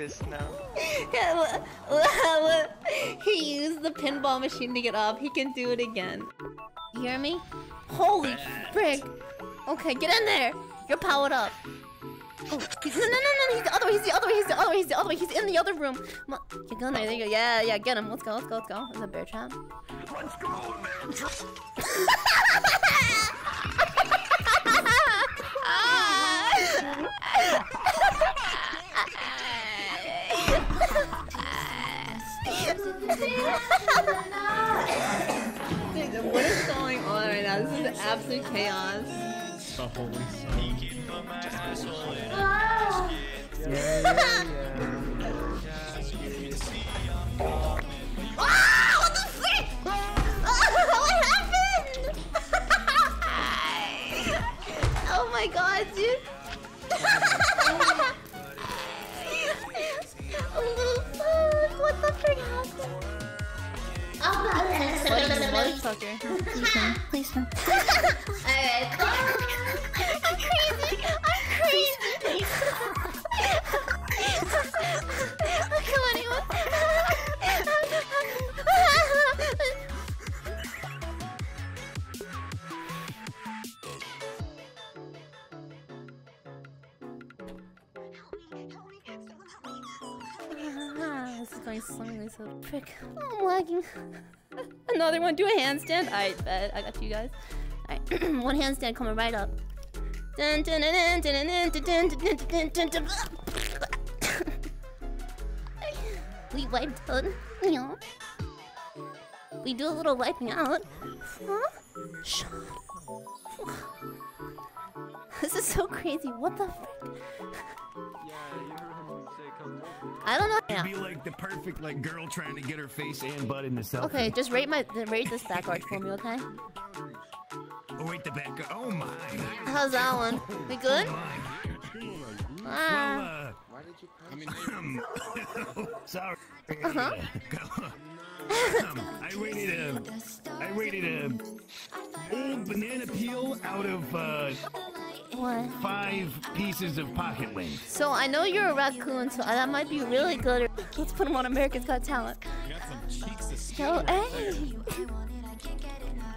pissed now. He used the pinball machine to get up. He can do it again. You hear me? Holy frick. Okay, get in there. You're powered up. Oh, no, he's the other way, he's the other way, he's in the other room. You're gonna, there you go, yeah, get him, let's go. Is that bear trap? Let's go, bear trap! Dude, what is going on right now? This is absolute chaos. The holy sneaky. Oh. Ah, what the frick? What happened? Oh my god, dude. What the frick happened? Please don't. Alright. I'm crazy. Come on, anyone. This is going slowly, so prick. I'm lagging. Another one, do a handstand. Alright, bet. I got you guys. Alright, one handstand coming right up. We wiped out. We do a little wiping out. Huh? This is so crazy. What the frick? I don't know. It'd be like the perfect like girl trying to get her face and butt in the selfie. Okay, just rate this back arch for me, okay? Oh, rate the back. Oh my. How's that one? We good? Ah. Why did you come? Sorry. I rated a old banana peel out of what? 5 pieces of pocket length. So I know you're a raccoon, so that might be really good. Let's put him on America's Got Talent. You got some cheeks of skin. Yo, hey!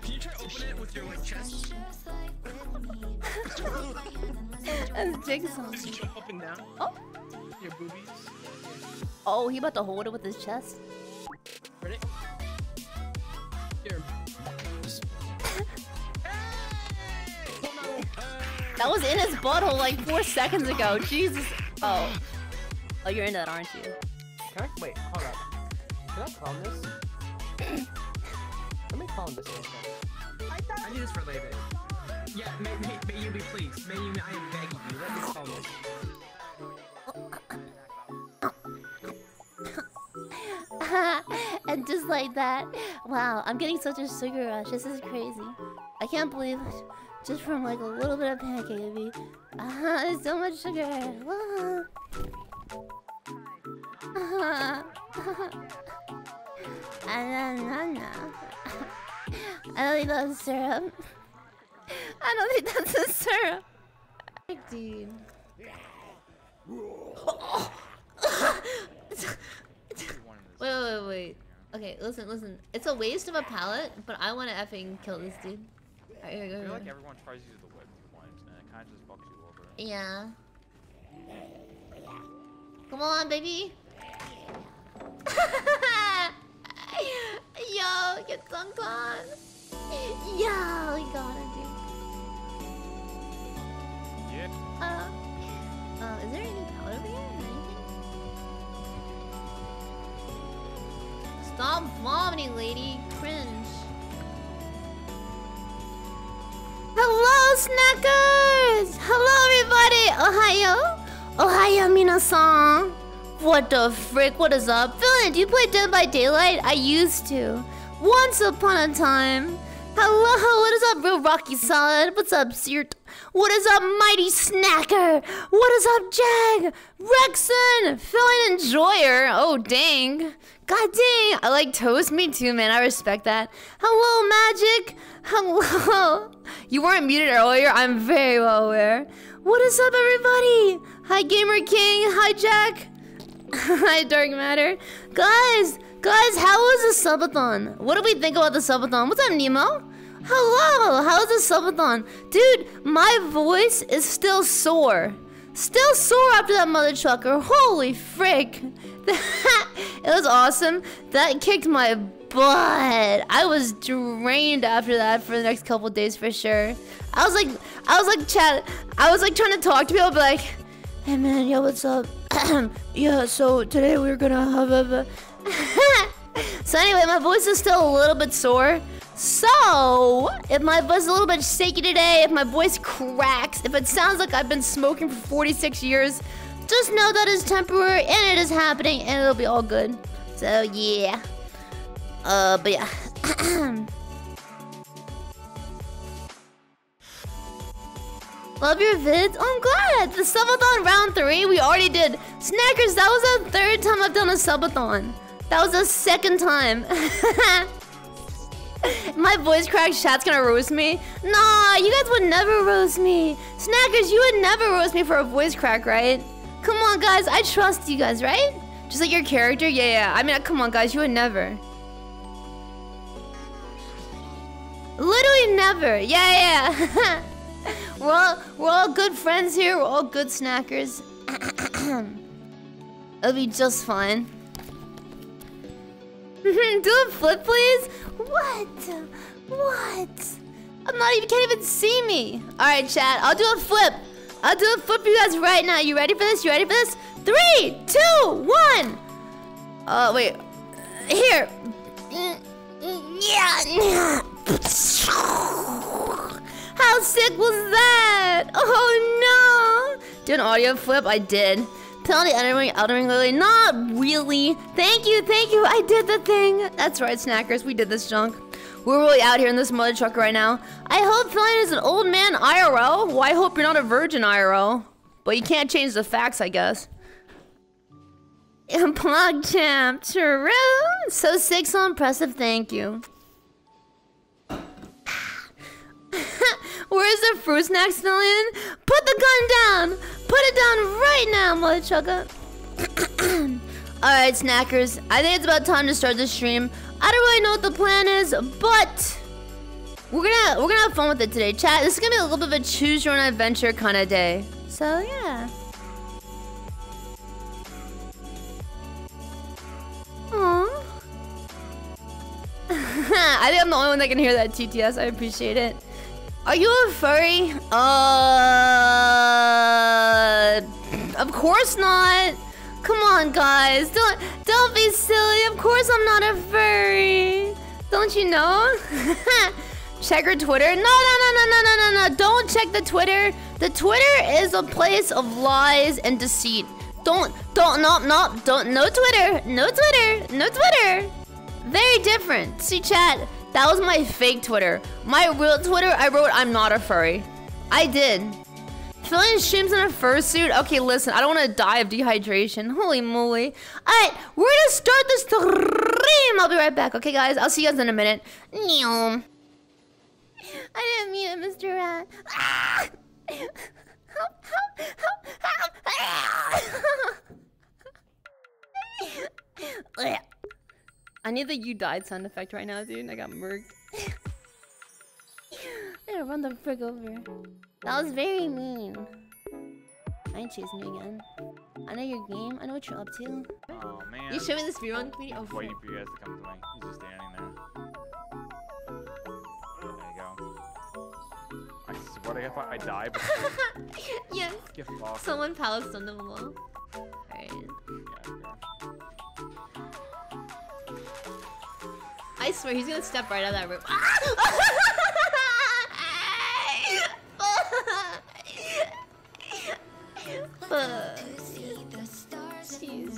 Can you try to open it with your like chest? That's jigsaw. Just jump up and down. Oh. Your boobies. Oh, he about to hold it with his chest. Ready? Here. That was in his butthole like 4 seconds ago. Jesus. Oh. Oh, you're into that, aren't you? Can I? Wait, hold up. Can I calm this? Let me calm this one. I need this for later. Yeah, may you be pleased. May you, I am begging you. Let me calm this. And just like that. Wow, I'm getting such a sugar rush. This is crazy. I can't believe it. Just from like a little bit of pancake, baby. There's so much sugar. I don't think that's syrup. I don't think that's a syrup. Dude. Wait. Okay, listen. It's a waste of a palette, but I want to effing kill this dude. Right, I feel like everyone tries to use the web once, and it kind of just fucks you over. Yeah. Come on, baby. Yo, get dunked on. Yo, we got it, dude. Yeah. Is there any palette over here? Anything? Stop vomiting, lady. Cringe. Hello, snackers! Hello, everybody! Ohio, minasan! What the frick? What is up? Filian, do you play Dead by Daylight? I used to. Once upon a time. Hello, what is up, Real Rocky Solid? What's up, Seert? What is up, Mighty Snacker? What is up, Jag? Rexon! Filian Enjoyer! Oh, dang. God dang! I like toast. Me too, man. I respect that. Hello, Magic! Hello! You weren't muted earlier. I'm very well aware. What is up, everybody? Hi, Gamer King. Hi, Jack. Hi, Dark Matter. Guys, how was the subathon? What do we think about the subathon? What's up, Nemo? Hello, how's the subathon? Dude, my voice is still sore. Still sore after that mother trucker. Holy frick. It was awesome. That kicked my butt. I was drained after that for the next couple days for sure. I was like, chat. I was like trying to talk to people, but like, hey man, yo, what's up? Yeah, so today we're gonna have a... So anyway, my voice is still a little bit sore. So, if my voice is a little bit shaky today, if my voice cracks, if it sounds like I've been smoking for 46 years, just know that is temporary and it is happening and it'll be all good. So, yeah. But yeah. Love your vids. Oh, I'm glad. The subathon round 3, we already did. Snackers, that was the 3rd time I've done a subathon. That was the 2nd time. My voice cracked, chat's gonna roast me. Nah, you guys would never roast me. Snackers, you would never roast me for a voice crack, right? Come on, guys, I trust you guys, right? Just like your character, yeah. I mean, come on, guys, you would never. Literally never, yeah. We're all good friends here, we're all good snackers. It'll be just fine. Do a flip, please? What? I'm not even, can't even see me. All right, chat, I'll do a flip. I'll do a flip for you guys right now. You ready for this? 3, 2, 1. Wait. Here. Yeah. How sick was that? Oh, no. Do an audio flip? I did. Penalty Elden Ring Lily. Not really. Thank you. I did the thing. That's right, Snackers. We did this junk. We're really out here in this mother trucker right now. I hope Filian is an old man IRL. Well, I hope you're not a virgin IRL. But you can't change the facts, I guess. Plug champ. True. So sick, so impressive. Thank you. Where's the fruit snacks, Filian? Put the gun down! Put it down right now, mother chucker. Alright, snackers. I think it's about time to start the stream. I don't really know what the plan is, but we're gonna have fun with it today. Chat, this is gonna be a little bit of a choose your own adventure kind of day. So yeah. Aww. I think I'm the only one that can hear that TTS. I appreciate it. Are you a furry? Of course not. Come on, guys. Don't be silly. Of course I'm not a furry. Don't you know? Check her Twitter. No. Don't check the Twitter. The Twitter is a place of lies and deceit. No Twitter. No Twitter. Very different. See, chat. That was my fake Twitter. My real Twitter, I wrote, I'm not a furry. I did. Filian streams in a fursuit? Okay, listen, I don't want to die of dehydration. Holy moly. All right, we're going to start this stream. I'll be right back. Okay, guys, I'll see you guys in a minute. I didn't mean it, Mr. Rat. Ah! Help. I need the you died sound effect right now, dude. I got murked. I'm gonna run the frick over. That was very mean. I ain't chasing you again. I know your game. I know what you're up to. Oh, man. You show me the speedrun community? Oh, waiting for you guys to come to me. He's just standing there. There you go. I swear to God, I die. But... yes. Someone palace on the wall. Alright. I swear, he's gonna step right out of that room. Jeez.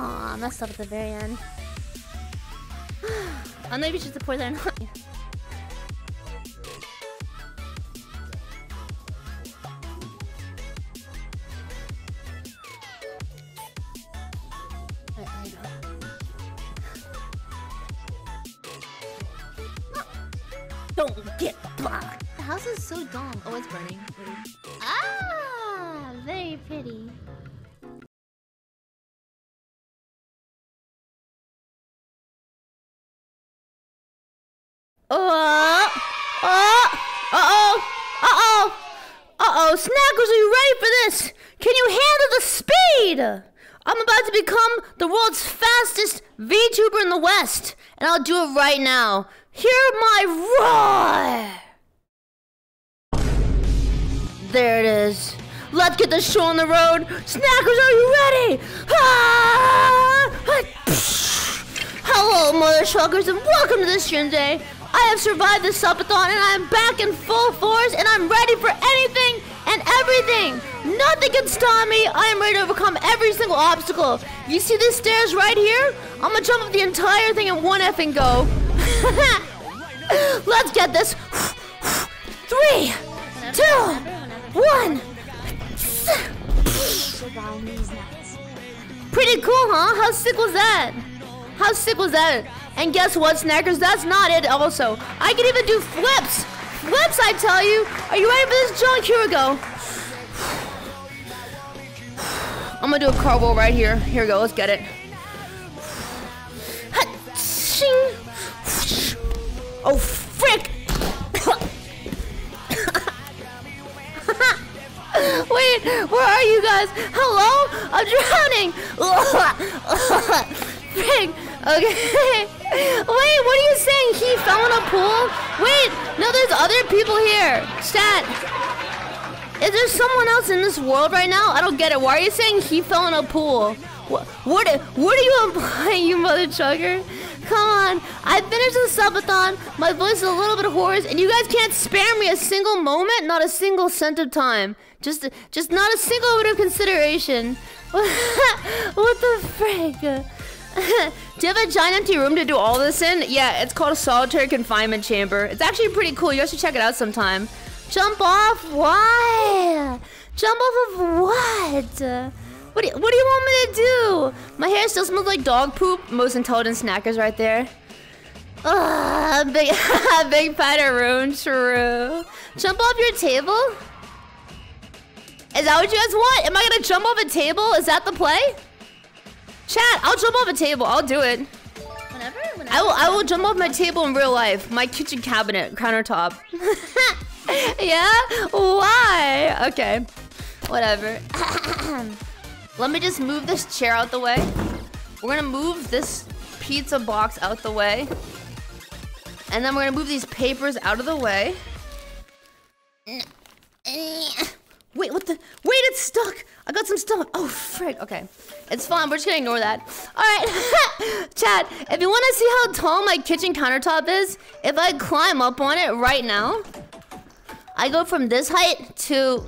Aw, I messed up at the very end. I don't know if you should support that or not. Don't get blocked. The house is so dumb. Oh, it's burning. Ah, very pretty. Uh oh, Snackers, are you ready for this? Can you handle the speed? I'm about to become the world's fastest VTuber in the West, and I'll do it right now. Hear my roar! There it is. Let's get this show on the road. Snackers, are you ready? Ah! Hello, mother truckers, and welcome to this stream today. I have survived this subathon, and I'm back in full force, and I'm ready for anything and everything. Nothing can stop me. I am ready to overcome every single obstacle. You see these stairs right here? I'm gonna jump up the entire thing in one effing go. Let's get this. 3, 2, 1. Pretty cool, huh? How sick was that? How sick was that? And guess what, Snackers? That's not it also. I can even do flips. Flips, I tell you. Are you ready for this junk? Here we go. I'm gonna do a cartwheel right here. Here we go, let's get it. Oh, frick. Wait, where are you guys? Hello? I'm drowning. Frick. Okay. Wait, what are you saying? He fell in a pool? Wait, no, there's other people here. Stat. Is there someone else in this world right now? I don't get it. Why are you saying he fell in a pool? What are you implying, you mother trucker? Come on. I finished the subathon. My voice is a little bit hoarse, and you guys can't spare me a single moment, not a single cent of time. Just not a single bit of consideration. What the frick? Do you have a giant empty room to do all this in? Yeah, it's called a solitary confinement chamber. It's actually pretty cool. You guys should check it out sometime. Jump off? Why? Jump off of what? What do you want me to do? My hair still smells like dog poop. Most intelligent Snackers right there. Ugh, big pattern room, true. Jump off your table? Is that what you guys want? Am I gonna jump off a table? Is that the play? Chat, I'll jump off a table. I'll do it. Whenever I will jump off my table in real life. My kitchen cabinet, countertop. Yeah? Why? Okay. Whatever. Let me just move this chair out the way. We're gonna move this pizza box out the way. And then we're gonna move these papers out of the way. Wait, what the? Wait, it's stuck! I got some stuff. Oh, frick. Okay. It's fine. We're just going to ignore that. All right. Chat, if you want to see how tall my kitchen countertop is, if I climb up on it right now, I go from this height to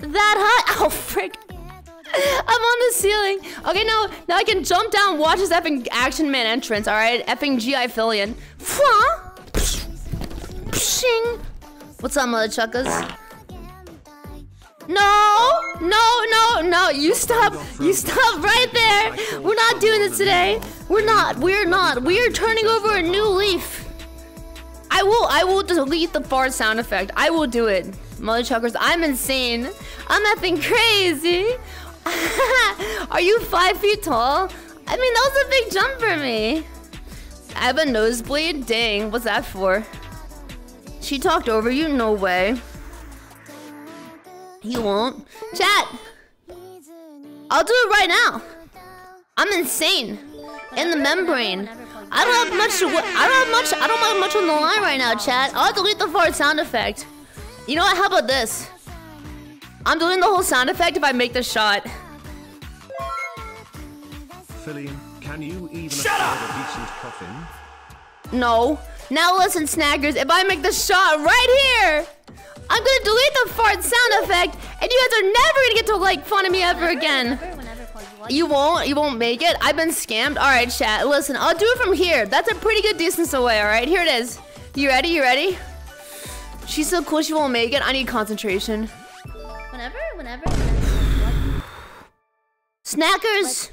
that height. Oh, frick. I'm on the ceiling. Okay, now I can jump down, watch this effing Action Man entrance. All right. Effing G.I. Filian. What's up, mother chuckers? No, you stop right there. We're not doing this today. We're not. We are turning over a new leaf. I will delete the fart sound effect. I will do it. Mother chuckers, I'm insane. I'm effing crazy. Are you 5 feet tall? I mean, that was a big jump for me. I have a nosebleed? Dang, what's that for? She talked over you? No way. You won't. Chat, I'll do it right now. I'm insane. In the membrane. I don't have much on the line right now, chat. I'll delete the fart sound effect. You know what? How about this? I'm deleting the whole sound effect if I make this shot. Filian, can you even shut up! A decent coffin? No. Now listen, Snackers, if I make this shot right here, I'm gonna delete the fart sound effect, and you guys are never gonna get to like fun of me ever again. You won't make it? I've been scammed? Alright, chat. Listen, I'll do it from here. That's a pretty good distance away, alright? Here it is. You ready? You ready? She's so cool she won't make it. I need concentration. Whenever. Snackers!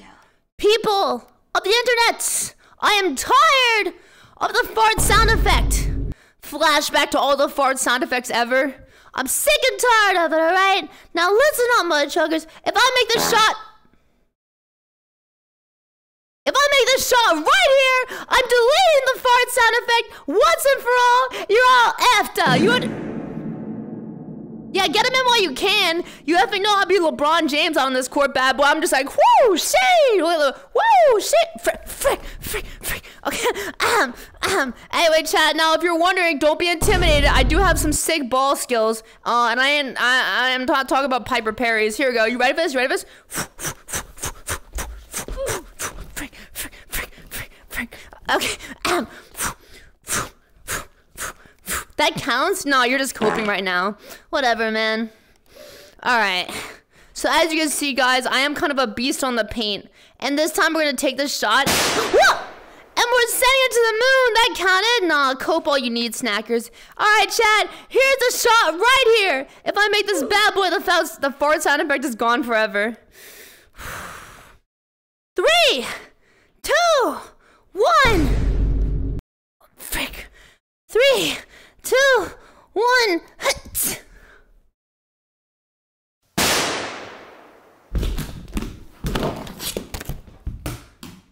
People of the internet! I am tired of the fart sound effect! Flashback to all the fart sound effects ever. I'm sick and tired of it, alright? Now listen up, mother chuggers. If I make this shot... If I make this shot right here, I'm deleting the fart sound effect once and for all. You're all effed up. Yeah, get him in while you can. You effing know I'll be LeBron James on this court, bad boy. I'm just like, whoa, shit, whoa, shit, frick. Okay, Anyway, chat. Now, if you're wondering, don't be intimidated. I do have some sick ball skills, and I am not talking about Piper Perry's. Here we go. You ready for this? You ready for this? Okay, that counts? No, you're just coping right now. Whatever, man. Alright. So as you can see, guys, I am kind of a beast on the paint. And this time we're gonna take this shot. Whoa! And we're sending it to the moon! That counted? Nah, cope all you need, snackers. Alright, chat, here's a shot right here! If I make this bad boy, the fart sound effect is gone forever. 3, 2, 1. Hut.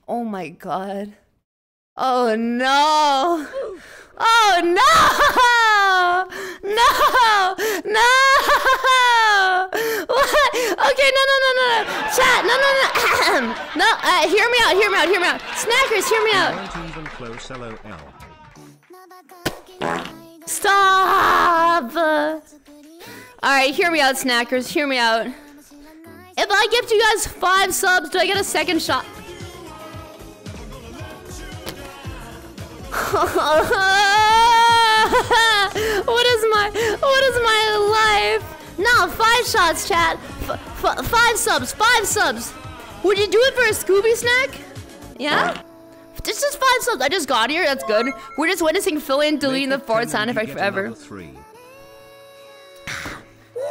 Oh my god. Oh no. Oh no. No. What? Okay, no. Chat, no. No, hear me out. Snackers, hear me out. Stop! Alright, hear me out, snackers. Hear me out. If I give you guys 5 subs, do I get a second shot? What is my life? No, 5 shots, chat. 5 subs. Would you do it for a Scooby snack? Yeah? This is 5 subs. I just got here. That's good. We're just witnessing Filian deleting the fart sound effect forever.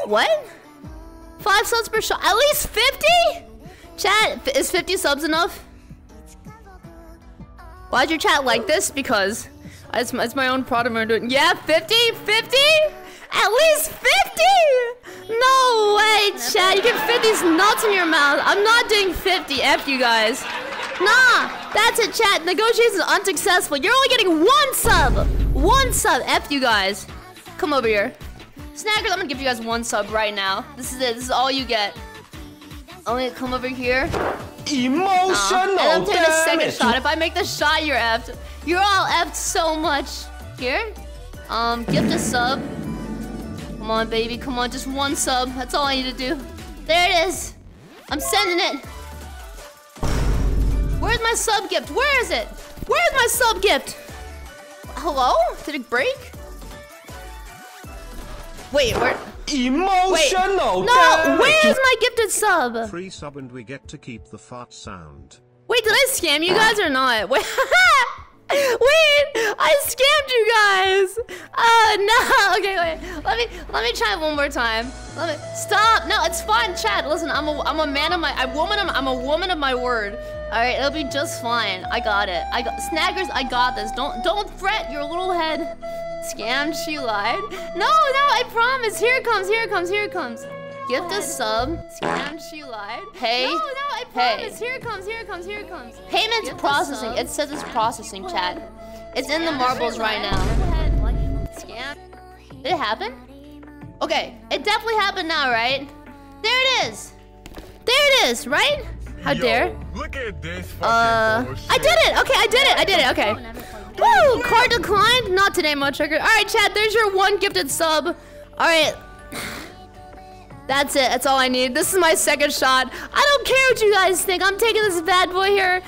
What? 5 subs per shot. At least 50? Chat, is 50 subs enough? Why'd your chat like this? Because it's my own product. Yeah, 50? 50? At least 50? No way, chat. You can fit these nuts in your mouth. I'm not doing 50. F you guys. Nah, that's it, chat. Negotiations are unsuccessful. You're only getting 1 sub. 1 sub. F you guys. Come over here. Snackers, I'm gonna give you guys 1 sub right now. This is it. This is all you get. Only come over here. Emotional damage. And I'm taking a second shot. If I make the shot, you're effed. You're all effed so much. Here. Gift a sub. Come on, baby. Come on. Just 1 sub. That's all I need to do. There it is. I'm sending it. Where's my sub gift? Where is it? Where's my sub gift? Hello? Did it break? Wait, where? Emotional. Wait. No, where's my gifted sub? Free sub and we get to keep the fart sound. Wait, did I scam you guys or not? Wait, I scammed you guys. Oh no. Okay, wait. Let me try it one more time. Stop. No, it's fine, chat. Listen, I'm a woman of my word. All right, it'll be just fine. I got it. Snaggers, I got this. Don't fret your little head. Scammed, she lied. No, I promise. Here it comes. Gift a sub. Scammed, she lied. Hey. No, I promise. Hey. Here it comes. Payment's gift processing. It says it's processing, chat. It's scammed in the marbles right now. Scam. Did it happen? Okay, it definitely happened now, right? There it is. Right? How dare? Yo, look at this. I did it. Okay, I did it. Okay. Woo! Card declined. Not today, Mudtrigger. All right, Chad. There's your 1 gifted sub. All right. That's it. That's all I need. This is my second shot. I don't care what you guys think. I'm taking this bad boy here.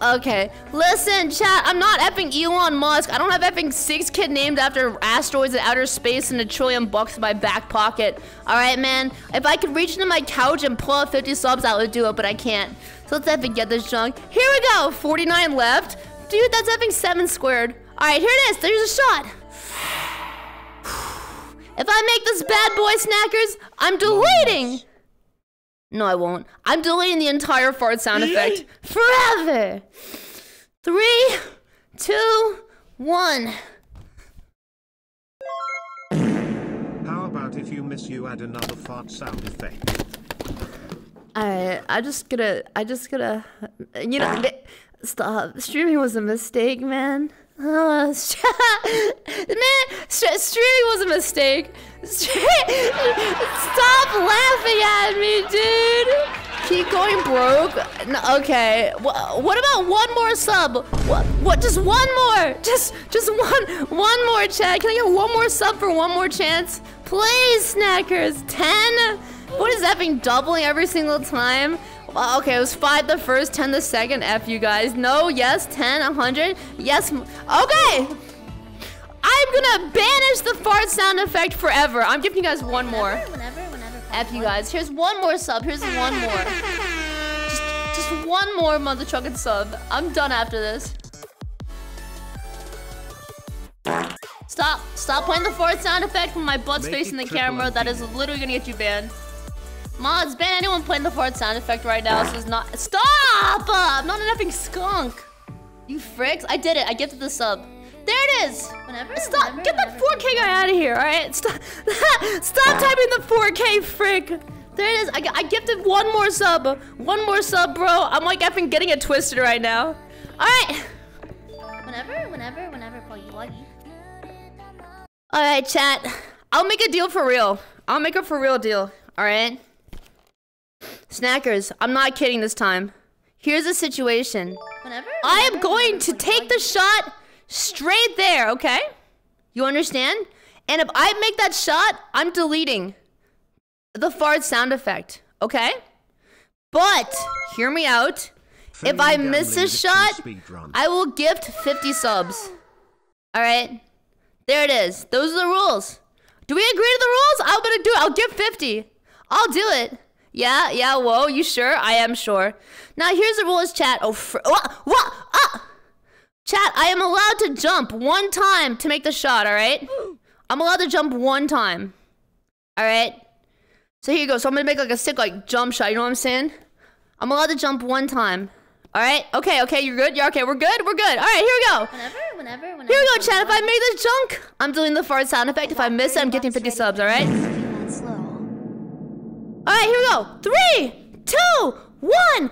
Okay. Listen, chat. I'm not effing Elon Musk. I don't have effing 6 kid named after asteroids in outer space and $1 trillion in my back pocket. All right, man. If I could reach into my couch and pull out 50 subs, I would do it, but I can't. So let's effing get this junk. Here we go. 49 left. Dude, that's effing 7 squared. All right, here it is. There's a shot. If I make this bad boy, Snackers, I'm deleting. No, I won't. I'm deleting the entire fart sound effect forever. 3, 2, 1. How about if you miss, you add another fart sound effect? Alright, I just gotta. You know, stop. Streaming was a mistake, man. Man, streaming was a mistake. Stop laughing at me, dude. Keep going broke. No, okay. What about one more sub? What? Just one more. Just one more, chat. Can I get one more sub for one more chance? Please, Snackers. 10. What is that being doubling every single time? Okay, it was 5 the first, 10 the second. F you guys. No, yes, 10, 100. Yes. Okay. I'm gonna banish the fart sound effect forever. I'm giving you guys one more. Whenever. F you guys. Here's one more sub. Here's one more. Just one more mother trucking sub. I'm done after this. Stop playing the fart sound effect when my butt's facing the camera. That is literally gonna get you banned. Mods, ban anyone playing the fart sound effect right now, so it's not— Stop! I'm not an effing skunk! You fricks. I did it. I gifted the sub. There it is! Stop! Get that 4K guy out of here, alright? Stop! Stop typing the 4K, frick! There it is! I gifted one more sub! One more sub, bro! I'm like effing getting it twisted right now. Alright! Whenever, Poggy. Alright, chat. I'll make a deal for real. I'll make a for real deal, alright? Snackers, I'm not kidding this time. Here's the situation. I am going to take the shot straight there, okay? You understand? And if I make that shot, I'm deleting the fart sound effect, okay? But, hear me out. If I miss this shot, I will gift 50 subs. Alright? There it is. Those are the rules. Do we agree to the rules? I'm gonna do it. I'll give 50. I'll do it. Yeah, whoa, you sure? I am sure. Now, here's the rules, chat. Oh, what? Ah! Chat, I am allowed to jump one time to make the shot, alright? I'm allowed to jump one time. Alright? So here you go. So I'm gonna make like a sick, like, jump shot, you know what I'm saying? I'm allowed to jump one time. Alright? Okay, you're good? Yeah, okay, we're good. Alright, here we go. Whenever. Here we go, chat. If I make this junk, I'm doing the fart sound effect. If I miss it, I'm getting 50 subs, alright? All right, here we go. 3, 2, 1.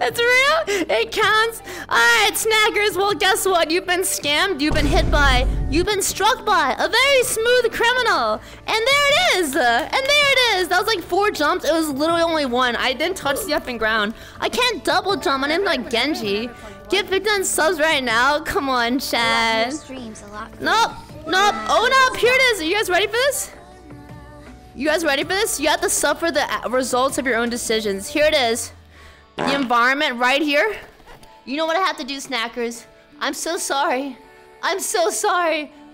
It's real. It counts. All right, Snackers. Well, guess what? You've been scammed. You've been struck by a very smooth criminal. And there it is. That was like 4 jumps. It was literally only 1. I didn't touch the effing ground. I can't double jump. My name's like Genji. Get 15 subs right now. Come on, chat. Nope. Own up. Here it is. Are you guys ready for this? You have to suffer the results of your own decisions. Here it is. The environment right here. You know what I have to do, Snackers. I'm so sorry. My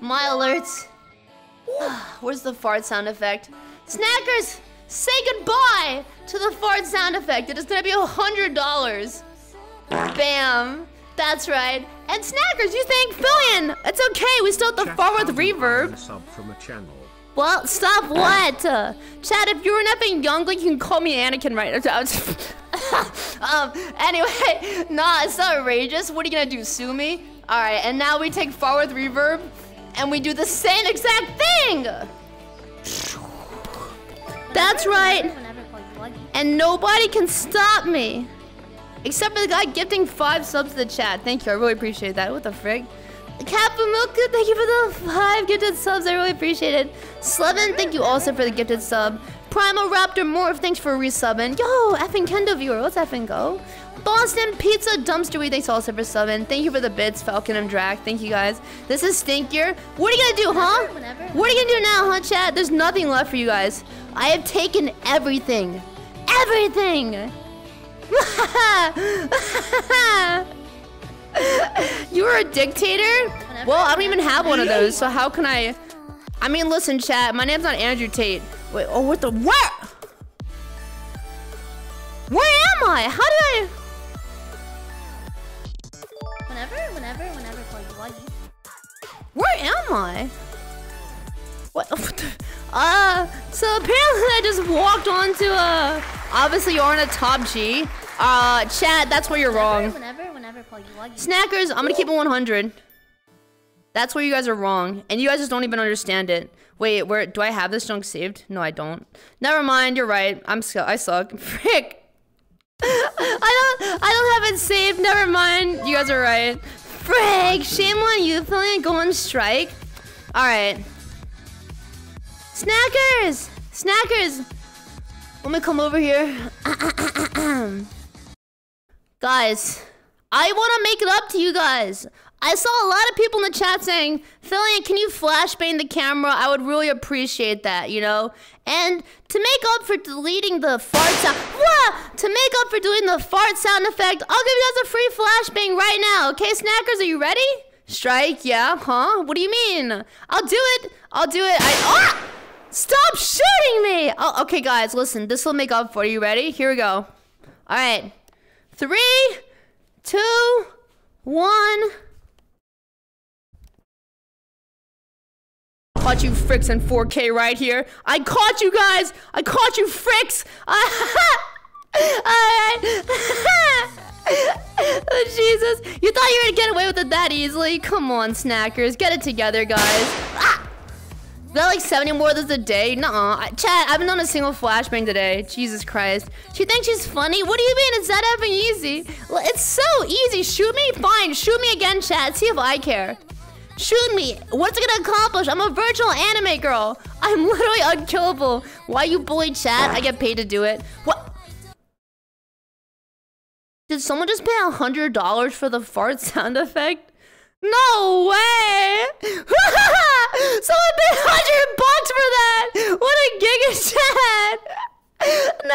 alerts. Where's the fart sound effect? Snackers, say goodbye to the fart sound effect. It is gonna be $100. Bam. That's right. And Snackers, you thank Filian. It's okay. We still have the forward reverb. Well, stop what? Chad, if you're an effing youngling, you can call me Anakin right now. Anyway, nah, it's not outrageous. What are you gonna do, sue me? Alright, and now we take forward reverb, and we do the same exact thing! That's right! And nobody can stop me! Except for the guy gifting 5 subs to the chat. Thank you, I really appreciate that. What the frig? Kapamuka, thank you for the 5 gifted subs. I really appreciate it. Slevin, thank you also for the gifted sub. Primal Raptor, more of thanks for resubbing. Yo, effing Kendo viewer, let's effing go. Boston Pizza Dumpstery, thanks also for subbing. Thank you for the bits, Falcon and Drac. Thank you guys. This is Stinkier. What are you gonna do, huh? Whenever. What are you gonna do now, huh, chat? There's nothing left for you guys. I have taken everything. Everything! You're a dictator? Whenever. Well, I don't even have one of those, so how can I? I mean, listen, chat, my name's not Andrew Tate. Wait, oh, what the, what? Where am I? How do I? Whenever for you, why you? Where am I? What? So apparently I just walked onto a, obviously you're on a top G. Chat, that's where you're wrong. Snackers, I'm gonna keep it 100. That's where you guys are wrong, and you guys just don't even understand it. Wait, where do I have this junk saved? No, I don't. Never mind, you're right. I suck. Frick. I don't have it saved. Never mind. You guys are right. Frick. Shame on you, Filian. Go on strike. All right. Snackers. Snackers. Let me come over here. Guys, I want to make it up to you guys. I saw a lot of people in the chat saying, Filian, can you flashbang the camera? I would really appreciate that, you know? And to make up for deleting the fart sound, to make up for doing the fart sound effect, I'll give you guys a free flashbang right now, okay, Snackers? Are you ready? Strike, yeah, huh? What do you mean? I'll do it. I'll do it. Ah! Stop shooting me! Oh, okay, guys, listen, this will make up for you. Ready? Here we go. All right. 3, 2, 1. Caught you fricks in 4K right here. I caught you guys. I caught you fricks. Oh, Jesus. You thought you were gonna get away with it that easily? Come on, Snackers. Get it together, guys. Ah! Is that like 70 more of those a day? Nuh-uh. Chat, I haven't done a single flashbang today. Jesus Christ. She thinks she's funny? What do you mean? It's that effing easy? It's so easy. Shoot me? Fine. Shoot me again, chat. See if I care. Shoot me. What's it gonna accomplish? I'm a virtual anime girl. I'm literally unkillable. Why you bully chat? I get paid to do it. What? Did someone just pay $100 for the fart sound effect? No way! Someone paid $100 for that! What a giga chat! No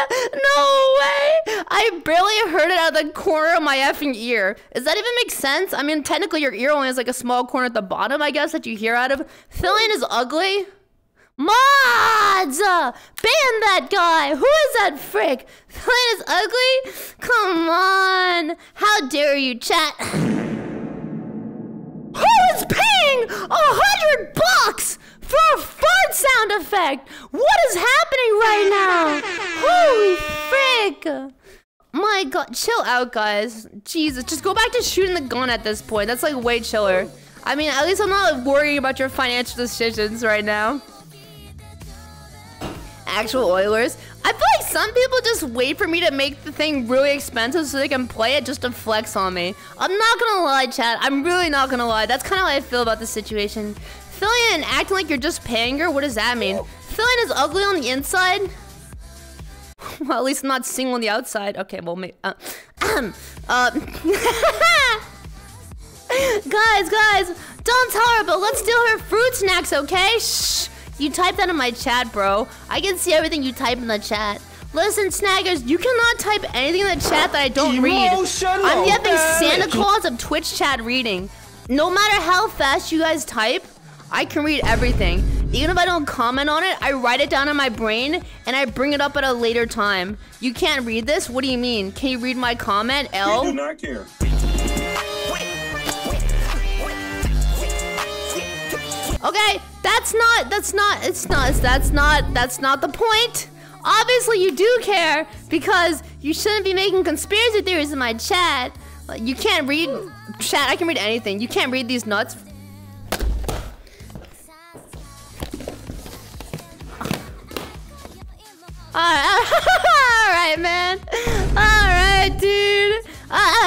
way! I barely heard it out of the corner of my effing ear. Does that even make sense? I mean, technically your ear only has like a small corner at the bottom, I guess, that you hear out of. Filian is ugly. Mods! Ban that guy! Who is that frick? Filian is ugly? Come on! How dare you, chat? Who is paying $100 for a fart sound effect? What is happening right now? Holy frick. My God, chill out, guys. Jesus, just go back to shooting the gun at this point. That's like way chiller. I mean, at least I'm not worrying about your financial decisions right now. Actual Oilers. I feel like some people just wait for me to make the thing really expensive so they can play it just to flex on me. I'm not gonna lie, chat. I'm really not gonna lie. That's kind of how I feel about this situation. Filian acting like you're just paying her? What does that mean? Filian is ugly on the inside? Well, at least I'm not single on the outside. Okay, well, maybe, Guys, don't tell her, but let's steal her fruit snacks, okay? Shh. You type that in my chat, bro. I can see everything you type in the chat. Listen, Snaggers, you cannot type anything in the chat that I don't read. I'm the effing Santa Claus of Twitch chat reading. No matter how fast you guys type, I can read everything. Even if I don't comment on it, I write it down in my brain and I bring it up at a later time. You can't read this? What do you mean? Can you read my comment, L? I do not care. Okay, that's not the point. Obviously you do care because you shouldn't be making conspiracy theories in my chat. You can't read chat, I can read anything. You can't read these nuts. All right, man. All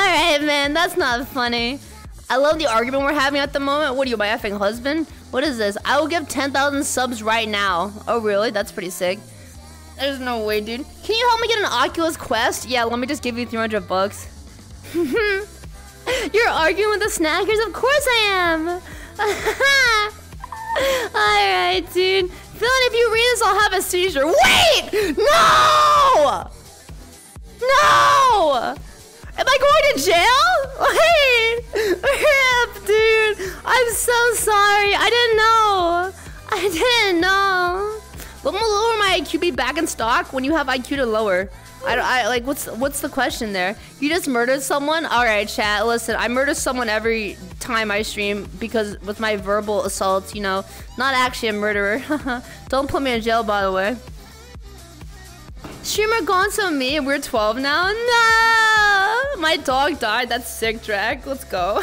right, man, that's not funny. I love the argument we're having at the moment. What are you, my effing husband? What is this? I will give 10,000 subs right now. Oh, really? That's pretty sick. There's no way, dude. Can you help me get an Oculus Quest? Yeah, let me just give you 300 bucks. You're arguing with the snackers? Of course I am. Alright, dude. Filian, if you read this, I'll have a seizure. Wait! No! No! Am I going to jail? Wait! RIP, dude! I'm so sorry. I didn't know. I didn't know. When will lower my IQ be back in stock? When you have IQ to lower. I like, what's the question there? You just murdered someone? All right, chat, listen, I murder someone every time I stream because with my verbal assaults, you know, not actually a murderer. Don't put me in jail, by the way. Streamer Gonzo and me, and we're 12 now? No! My dog died, that's sick, Drag. Let's go.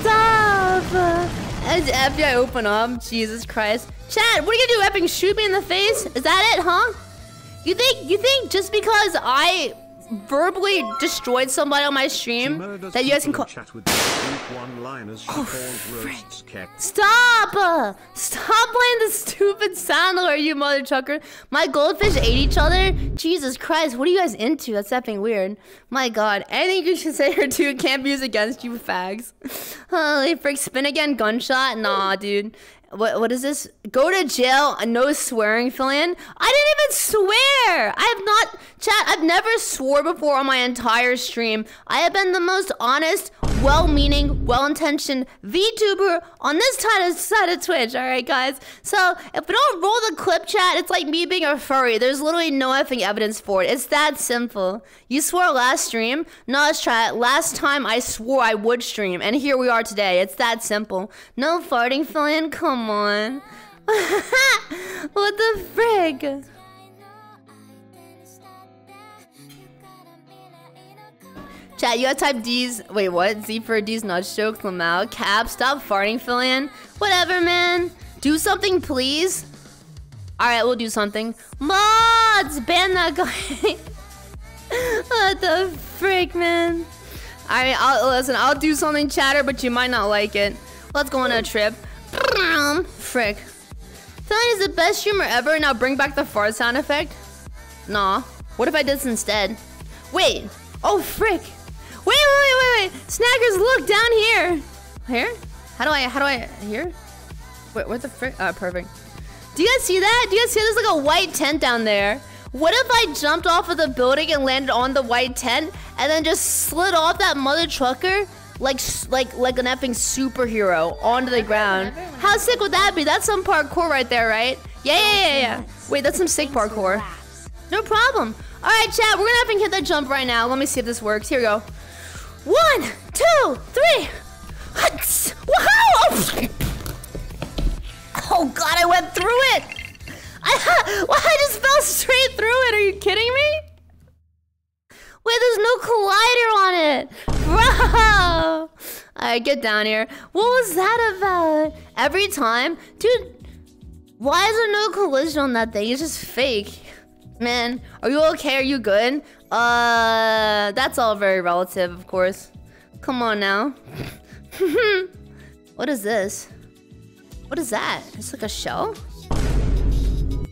Stop! And FBI open up, Jesus Christ. Chat, what are you gonna do, Epping? Shoot me in the face? Is that it, huh? You think just because I verbally destroyed somebody on my stream that you guys can call? Oh, frick. Stop! Stop playing the stupid sound alert, you mother trucker. My goldfish ate each other? Jesus Christ, what are you guys into? That's effing weird. My god, anything you should say or do can't be used against you, fags. Holy frick, spin again, gunshot? Nah, dude. What is this? Go to jail, no swearing, Filian. I didn't even swear! I have not, chat, I've never swore before on my entire stream. I have been the most honest, well-meaning, well-intentioned VTuber on this side of Twitch, alright guys? So, if we don't roll the clip, chat, it's like me being a furry. There's literally no effing evidence for it. It's that simple. You swore last stream? No, let's try it. Last time I swore I would stream, and here we are today. It's that simple. No farting, Filian? Come on. What the frig? Chat, you gotta type D's. Wait, what? Z for D's nuts joke, Lamau. Cap, stop farting, Filian. Whatever, man. Do something, please. Alright, we'll do something. Mods! Ban that guy. What the frick, man? Alright, listen, I'll do something, chatter, but you might not like it. Let's go on a trip. Frick. Filian is the best streamer ever, now bring back the fart sound effect. Nah. What if I did this instead? Wait. Oh, frick. Wait. Snackers, look down here. Here? How do I here? Wait, what the frick? Oh, perfect. Do you guys see that? Do you guys see there's like a white tent down there? What if I jumped off of the building and landed on the white tent and then just slid off that mother trucker like an effing superhero onto the ground? How sick would that be? That's some parkour right there, right? Yeah. Wait, that's some sick parkour. No problem. All right, chat, we're gonna have to hit that jump right now. Let me see if this works. Here we go. 1, 2, 3. Whoa! Oh god, I went through it. I just fell straight through it. Are you kidding me? Wait, there's no collider on it, bro. All right, get down here. What was that about? Every time, dude. Why is there no collision on that thing? It's just fake. Man, are you okay? Are you good? That's all very relative, of course. Come on now. What is this? What is that? It's like a shell?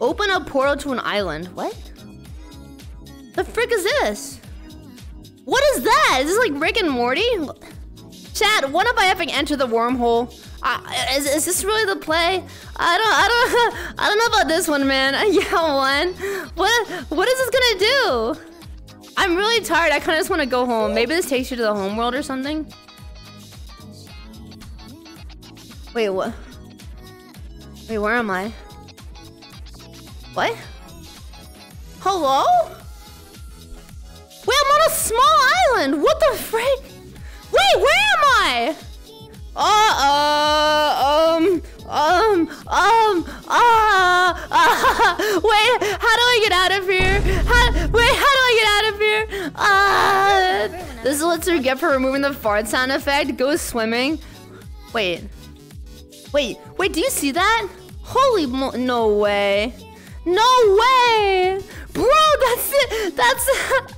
Open a portal to an island. What? The frick is this? What is that? Is this like Rick and Morty? Chat, what if I effing enter the wormhole? Is this really the play? I don't know about this one, man. Yeah, one. What is this gonna do? I'm really tired. I kind of just want to go home. Maybe this takes you to the home world or something. Wait, what? Wait, where am I? What? Hello? Wait, I'm on a small island. What the frick? Wait, where am I? Wait, how do I get out of here? This is what you get for removing the fart sound effect. Go swimming. Wait, do you see that? Holy mo- No way! Bro, that's it!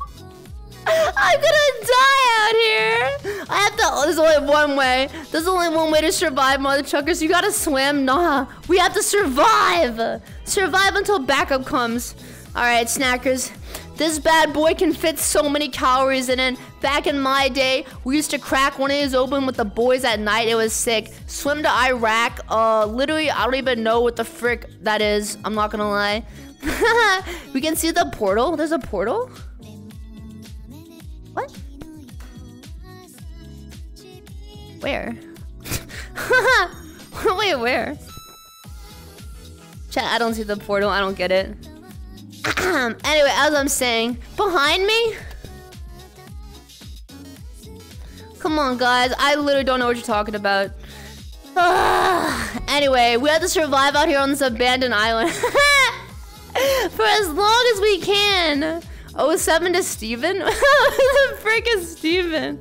I'm gonna die out here! I have to hell, there's only one way. There's only one way to survive, mother truckers. You gotta swim. Nah, we have to survive. Survive until backup comes. All right, snackers. This bad boy can fit so many calories in it. Back in my day, we used to crack one of these open with the boys at night. It was sick. Swim to Iraq. Literally, I don't even know what the frick that is. I'm not gonna lie. We can see the portal. There's a portal? What? Where? Wait, where? Chat, I don't see the portal. I don't get it. Anyway, as I'm saying, behind me? Come on, guys. I literally don't know what you're talking about. Anyway, we have to survive out here on this abandoned island. For as long as we can. 07 to Steven? Who the frick is Steven?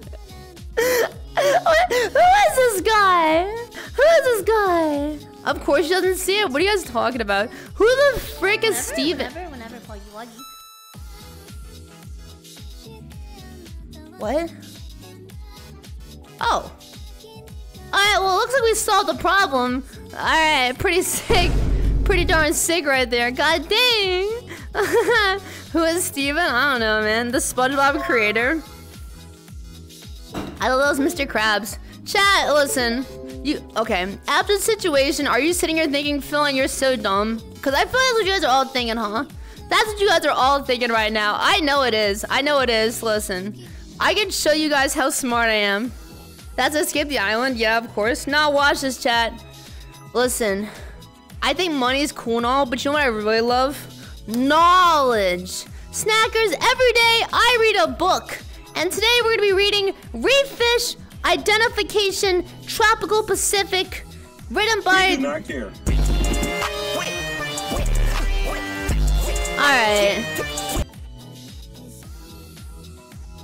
What? Who is this guy? Who is this guy? Of course she doesn't see it. What are you guys talking about? Who the frick is Steven? What? Oh. Alright, well, it looks like we solved the problem. Alright, pretty sick. Pretty darn sick right there. God dang. Who is Steven? I don't know, man. The SpongeBob creator. I love those Mr. Krabs. Chat, listen. You okay? After the situation, are you sitting here thinking, Filian, you're so dumb? Cause I feel like that's what you guys are all thinking, huh? That's what you guys are all thinking right now. I know it is. I know it is. Listen, I can show you guys how smart I am. That's escape the island. Yeah, of course. Now watch this, chat. Listen, I think money is cool and all, but you know what I really love? Knowledge. Snackers, every day I read a book. And today we're gonna be reading Reef Fish Identification Tropical Pacific, written by. Alright.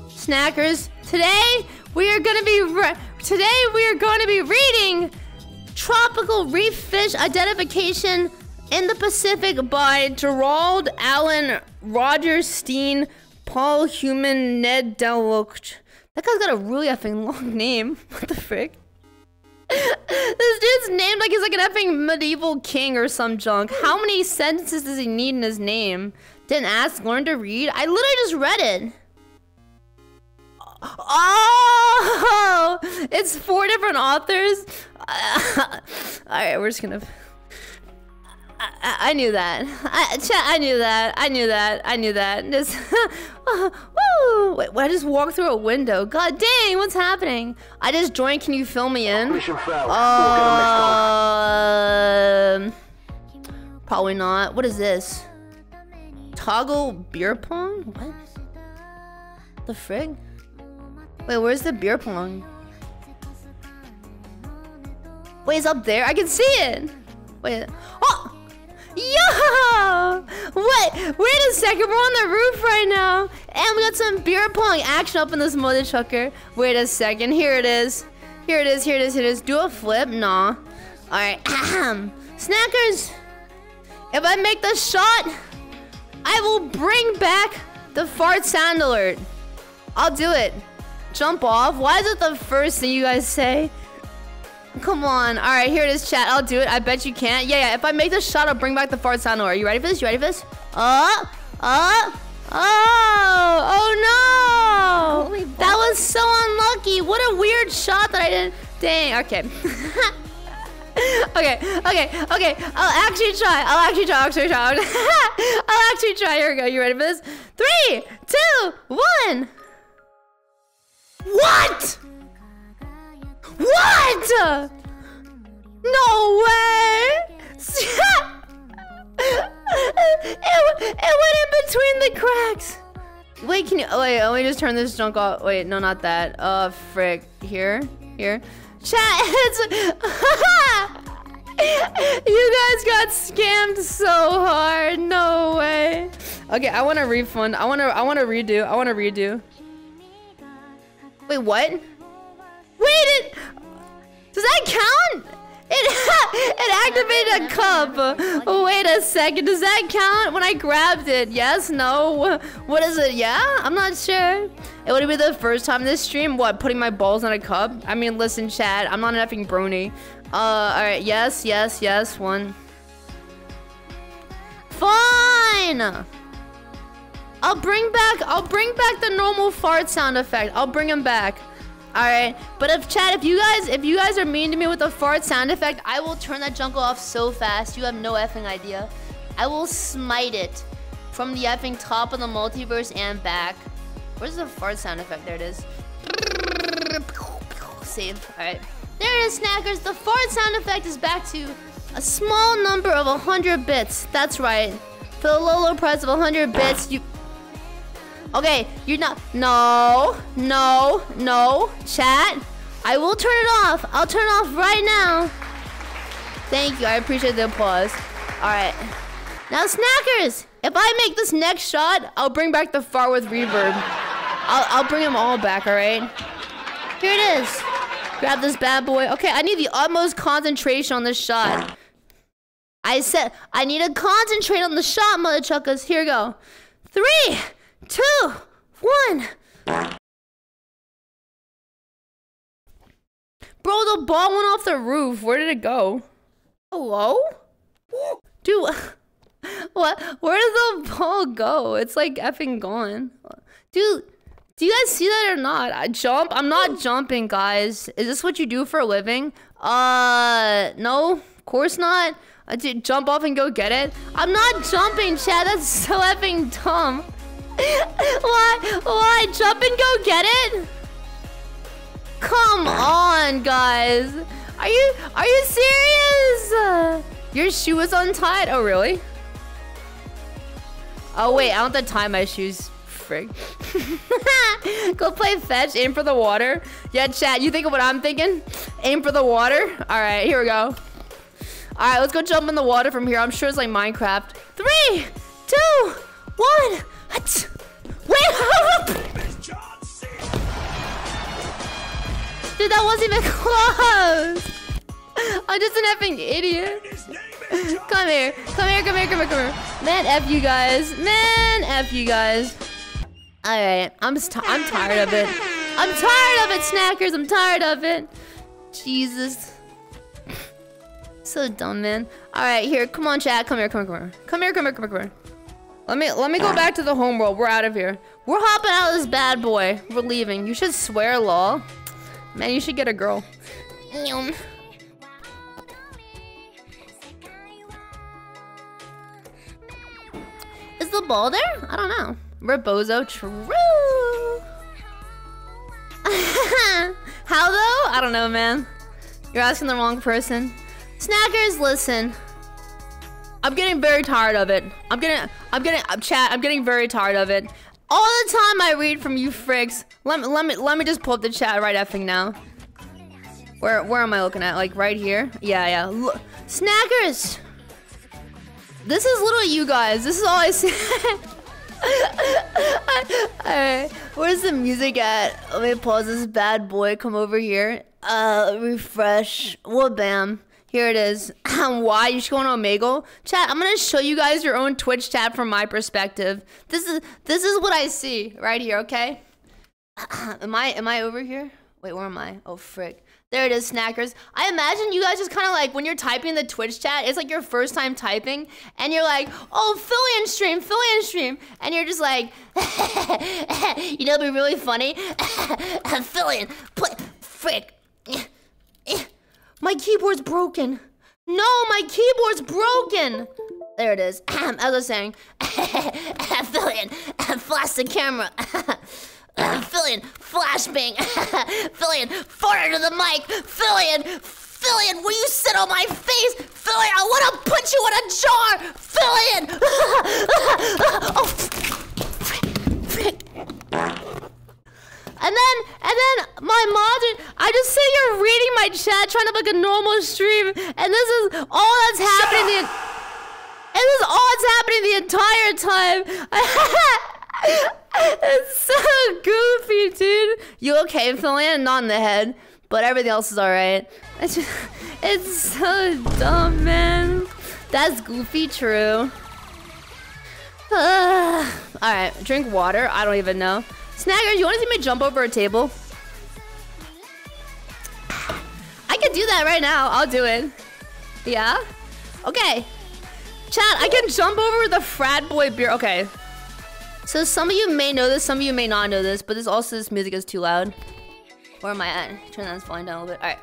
Snackers, today we are gonna be reading Tropical Reef Fish Identification in the Pacific by Gerald Allen, Roger Steen, Paul Human, Ned Delloch. That guy's got a really effing long name. What the frick? This dude's named like he's like an effing medieval king or some junk. How many sentences does he need in his name? Didn't ask, learn to read. I literally just read it. Oh! It's 4 different authors? Alright, we're just gonna... I knew that. I knew that. I knew that. I knew that. Just, woo! Wait, I just walked through a window. God dang, what's happening? I just joined. Can you fill me in? Probably not. What is this? Toggle beer pong? What? The frig? Wait, where's the beer pong? Wait, it's up there. I can see it. Wait. Oh! Yo! Wait a second, we're on the roof right now. And we got some beer pong action up in this mother trucker. Wait a second, here it is. Here it is, here it is, here it is. Do a flip? Nah. Alright, Snackers! If I make the shot, I will bring back the fart sound alert. I'll do it. Jump off. Why is it the first thing you guys say? Come on. All right, here it is, chat. I'll do it. I bet you can't. Yeah. If I make this shot, I'll bring back the fart sound. Are you ready for this? You ready for this? Oh, no. That was so unlucky. What a weird shot that I didn't. Dang, okay. Okay. I'll actually try. I'll actually try. Here we go. You ready for this? 3, 2, 1. What? What? No way! It went in between the cracks. Wait, can you? Oh, wait, let me just turn this junk off. Wait, no, not that. Frick. Here. Chat. You guys got scammed so hard. No way. Okay, I want a refund. I want to redo. Wait, what? Wait, does that count? It activated a cup. Wait a second. Does that count? When I grabbed it, yes, no. What is it? Yeah, I'm not sure. It would be the first time this stream. What? Putting my balls in a cup? I mean, listen, Chad. I'm not an effing brony. All right. Yes, yes, yes. One. Fine. I'll bring back the normal fart sound effect. I'll bring them back. All right, but if chat, if you guys are mean to me with a fart sound effect, I will turn that jungle off so fast. You have no effing idea. I will smite it from the effing top of the multiverse and back. Where's the fart sound effect? There it is. Save. All right, there it is, Snackers. The fart sound effect is back to a small number of 100 bits. That's right. For the low, low price of 100 bits, you. Okay, you're not. No, no, no, chat. I will turn it off. I'll turn it off right now. Thank you. I appreciate the applause. All right. Now, Snackers, if I make this next shot, I'll bring back the fart with reverb. I'll bring them all back, all right? Here it is. Grab this bad boy. Okay, I need the utmost concentration on this shot. I said I need to concentrate on the shot, mother chuckers. Here we go. 3, 2, 1. Bro, the ball went off the roof. Where did it go? Hello? Dude, what? Where did the ball go? It's like effing gone. Dude, do you guys see that or not? I jump? I'm not jumping, guys. Is this what you do for a living? No, of course not. Dude, jump off and go get it. I'm not jumping, Chad. That's so effing dumb. Why? Jump and go get it? Come on, guys. Are you serious? Your shoe is untied. Oh, really? Oh, wait. I don't have to tie my shoes. Frig. Go play fetch. Aim for the water. Yeah, chat. You think of what I'm thinking? Aim for the water. All right. Here we go. All right. Let's go jump in the water from here. I'm sure it's like Minecraft. 3, 2, 1. What? Wait! Dude, that wasn't even close! I'm just an effing idiot. Come here. Come here, come here, come here, come here. Man, F you guys. Man, F you guys. Alright, I'm tired of it. I'm tired of it, Snackers. I'm tired of it. Jesus. So dumb, man. Alright, here. Come on, chat. Come here, come here, come here. Come here, come here, come here, come here. Let me go back to the homeworld. We're out of here. We're hopping out of this bad boy. We're leaving. You should swear, lol. Man, you should get a girl. Is the ball there? I don't know. Rebozo, true. How though? I don't know, man. You're asking the wrong person. Snackers, listen. I'm getting very tired of it. I'm getting very tired of it. All the time I read from you frigs. Let me just pull up the chat right effing now. Where am I looking at? Like right here? Yeah, yeah. Look. Snackers! This is little you guys. This is all I see. Alright. Where's the music at? Let me pause this bad boy. Come over here. Refresh. Well, bam. Here it is. Why? You should go on Omegle. Chat, I'm gonna show you guys your own Twitch chat from my perspective. This is what I see right here, okay? Am I over here? Wait, where am I? Oh, frick. There it is, Snackers. I imagine you guys just kind of like, when you're typing the Twitch chat, it's like your first time typing, and you're like, oh, Filian stream. And you're just like, you know it'd be really funny? Filian, frick. My keyboard's broken. No, my keyboard's broken. There it is. As I was saying, Filian, flash the camera. Filian, flashbang. Filian, fart into the mic. Filian, will you sit on my face? Filian, I want to put you in a jar. Filian. Oh, frick. And then my mom, I just sit here reading my chat, trying to make a normal stream, and this is all that's happening. This is all that's happening the entire time. It's so goofy, dude. You okay, Filian? Not in the head. But everything else is alright. It's so dumb, man. That's goofy true. Alright, drink water. I don't even know. Snaggers, you want to see me jump over a table? I can do that right now. I'll do it. Yeah? Okay. Chat, I can jump over the frat boy beer. Okay. So some of you may know this, some of you may not know this, but this also, this music is too loud. Where am I at? Turn that volume down a little bit. Alright.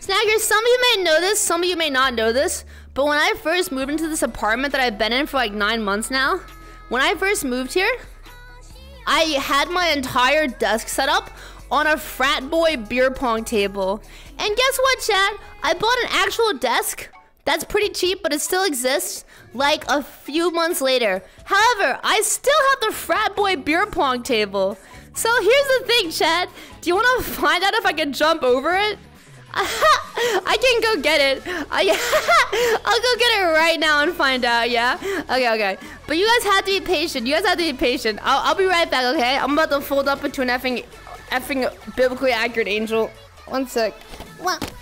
Snaggers, some of you may know this, some of you may not know this, but when I first moved into this apartment that I've been in for like 9 months now, when I first moved here, I had my entire desk set up on a frat boy beer pong table. And guess what, chat? I bought an actual desk that's pretty cheap, but it still exists, like a few months later. However, I still have the frat boy beer pong table. So here's the thing, chat. Do you want to find out if I can jump over it? I can go get it. I'll go get it right now and find out, yeah? Okay, okay. But you guys have to be patient. You guys have to be patient. I'll be right back, okay? I'm about to fold up into an effing biblically accurate angel. One sec. What?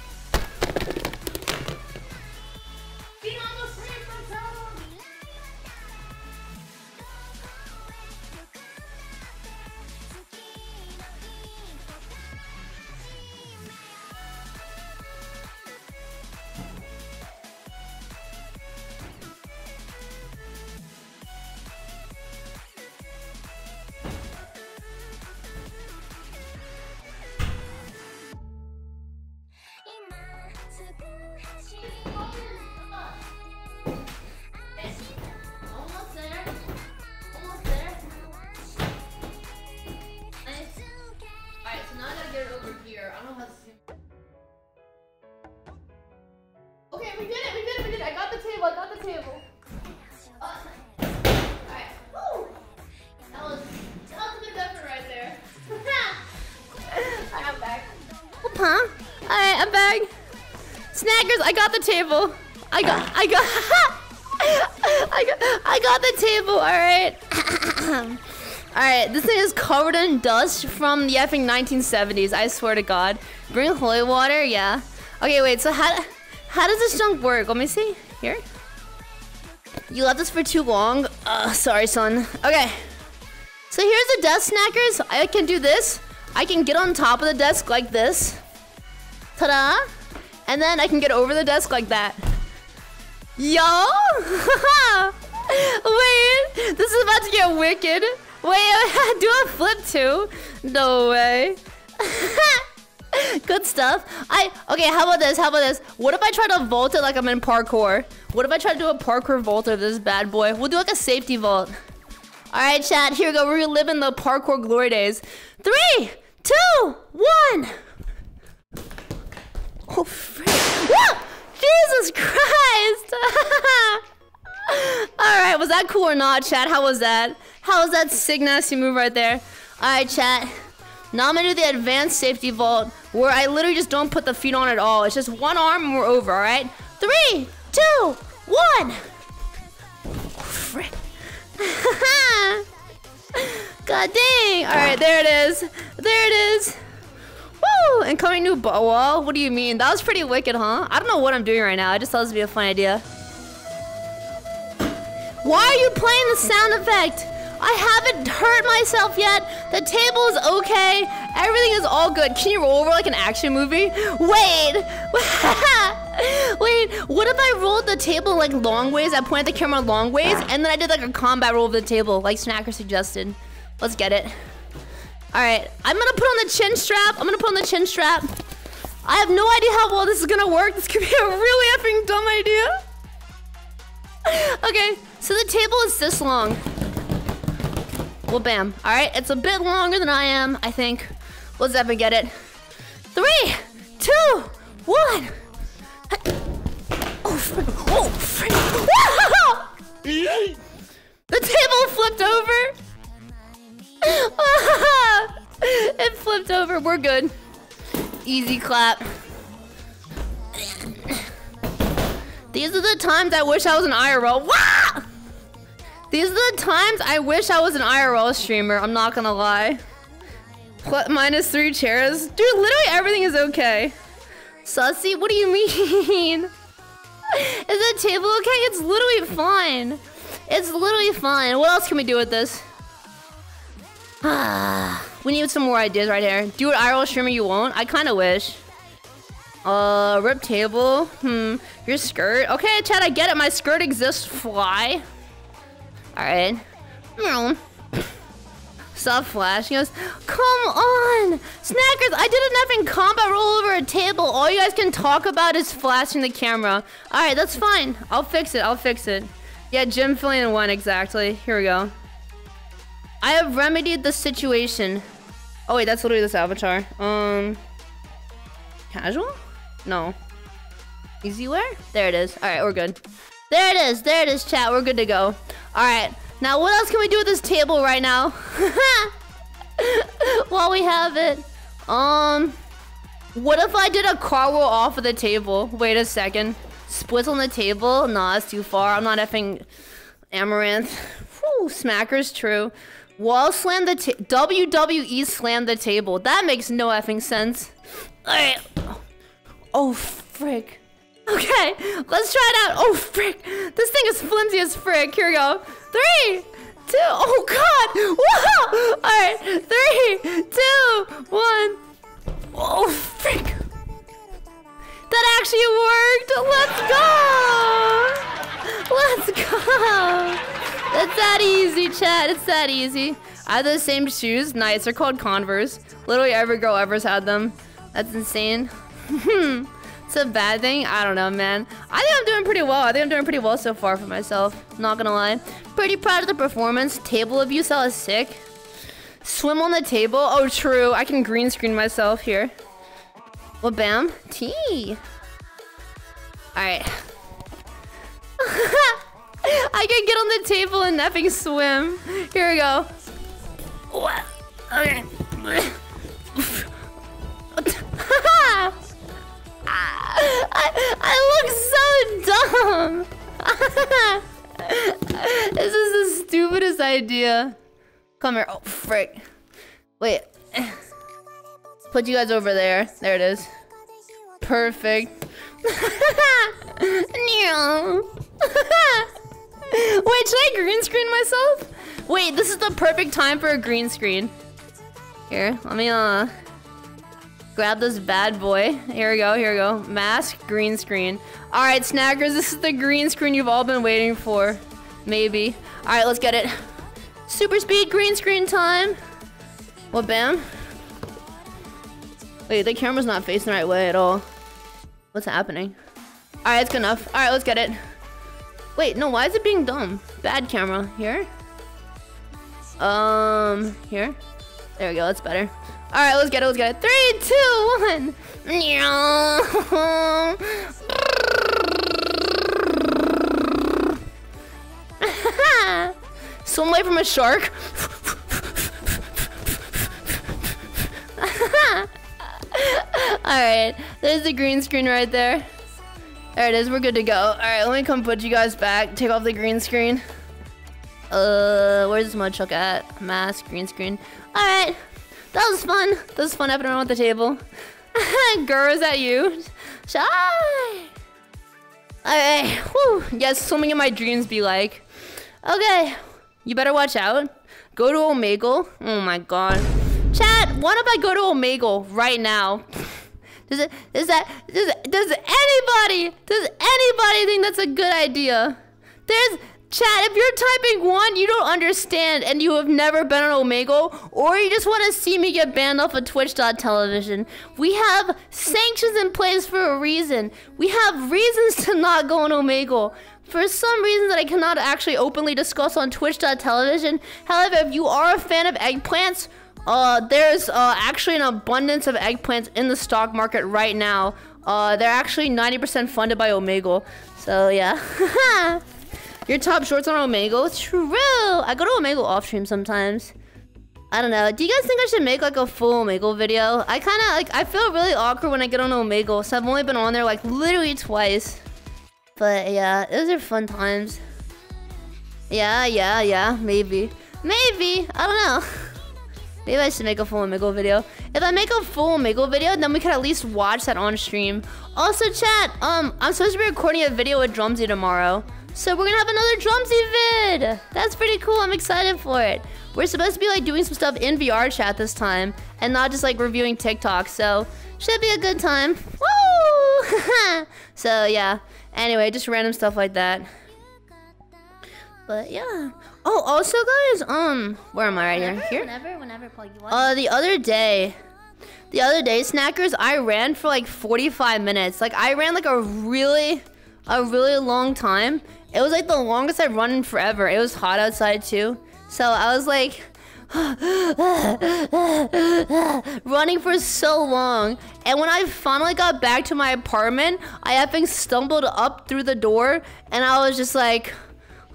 Table. I got the table. All right. All right. This thing is covered in dust from the effing 1970s. I swear to God. Bring holy water. Yeah. Okay. Wait. So how does this junk work? Let me see. Here. You left this for too long. Sorry, son. Okay. So here's the desk, Snackers. I can do this. I can get on top of the desk like this. Ta-da. And then I can get over the desk like that. Yo! Wait, this is about to get wicked. Wait, do a flip too? No way. Good stuff. Okay, how about this? How about this? What if I try to vault it like I'm in parkour? What if I try to do a parkour vault of this bad boy? We'll do like a safety vault. All right, chat, here we go. We're reliving the parkour glory days. 3, 2, 1. Oh, frick. Whoa! Jesus Christ! Alright, was that cool or not, chat? How was that? How was that sick, nasty move right there? Alright, chat. Now I'm gonna do the advanced safety vault where I literally just don't put the feet on at all. It's just one arm and we're over, alright? 3, 2, 1! Oh, frick. God dang! Alright, there it is. There it is. Woo! Incoming new wall? What do you mean? That was pretty wicked, huh? I don't know what I'm doing right now. I just thought this would be a fun idea. Why are you playing the sound effect? I haven't hurt myself yet. The table is okay. Everything is all good. Can you roll over like an action movie? Wait! Wait, what if I rolled the table like long ways? I pointed the camera long ways, and then I did like a combat roll of the table, like Snacker suggested. Let's get it. Alright, I'm gonna put on the chin strap. I'm gonna put on the chin strap. I have no idea how well this is gonna work. This could be a really effing dumb idea. Okay, so the table is this long. Well, bam. Alright, it's a bit longer than I am, I think. Let's effing get it. 3, 2, 1. Oh, frick. Oh, frick. The table flipped over. It flipped over. We're good. Easy clap. These are the times I wish I was an IRL. Wah! These are the times I wish I was an IRL streamer. I'm not gonna lie. +3 Cheras. Dude, literally everything is okay. Sussy, what do you mean? Is that table okay? It's literally fine. It's literally fine. What else can we do with this? We need some more ideas right here. Do an IRL streamer you won't? I kind of wish. Rip table. Your skirt. Okay, chat, I get it. My skirt exists. Fly. Alright. Stop flashing us. Come on! Snackers, I did an effing combat roll over a table. All you guys can talk about is flashing the camera. Alright, that's fine. I'll fix it. I'll fix it. Yeah, Jim Filian won, exactly. Here we go. I have remedied the situation. Oh wait, that's literally this avatar. Casual? No. Easy wear? There it is. Alright, we're good. There it is. There it is, chat. We're good to go. Alright. Now, what else can we do with this table right now? While we have it. What if I did a car roll off of the table? Wait a second. Splits on the table? Nah, that's too far. I'm not effing Amaranth. Whew, smacker's true. Wall slam the table. WWE slam the table. That makes no effing sense. Alright. Oh, frick. Okay, let's try it out. Oh, frick. This thing is flimsy as frick. Here we go. 3, 2, oh god! Whoa! Alright, 3, 2, 1. Oh, frick! That actually worked! Let's go! Let's go! It's that easy, chat. It's that easy. I have those same shoes. Nice. They're called Converse. Literally every girl ever's had them. That's insane. It's a bad thing? I don't know, man. I think I'm doing pretty well. I think I'm doing pretty well so far for myself. Not gonna lie. Pretty proud of the performance. Table abuse, that was sick. Swim on the table. Oh, true. I can green screen myself here. Well, bam. Tea. Alright. I can get on the table and effing swim. Here we go. Okay. I look so dumb. This is the stupidest idea. Come here. Oh, frick. Wait. Put you guys over there. There it is. Perfect. Wait, should I green screen myself? Wait, this is the perfect time for a green screen. Here, let me grab this bad boy. Here we go, here we go. Mask, green screen. Alright, snackers, this is the green screen you've all been waiting for. Maybe. Alright, let's get it. Super speed, green screen time. Well, bam. Wait, the camera's not facing the right way at all. What's happening? Alright, it's good enough. Alright, let's get it. Wait, no, why is it being dumb? Bad camera. Here? Here? There we go, that's better. All right, let's get it, let's get it. 3, 2, 1. Swim away from a shark. All right, there's the green screen right there. There it is, we're good to go. All right, let me come put you guys back. Take off the green screen. Where's this mudchuck at? Mask, green screen. All right. That was fun. That was fun happening around the table. Girl, is that you? Shy! Alright. Whew. Yes, swimming in my dreams be like. Okay. You better watch out. Go to Omegle. Oh my god. Chat, why don't I go to Omegle right now? Does anybody think that's a good idea? Chat, if you're typing 1, you don't understand and you have never been on Omegle, or you just want to see me get banned off of Twitch.tv. We have sanctions in place for a reason. We have reasons to not go on Omegle. For some reason that I cannot actually openly discuss on Twitch.tv. However, if you are a fan of eggplants, there's actually an abundance of eggplants in the stock market right now. They're actually 90% funded by Omegle. So, yeah. Your top shorts on Omegle? True! I go to Omegle off stream sometimes. I don't know. Do you guys think I should make like a full Omegle video? I kind of like, I feel really awkward when I get on Omegle, so I've only been on there like literally twice. But yeah, those are fun times. Yeah, maybe. I don't know. Maybe I should make a full Omegle video. If I make a full Omegle video, then we could at least watch that on stream. Also, chat, I'm supposed to be recording a video with Drumsy tomorrow. So we're gonna have another Drumsy vid. That's pretty cool. I'm excited for it. We're supposed to be like doing some stuff in VRChat this time and not just like reviewing TikTok. So should be a good time. Woo! So yeah. Anyway, just random stuff like that. But yeah. Oh, also guys, where am I right now? Here? Whenever, Paul, you want. The other day, Snackers, I ran for like 45 minutes. Like I ran like a really long time. It was like the longest I've run in forever. It was hot outside too. So I was like running for so long, and when I finally got back to my apartment, I effing stumbled up through the door, and I was just like,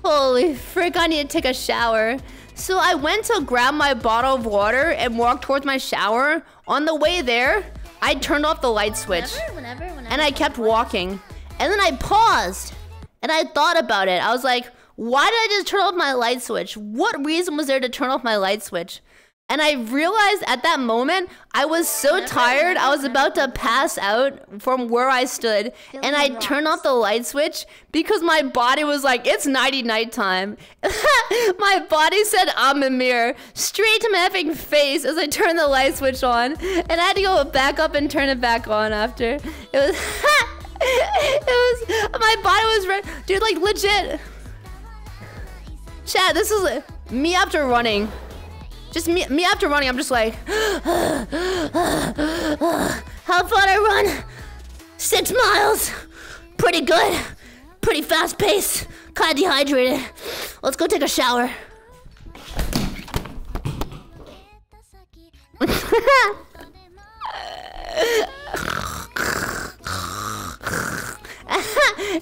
holy frick, I need to take a shower. So I went to grab my bottle of water and walked towards my shower. On the way there, I turned off the light switch, and I kept walking. And then I paused, and I thought about it. I was like, why did I just turn off my light switch? What reason was there to turn off my light switch? And I realized at that moment, I was so tired, I was about to pass out from where I stood. And I turned off the light switch because my body was like, it's nighty night time. My body said, I'm a mirror, straight to my effing face as I turned the light switch on. And I had to go back up and turn it back on after. It was, my body was red. Dude, like legit. Chat, this is me after running. Just me after running, I'm just like, how far did I run? 6 miles. Pretty good. Pretty fast paced. Kind of dehydrated. Let's go take a shower.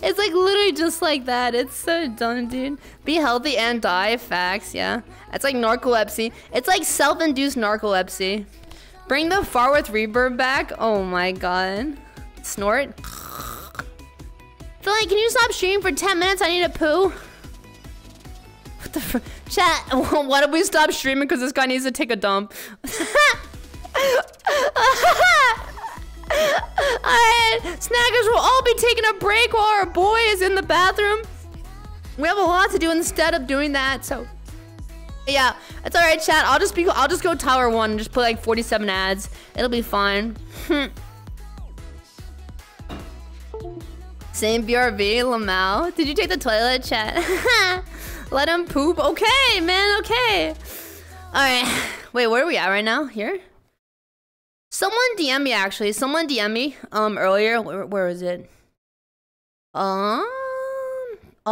It's like literally just like that. It's so dumb, dude. Be healthy and die. Facts, yeah. It's like narcolepsy. It's like self-induced narcolepsy. Bring the Farworth Reverb back. Oh my god. Snort. Filian, can you stop streaming for 10 minutes? I need a poo. What the fr- Chat, why don't we stop streaming because this guy needs to take a dump. Alright, Snackers, will all be taking a break while our boy is in the bathroom. We have a lot to do instead of doing that, so yeah, it's alright, chat. I'll just go Tower 1 and just play like 47 ads. It'll be fine. Same BRB, Lamau. Did you take the toilet, chat? Let him poop. Okay, man, okay. Alright. Wait, where are we at right now? Here? Someone DM me actually. Someone DM me earlier. Where is it? Oh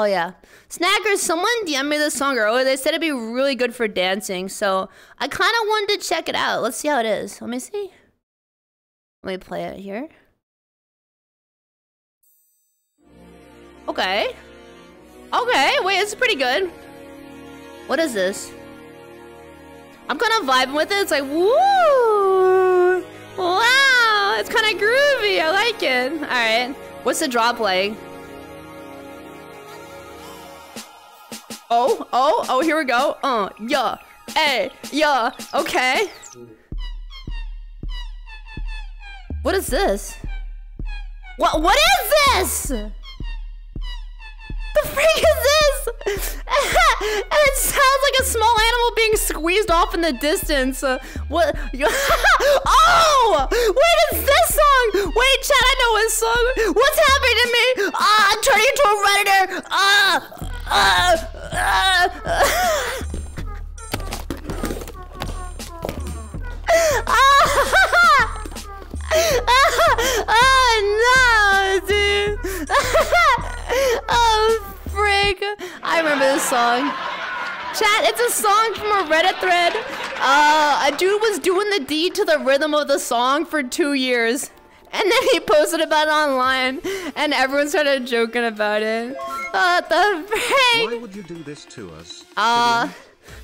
yeah, Snackers. Someone DM me this song earlier. They said it'd be really good for dancing, so I kind of wanted to check it out. Let's see how it is. Let me see. Let me play it here. Okay. Okay. Wait, it's pretty good. What is this? I'm kind of vibing with it. It's like woo. Wow, it's kind of groovy. I like it. All right, what's the drop like? Oh, here we go. Yeah, hey, yeah, okay. What is this? What is this? The freak is this? And it sounds like a small animal being squeezed off in the distance. What? Oh! Wait, it's this song! Wait, chat, I know what song. What's happening to me? I'm turning into a Redditor. Oh, no, dude. Oh, frick. I remember this song. Chat, it's a song from a Reddit thread. A dude was doing the deed to the rhythm of the song for 2 years. And then he posted about it online. And everyone started joking about it. What the frick? Why would you do this to us?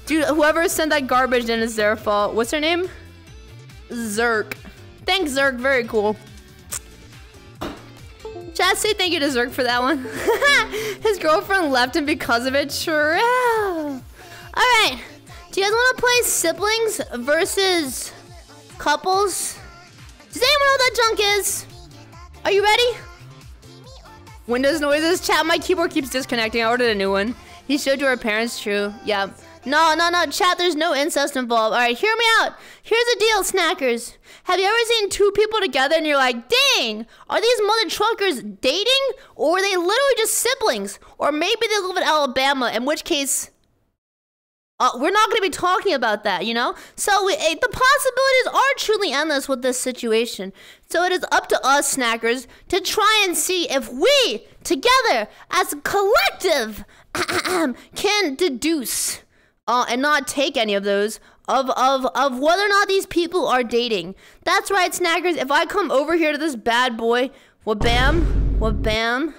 Dude, whoever sent that garbage in is their fault. What's her name? Zerk. Thanks, Zerk. Very cool. Chat, say thank you to Zerk for that one. His girlfriend left him because of it. True. All right, Do you guys want to play siblings versus couples? Does anyone know what that junk is? Are you ready? Windows noises. Chat, my keyboard keeps disconnecting. I ordered a new one. He showed to her parents, true. Yeah. No, chat, there's no incest involved. All right, hear me out. Here's the deal, snackers. Have you ever seen two people together and you're like, dang, are these mother truckers dating? Or are they literally just siblings? Or maybe they live in Alabama, in which case, we're not going to be talking about that, you know? So the possibilities are truly endless with this situation. So it is up to us, snackers, to try and see if we, together, as a collective, can deduce... and not take any of those of whether or not these people are dating. That's right, snackers. If I come over here to this bad boy, wabam, wabam,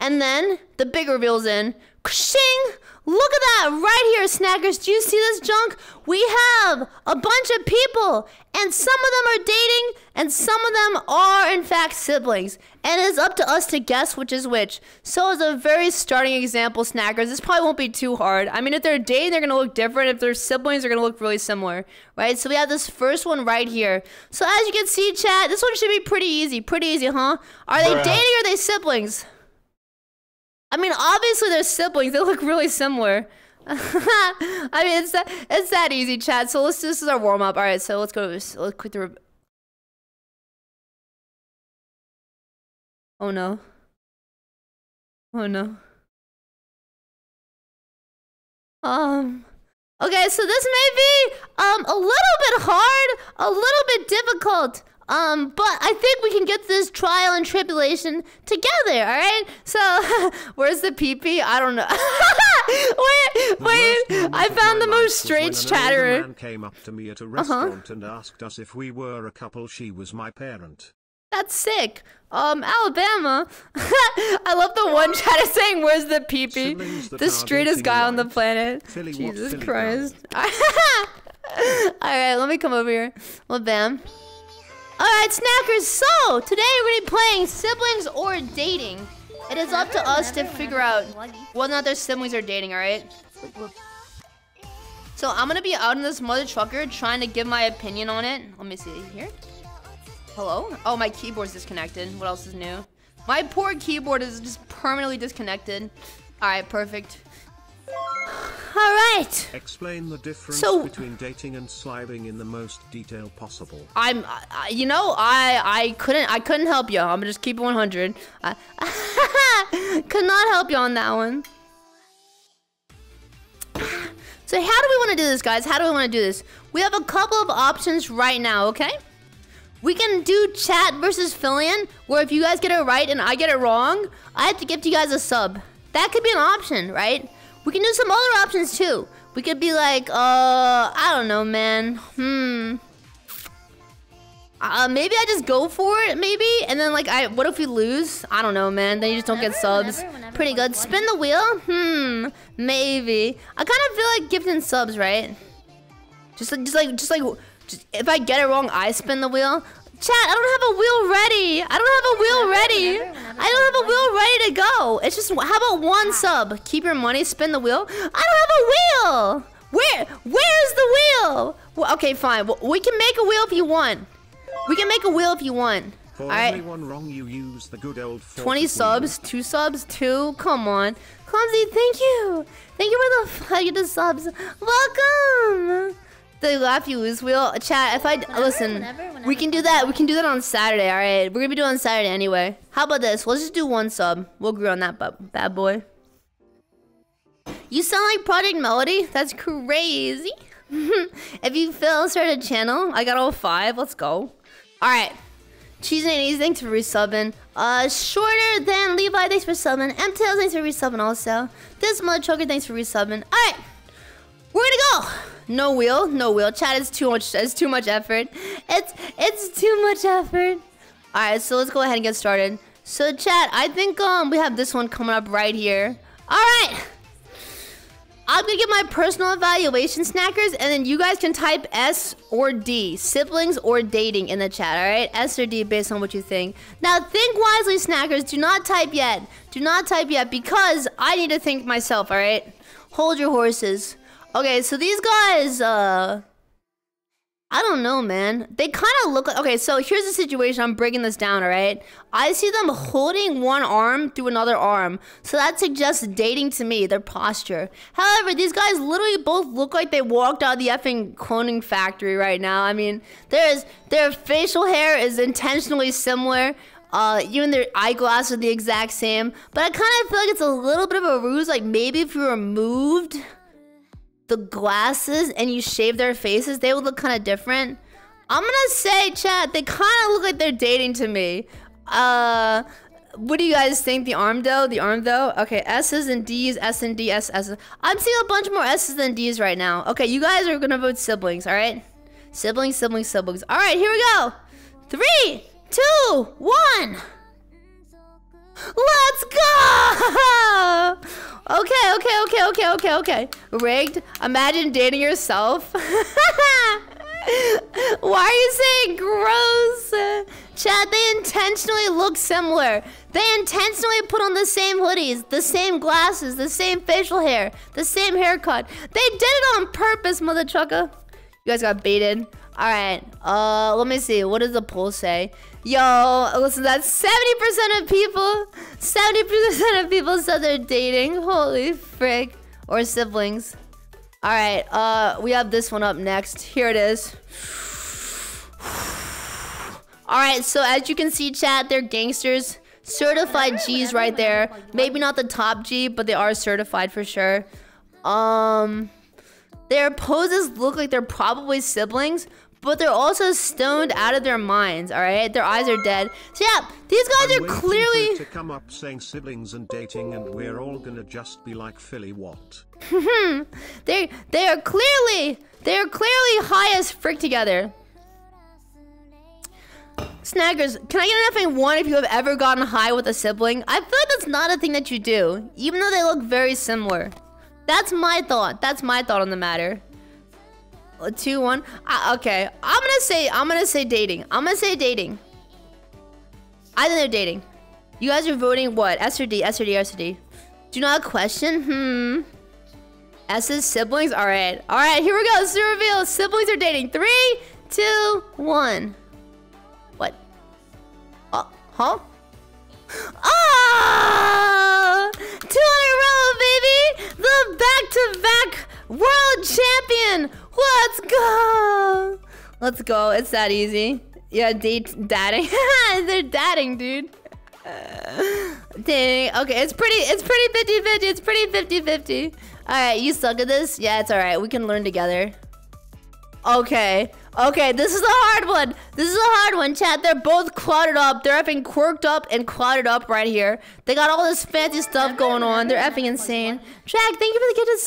and then the big reveal's in. Ka-shing! Look at that right here, snackers. Do you see this junk? We have a bunch of people, and some of them are dating, and some of them are, in fact, siblings. And it is up to us to guess which is which. So as a very starting example, snackers, this probably won't be too hard. I mean, if they're dating, they're going to look different. If they're siblings, they're going to look really similar, right? So we have this first one right here. So as you can see, chat, this one should be pretty easy, huh? Are they dating or are they siblings? I mean, obviously they're siblings. They look really similar. I mean, it's that easy, chat. So let's this is our warm up. All right, so let's go. Let's quit the. Oh no. Oh no. Okay, so this may be a little bit hard, a little bit difficult. But I think we can get this trial and tribulation together, alright? So, where's the pee-pee? I don't know. wait, I found the most strange chatter. An man came up to me at a restaurant and asked us if we were a couple. She was my parent. That's sick. Alabama. I love the one chatter saying, where's the pee-pee? The straightest guy on the planet. Philly, Jesus Christ. Alright, let me come over here. Well, bam. Alright, snackers, so today we're going to be playing siblings or dating. It is up to us to figure out whether or not their siblings are dating, alright? So I'm going to be out in this mother trucker trying to give my opinion on it. Let me see here. Hello? Oh, my keyboard's disconnected. What else is new? My poor keyboard is just permanently disconnected. Alright, perfect. Alright. Explain the difference between dating and sliding in the most detail possible. I couldn't help you. I'm gonna just keep it 100. I could not help you on that one. So how do we want to do this, guys? How do we want to do this? We have a couple of options right now, okay? We can do chat versus Filian, where if you guys get it right and I get it wrong, I have to give you guys a sub. That could be an option, right? We can do some other options, too. We could be like, I don't know, man. Maybe I just go for it, maybe? And then, like, what if we lose? I don't know, man. Then you just don't get subs. Pretty good. Spin the wheel? Maybe. I kind of feel like gifting subs, right? Just, if I get it wrong, I spin the wheel. Chat, I don't have a wheel ready. I don't have a wheel ready to go. It's just, how about one sub? Keep your money, spin the wheel. I don't have a wheel. Where's the wheel? Well, okay, fine. We can make a wheel if you want. For every one wrong, you use the good old 20 subs, 2 subs, 2. Come on. Clumsy, thank you. Thank you for the subs. Welcome. The laugh you lose wheel. Chat, if I listen, we can do that. We can do that on Saturday. All right, we're gonna be doing it on Saturday anyway. How about this? Let's just do one sub. We'll agree on that, bad boy. You sound like Project Melody. That's crazy. If you fail, start a channel. I got all 5. Let's go. All right. Cheese and Ease, thanks for resubbing. Shorter than Levi, thanks for subbing. MTails, thanks for resubbing also. This mother choker, thanks for resubbing. All right. We're gonna go. No wheel, no wheel. Chat is too much. It's too much effort. It's too much effort. All right, so let's go ahead and get started. So, chat, I think we have this one coming up right here. All right, I'm gonna give my personal evaluation, snackers, and then you guys can type S or D, siblings or dating, in the chat. All right, S or D based on what you think. Now, think wisely, snackers. Do not type yet. Do not type yet because I need to think myself. All right. Hold your horses. Okay, so these guys, I don't know, man. They kind of look like... Okay, so here's the situation. I'm breaking this down, all right? I see them holding one arm through another arm. So that suggests dating to me, their posture. However, these guys literally both look like they walked out of the effing cloning factory right now. I mean, their facial hair is intentionally similar. Even their eyeglasses are the exact same. But I kind of feel like it's a little bit of a ruse. Like, maybe if you removed the glasses and you shave their faces, they would look kind of different. I'm gonna say, chat, they kind of look like they're dating to me. What do you guys think? The arm though? The arm though? Okay, S's and D's, S and D, S, S. I'm seeing a bunch more S's than D's right now. Okay, you guys are gonna vote siblings, all right? Siblings, siblings, siblings. All right, here we go. 3, 2, 1. Let's go! Okay. Rigged. Imagine dating yourself. Why are you saying gross? Chat, they intentionally look similar. They intentionally put on the same hoodies, the same glasses, the same facial hair, the same haircut. They did it on purpose, mother trucker. You guys got baited. All right, let me see. What does the poll say? Yo, listen, that's 70% of people. 70% of people said they're dating. Holy frick. Or siblings. All right, we have this one up next. Here it is. All right, so as you can see, chat, they're gangsters. Certified G's right there. Maybe not the top G, but they are certified for sure. Their poses look like they're probably siblings, but they're also stoned out of their minds, all right? Their eyes are dead. So yeah, these guys are clearly... to come up saying siblings and dating and we're all gonna just be like Philly Watt. They are clearly high as frick together. Snaggers, can I get an F1 if you have ever gotten high with a sibling? I feel like that's not a thing that you do, even though they look very similar. That's my thought. That's my thought on the matter. 2, 1. Okay, I'm gonna say dating. I think they're dating. You guys are voting what? S or D? S or D? S or D? Do not question. S's siblings. All right. All right. Here we go. It's the reveal. Siblings are dating. 3, 2, 1. What? Huh? Oh! 2 in a row, baby! The back-to-back world champion! Let's go! Let's go. It's that easy. Yeah, dating. They're dating, dude. Dang. Okay, it's pretty 50-50. Alright, you suck at this? Yeah, it's alright. We can learn together. Okay. Okay, this is a hard one. This is a hard one, chat. They're both clouded up. They're effing quirked up and clouded up right here. They got all this fancy stuff going on. They're effing insane. Jack, thank you for the gifted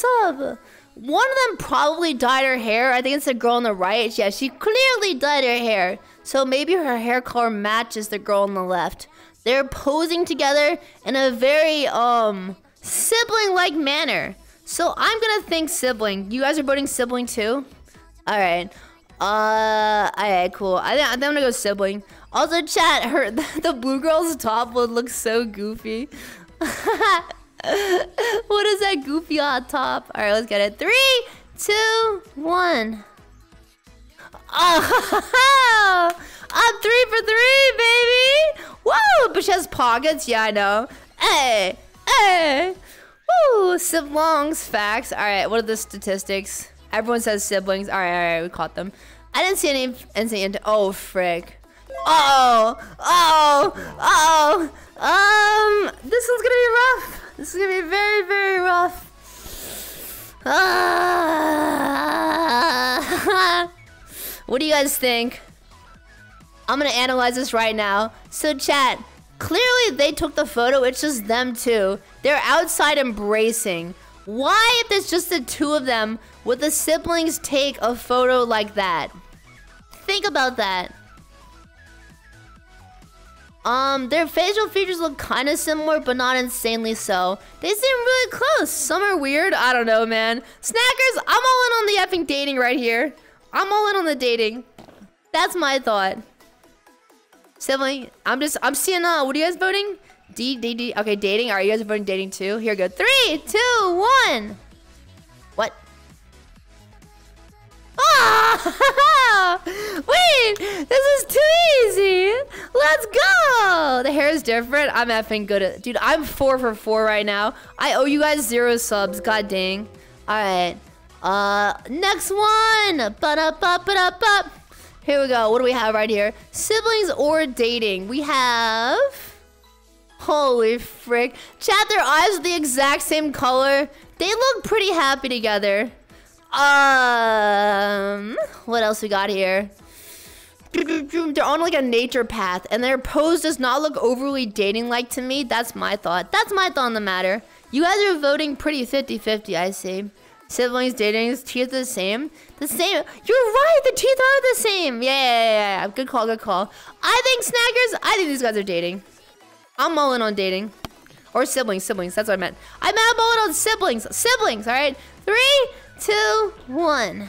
sub. One of them probably dyed her hair. I think it's the girl on the right. Yeah, she clearly dyed her hair. So maybe her hair color matches the girl on the left. They're posing together in a very, sibling-like manner. So I'm gonna think sibling. You guys are voting sibling too? All right. Alright, cool. I think I'm gonna go sibling. Also, chat, the blue girl's top would look so goofy. What is that goofy on top? Alright, let's get it. 3, 2, 1. Oh, I'm 3 for 3, baby! Woo! But she has pockets. Yeah, I know. Hey! Hey! Woo! Siblings, facts. Alright, what are the statistics? Everyone says siblings. All right, we caught them. I didn't see any NC. Oh, frick. This one's gonna be rough. This is gonna be very, very rough. What do you guys think? I'm gonna analyze this right now. So, chat, clearly they took the photo. It's just them two. They're outside embracing. Why, if there's just the two of them, would the siblings take a photo like that? Think about that. Their facial features look kind of similar, but not insanely so. They seem really close. Some are weird. I don't know, man. Snackers, I'm all in on the effing dating right here. I'm all in on the dating. That's my thought. Sibling, I'm seeing, what are you guys voting? D, D, D. Okay, dating. All right, you guys are voting dating too. Here we go. 3, 2, 1. Wait, this is too easy. Let's go. The hair is different. I'm effing good at... Dude, I'm 4 for 4 right now. I owe you guys 0 subs. God dang. All right. Next one. Ba-da-ba-ba-da-ba. Here we go. What do we have right here? Siblings or dating? We have... Holy frick. Chat, their eyes are the exact same color. They look pretty happy together. What else we got here? They're on like a nature path, and their pose does not look overly dating-like to me. That's my thought. That's my thought on the matter. You guys are voting pretty 50-50, I see. Siblings, dating, teeth are the same. The same. You're right, the teeth are the same. Yeah. Good call, good call. I think Snaggers, I think these guys are dating. I'm all in on dating. Or siblings, that's what I meant. I'm all in on siblings, all right? 3, 2, 1.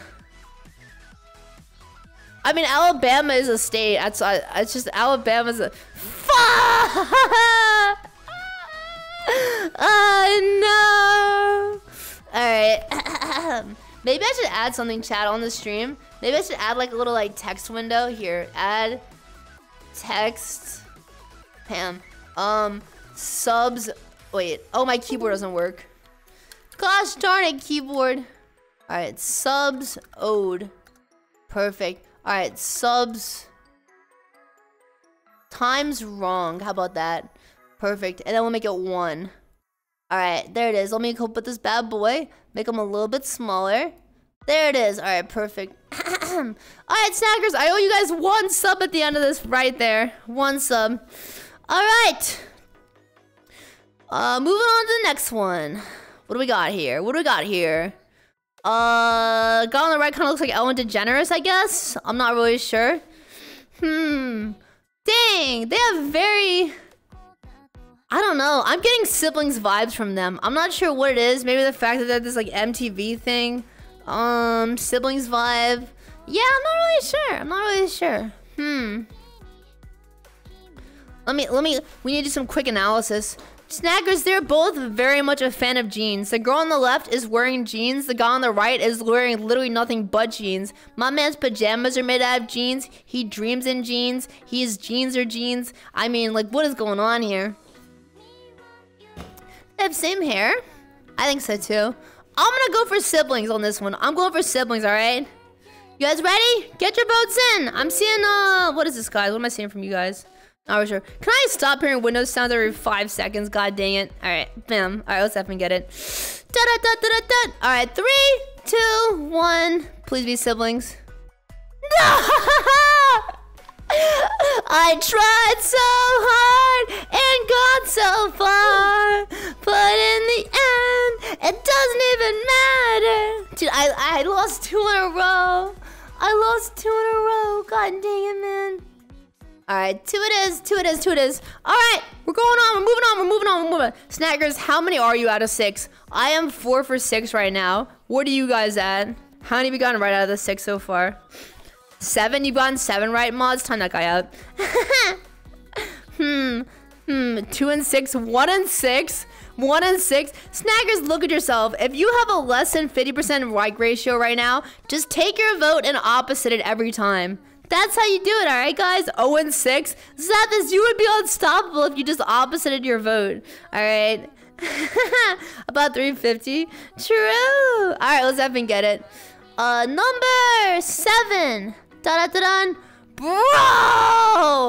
I mean, Alabama is a state. It's just Alabama's a... Oh, no. All right. Maybe I should add something, chat, on the stream. Maybe I should add like a little like text window here. Add text. Pam. Subs. Wait. Oh, my keyboard doesn't work. Gosh darn it, keyboard. All right, subs owed. Perfect. All right, subs. Times wrong. How about that? Perfect. And then we'll make it 1. All right, there it is. Let me go put this bad boy. Make him a little bit smaller. There it is. All right, perfect. All right, Snackers, I owe you guys 1 sub at the end of this right there. 1 sub. All right. Moving on to the next one. What do we got here? What do we got here? Guy on the right kind of looks like Ellen DeGeneres, I guess. I'm not really sure. Dang, they have very... I don't know. I'm getting siblings vibes from them. I'm not sure what it is. Maybe the fact that they have this like MTV thing. Siblings vibe. Yeah, I'm not really sure. We need to do some quick analysis. Snaggers, they're both very much a fan of jeans. The girl on the left is wearing jeans. The guy on the right is wearing literally nothing but jeans. My man's pajamas are made out of jeans. He dreams in jeans. His jeans are jeans. I mean, like, what is going on here? They have same hair? I think so, too. I'm gonna go for siblings on this one. I'm going for siblings, all right? You guys ready? Get your votes in. I'm seeing, what is this, guys? What am I seeing from you guys? Not really sure. Can I stop hearing Windows sounds every 5 seconds? God dang it. All right, bam. All right, let's effing get it. Da da da da da da. All right, 3, 2, 1. Please be siblings. No! I tried so hard and got so far, but in the end, it doesn't even matter. Dude, I lost 2 in a row. I lost 2 in a row. God dang it, man. All right, 2 it is. All right, we're going on, we're moving on. Snaggers, how many are you out of 6? I am 4 for 6 right now. What are you guys at? How many have you gotten right out of the 6 so far? 7, you've gotten 7 right, mods? Time that guy out. 2 and 6, 1 and 6. 1 and 6. Snaggers, look at yourself. If you have a less than 50% right ratio right now, just take your vote and opposite it every time. That's how you do it, all right, guys? 0 and 6. Zathis, you would be unstoppable if you just opposited your vote. All right. About 350. True. All right, let's effing get it. Number 7. Da-da-da-dun. Bro!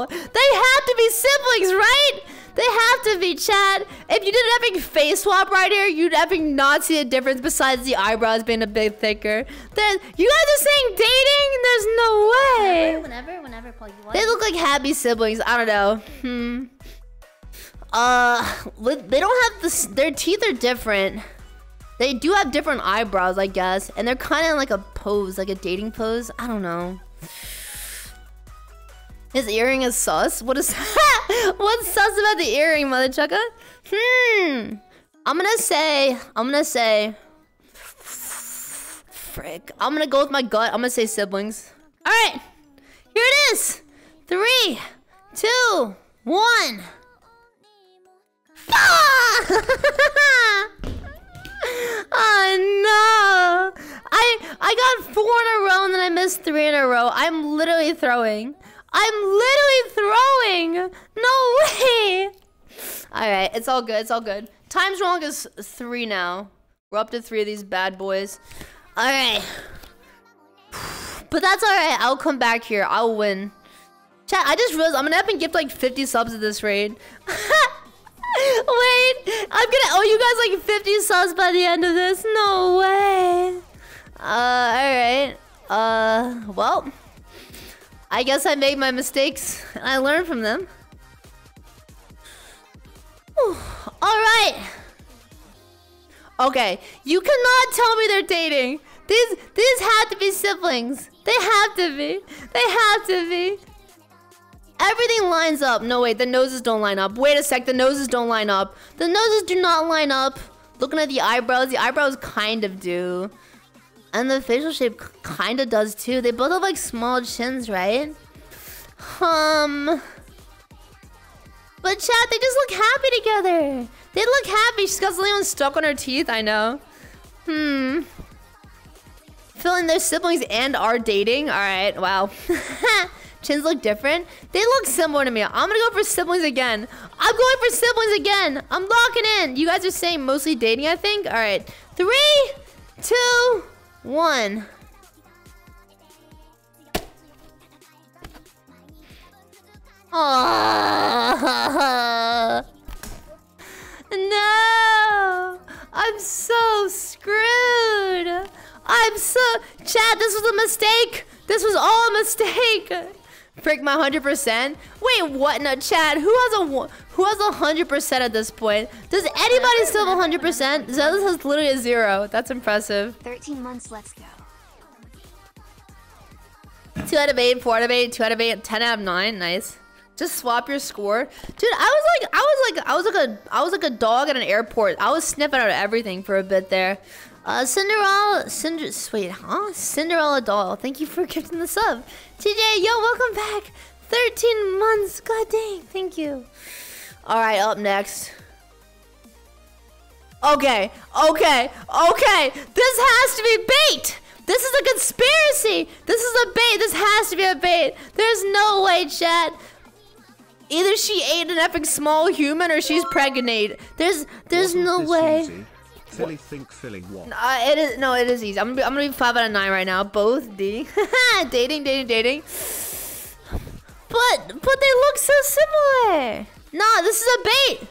They have to be siblings, right? They have to be, chat. If you did an effing face swap right here, you'd effing not see a difference besides the eyebrows being a bit thicker. You guys are saying dating? There's no way. Whenever, Paul, you like. They look like happy siblings. I don't know. They don't have this. Their teeth are different. They do have different eyebrows, I guess. And they're kind of like a pose, like a dating pose. I don't know. His earring is sus. What is that? What's sus about the earring, mother chucka? I'm gonna say. Frick. I'm gonna go with my gut. I'm gonna say siblings. All right. Here it is. 3, 2, 1. Oh no! I I got 4 in a row and then I missed 3 in a row. I'm literally throwing. No way. All right, it's all good. It's all good. Time's wrong is 3 now. We're up to 3 of these bad boys. All right. But that's all right. I'll come back here. I'll win. Chat, I just realized I'm gonna have to gift like 50 subs at this raid. Wait, I'm gonna owe you guys like 50 subs by the end of this. No way. All right. Well, I guess I made my mistakes and I learned from them. Whew. All right. Okay, you cannot tell me they're dating. These have to be siblings. They have to be. Everything lines up. No, wait, the noses don't line up. Wait a sec, the noses don't line up. The noses do not line up. Looking at the eyebrows kind of do. And the facial shape kind of does too. They both have like small chins, right? But chat, they just look happy together. They look happy. She's got something stuck on her teeth, I know. Feeling their siblings and are dating. All right, wow. Chins look different. They look similar to me. I'm gonna go for siblings again. I'm locking in. You guys are saying mostly dating, I think. All right, 3, 2, 1. Oh no! I'm so screwed. Chad, this was a mistake. This was all a mistake. Frick my 100%. Wait, what? No, Chad. Who has a 100% at this point? Does anybody still have 100%? Zelda has literally a 0. That's impressive. 13 months. Let's go. 2 out of 8. 4 out of 8. 2 out of 8. 10 out of 9. Nice. Just swap your score, dude. I was like a dog at an airport. I was sniffing out everything for a bit there. Cinderella doll. Thank you for gifting the sub. TJ, yo, welcome back. 13 months. God dang. Thank you. All right, up next. Okay. This has to be bait. This is a conspiracy. This is a bait. This has to be a bait. There's no way, chat. Either she ate an effing small human or she's pregnant. There's no way. Easy? Philly think Philly what? It is easy. I'm gonna be 5 out of 9 right now. Both dating. dating. But they look so similar. Nah, this is a bait.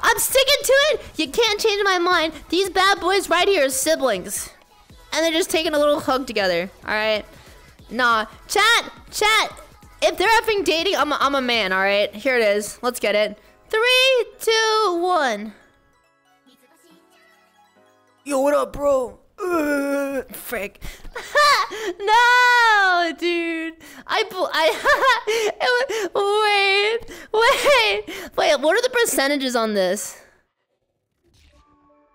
I'm sticking to it. You can't change my mind. These bad boys right here are siblings, and they're just taking a little hug together. All right. Nah, chat. If they're effing dating, I'm a man. All right. Here it is. Let's get it. 3, 2, 1. Yo, what up, bro? Frick. No, dude. Wait. What are the percentages on this?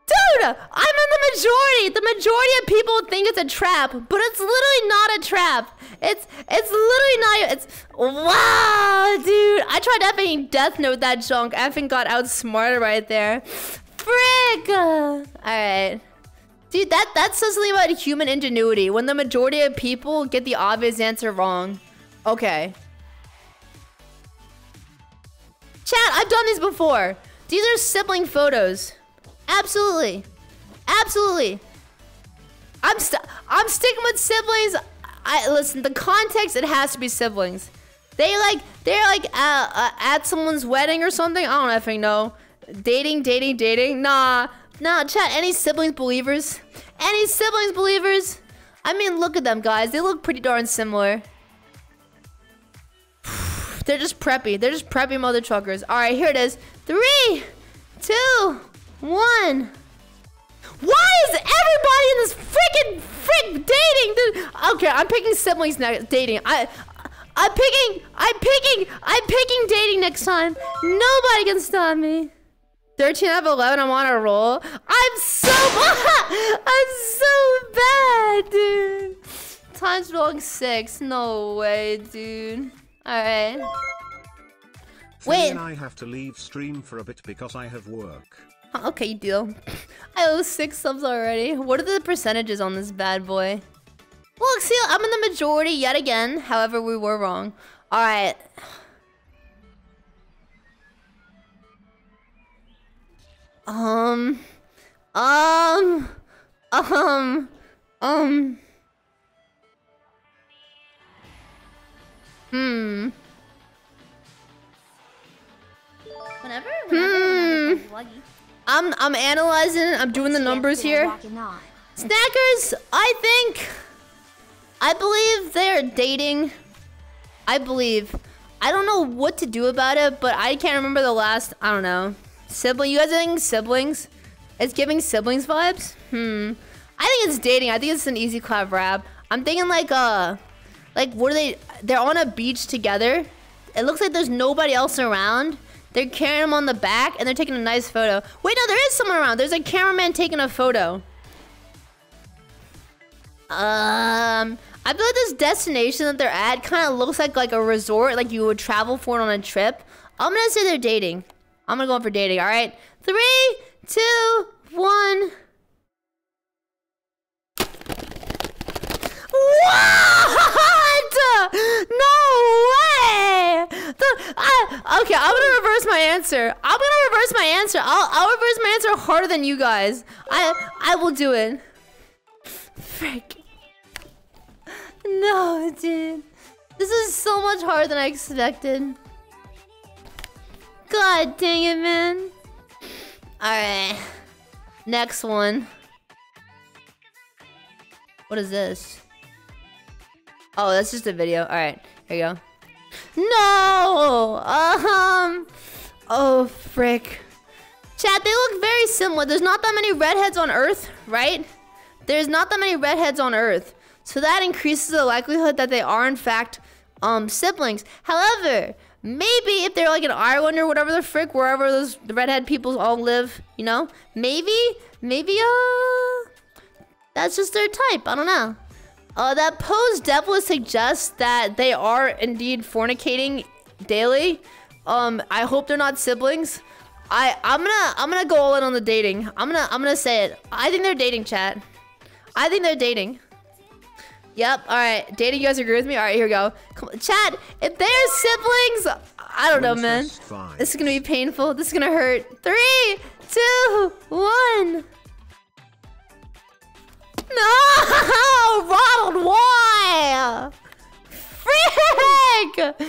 Dude, I'm in the majority. The majority of people think it's a trap, but it's literally not a trap. It's literally not. Wow, dude. I tried effing Death Note that junk. I effing got outsmarted right there. Frick. All right. Dude, that says something about human ingenuity when the majority of people get the obvious answer wrong. Okay. Chat, I've done these before. These are sibling photos. Absolutely. I'm sticking with siblings. Listen, the context, it has to be siblings. They're like at someone's wedding or something. I don't effing know. Dating. Nah, chat, any siblings believers? I mean, look at them, guys. They look pretty darn similar. They're just preppy mother truckers. All right, here it is. 3, 2, 1. Why is everybody in this freaking dating? Dude? Okay, I'm picking siblings next. Dating. I'm picking dating next time. Nobody can stop me. 13 out of 11, I'm on a roll. I'm so bad, dude. Time's wrong 6. No way, dude. All right. Wait. I have to leave stream for a bit because I have work. Okay, deal. I owe 6 subs already. What are the percentages on this bad boy? Look, see, I'm in the majority yet again. However, we were wrong. Alright. I'm analyzing it. I'm doing the numbers here. Snackers, I believe they're dating. I don't know what to do about it, but I can't remember the last, I don't know. Sibling, you guys think siblings? It's giving siblings vibes? I think it's dating. I think it's an easy collab rap. I'm thinking like what are they? They're on a beach together. It looks like there's nobody else around. They're carrying him on the back and they're taking a nice photo. Wait, no, there is someone around. There's a cameraman taking a photo. I feel like this destination that they're at kind of looks like a resort, like you would travel for it on a trip. I'm gonna say they're dating. I'm gonna go in for dating, all right? 3, 2, 1. What? No way! Okay, I'm gonna reverse my answer. I'll reverse my answer harder than you guys. I will do it. Frick. No, dude. This is so much harder than I expected. God dang it, man. Alright. Next one. What is this? Oh, that's just a video. Alright, here you go. No! Oh, frick. Chat, they look very similar. There's not that many redheads on Earth, right? There's not that many redheads on Earth. So that increases the likelihood that they are, in fact, siblings. However, maybe if they're like in Ireland or whatever the frick, wherever those redhead peoples all live, you know? Maybe that's just their type. I don't know. That pose definitely suggests that they are indeed fornicating daily. I hope they're not siblings. I'm gonna go all in on the dating. I'm gonna say it. I think they're dating, chat. I think they're dating. Yep. All right, dating. You guys agree with me? All right, here we go. Come on, chat. If they're siblings, I don't know, man. This is gonna be painful. This is gonna hurt. 3, 2, 1. No! Ronald, why? Frick! I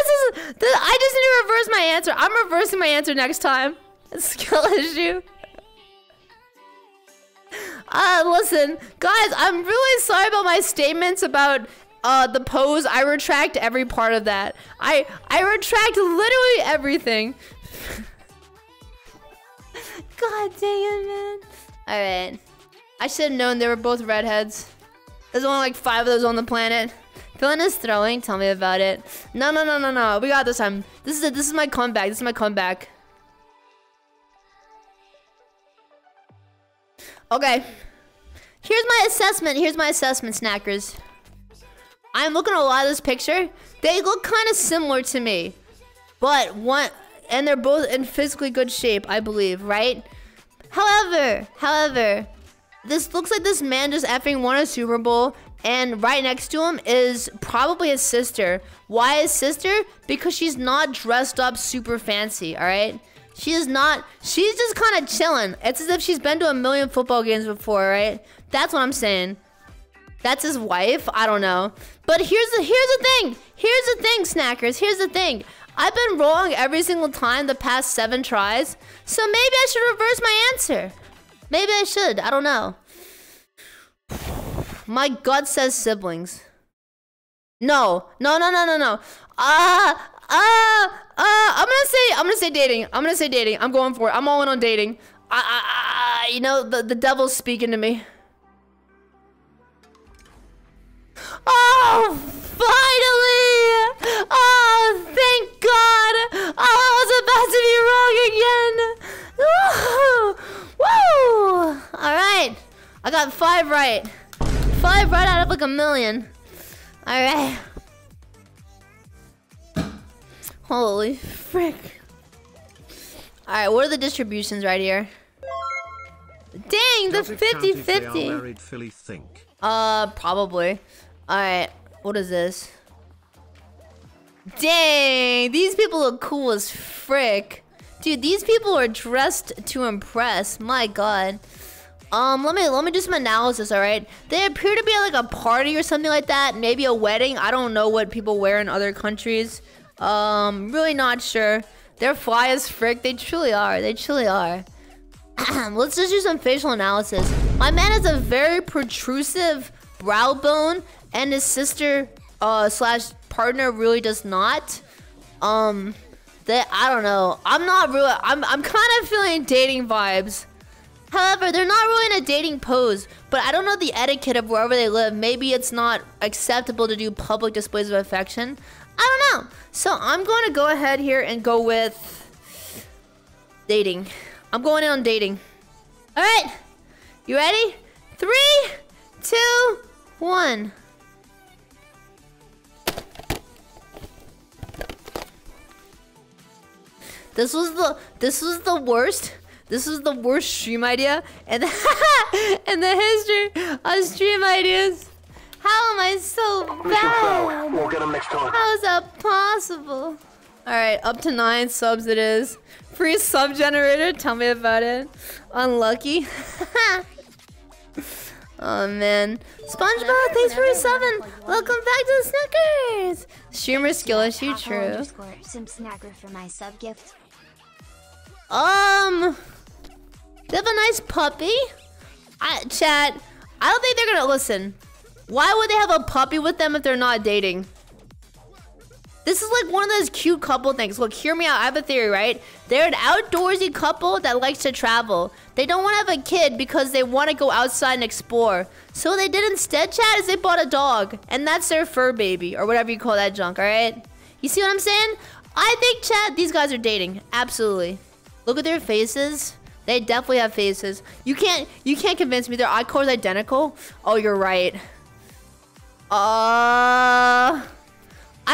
just need to reverse my answer. I'm reversing my answer next time. Skill issue. Listen, guys, I'm really sorry about my statements about the pose. I retract every part of that. I retract literally everything. God dang it, man. All right. I should have known they were both redheads. There's only like 5 of those on the planet. Filian is throwing. Tell me about it. No. We got this time. This is it. This is my comeback. Okay. Here's my assessment. Snackers. I'm looking at a lot of this picture. They look kind of similar to me, but one, and they're both in physically good shape, I believe, right? However. This looks like this man just effing won a Super Bowl, and right next to him is probably his sister. Why his sister? Because she's not dressed up super fancy, all right? She is not. She's just kind of chilling. It's as if she's been to a million football games before, right? That's what I'm saying. That's his wife? I don't know. But here's the thing, Snackers. I've been wrong every single time the past 7 tries, so maybe I should reverse my answer. Maybe I should. I don't know. My gut says siblings. No. I'm gonna say dating. I'm going for it. I'm all in on dating. You know, the devil's speaking to me. Oh, finally! Oh, thank God! Oh, I was about to be wrong again. Woo! Woo! Alright. I got 5 right. 5 right out of like a million. Alright. Holy frick. Alright, what are the distributions right here? Dang, the 50-50. Probably. Alright, what is this? Dang, these people look cool as frick. Dude, these people are dressed to impress. My god. Let me do some analysis, alright? They appear to be at like a party or something like that. Maybe a wedding. I don't know what people wear in other countries. Really not sure. They're fly as frick. They truly are. They truly are. Let's just do some facial analysis. My man has a very protrusive brow bone, and his sister slash partner really does not. I don't know. I'm kind of feeling dating vibes. However, they're not really in a dating pose, but I don't know the etiquette of wherever they live. Maybe it's not acceptable to do public displays of affection. I don't know. So I'm going to go ahead here and go with dating. I'm going in on dating. All right. You ready? 3, 2, 1. This was the worst. This was the worst stream idea in the, in the history of stream ideas. How am I so bad? We'll get them next time. How is that possible? Alright, up to 9 subs it is. Free sub generator, tell me about it. Unlucky. Oh man. SpongeBob, thanks for your 7. Welcome back to the Snickers. Streamer skill issue, true. They have a nice puppy. Chat, I don't think they're gonna listen. Why would they have a puppy with them if they're not dating? This is like one of those cute couple things. Look, hear me out. I have a theory, right? They're an outdoorsy couple that likes to travel. They don't want to have a kid because they want to go outside and explore. So what they did instead, chat, is they bought a dog. And that's their fur baby, or whatever you call that junk, all right? You see what I'm saying? I think, chat, these guys are dating. Absolutely. Look at their faces. They definitely have faces. You can't convince me. Their eye color's identical. Oh, you're right. I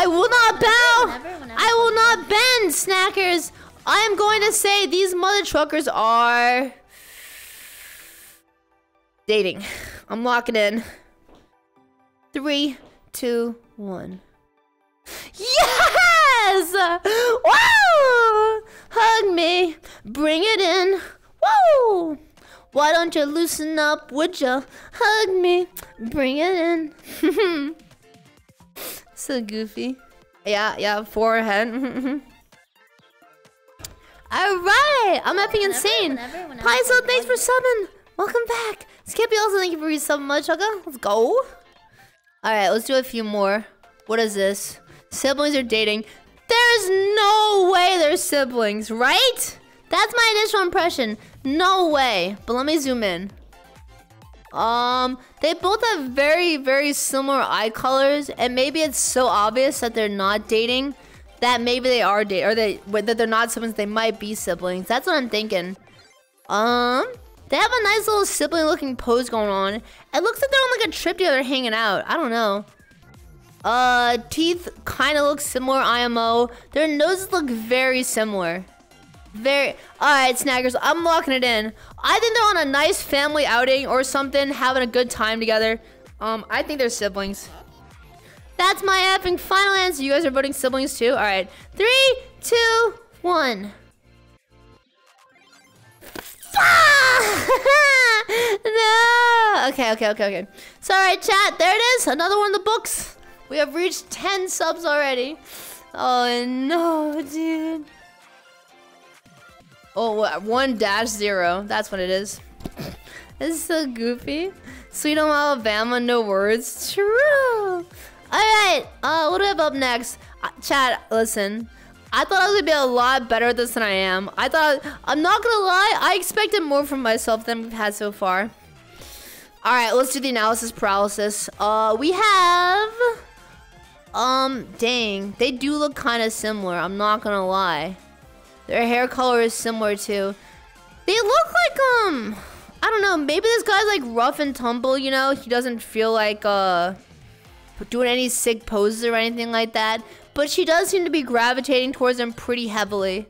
will not bow. I will not bend, Snackers. I am going to say these mother truckers are dating. I'm locking in. 3, 2, 1. Yes! Woo! Hug me. Bring it in. Woo! Why don't you loosen up, would ya? Hug me. Bring it in. So goofy. Yeah, forehead. Alright, I'm effing insane. Paizo, thanks for subbing. Welcome back. Skippy, also thank you for resubbing, my chugga. Let's go. Alright, let's do a few more. What is this? Siblings are dating. There's no way they're siblings, right? That's my initial impression. No way. But let me zoom in. They both have very, very similar eye colors, and maybe it's so obvious that they're not dating, that maybe they are dating, or that they're not siblings, they might be siblings. That's what I'm thinking. They have a nice little sibling-looking pose going on. It looks like they're on like a trip together hanging out. I don't know. Teeth kind of look similar, IMO. Their noses look very similar. Alright, Snackers, I'm locking it in. I think they're on a nice family outing or something, having a good time together. I think they're siblings. That's my effing final answer. You guys are voting siblings too? Alright. 3, 2, 1. No! Okay. So, alright, chat, there it is. Another one in the books. We have reached 10 subs already. Oh, no, dude. Oh, 1-0. That's what it is. This is so goofy. Sweet Home Alabama, no words. True. Alright, what do I have up next? Chat, listen. I thought I was going to be a lot better at this than I am. I'm not going to lie. I expected more from myself than we've had so far. Alright, let's do the analysis paralysis. We have... dang. They do look kind of similar. I'm not going to lie. Their hair color is similar too. They look like, I don't know, maybe this guy's like rough and tumble, you know? He doesn't feel like, doing any sick poses or anything like that. But she does seem to be gravitating towards them pretty heavily.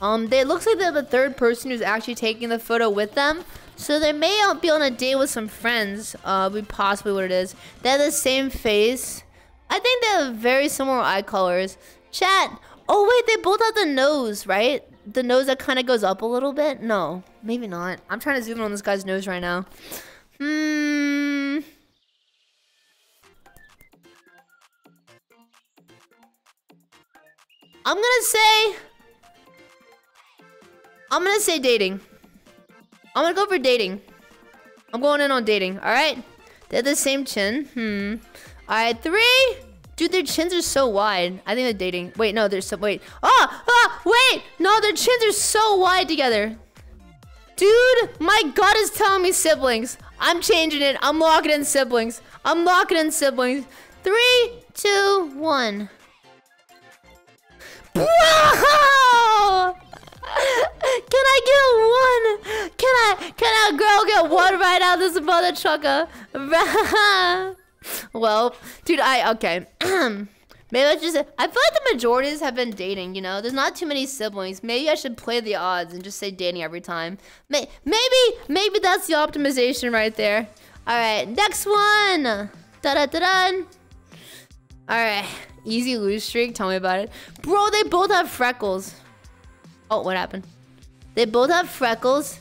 It looks like they have a third person who's actually taking the photo with them. So they may be on a date with some friends. Be possibly what it is. They have the same face. I think they have very similar eye colors. Chat. Oh wait, they both have the nose, right? The nose that kind of goes up a little bit. No, maybe not. I'm trying to zoom in on this guy's nose right now. I'm gonna say dating. I'm gonna go for dating. I'm going in on dating. All right. They have the same chin. All right, three. Dude, their chins are so wide. I think they're dating. Wait, no, there's some. Wait. Wait. No, their chins are so wide together. Dude, my gut is telling me siblings. I'm changing it. I'm locking in siblings. I'm locking in siblings. 3, 2, 1. Whoa! Can I get one? Can a girl get one right out of this mother trucker? Well, dude, okay. Maybe I feel like the majorities have been dating, you know? There's not too many siblings. Maybe I should play the odds and just say dating every time. Maybe that's the optimization right there. All right, next one. Da-da-da-dun. All right, easy lose streak. Tell me about it. Bro, they both have freckles. Oh, what happened? They both have freckles.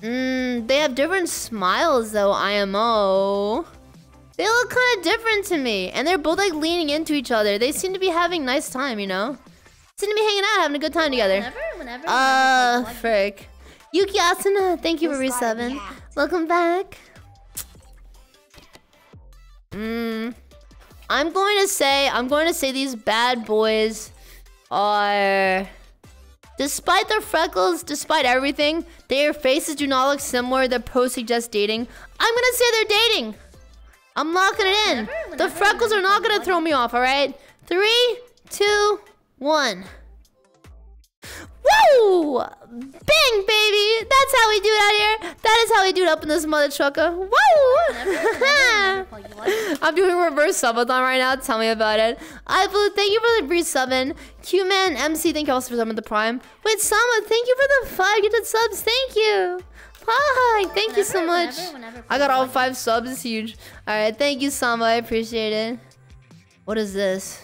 They have different smiles, though, IMO. They look kind of different to me. And they're both, like, leaning into each other. They seem to be having a nice time, you know? Seem to be hanging out, having a good time together. Whenever frick. Yuki Asuna, thank you for re-7. Yeah. Welcome back. I'm going to say these bad boys are... Despite their freckles, despite everything, their faces do not look similar. Their posts suggest dating. I'm going to say they're dating. I'm locking it in. The freckles are not going to throw me off, all right? 3, 2, 1. Woo! Bang, baby! That's how we do it out here. That is how we do it up in this mother trucker. Woo! I'm doing reverse subathon right now. Tell me about it. iBlue, thank you for the brief subbing. Q-Man, MC, thank you also for subbing the Prime. Wait, Sama, thank you for the 5 gifted subs. Thank you. Hi, thank you so much. I got all 5 subs. It's huge. All right, thank you, Sama. I appreciate it. What is this?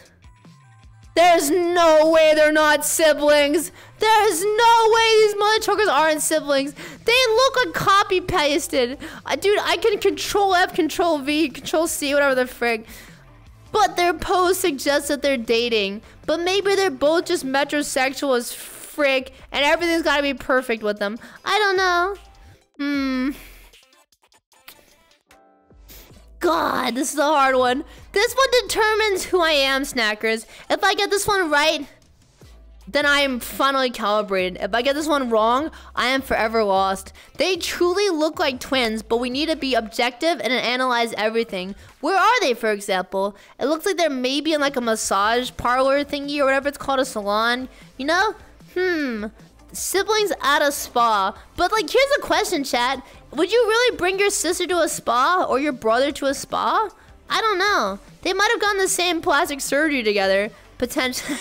There's no way they're not siblings. There's no way these mother truckers aren't siblings. They look like copy-pasted. Dude, I can control F, control V, control C, whatever the frick. But their pose suggests that they're dating. But maybe they're both just metrosexual as frick, and everything's gotta be perfect with them. I don't know. God, this is a hard one. This one determines who I am, Snackers. If I get this one right, then I am finally calibrated. If I get this one wrong, I am forever lost. They truly look like twins, but we need to be objective and analyze everything. Where are they, for example? It looks like they're maybe in like a massage parlor thingy or whatever it's called, a salon. You know? Siblings at a spa. But like, here's a question, chat. Would you really bring your sister to a spa or your brother to a spa? I don't know. They might have gotten the same plastic surgery together, potentially.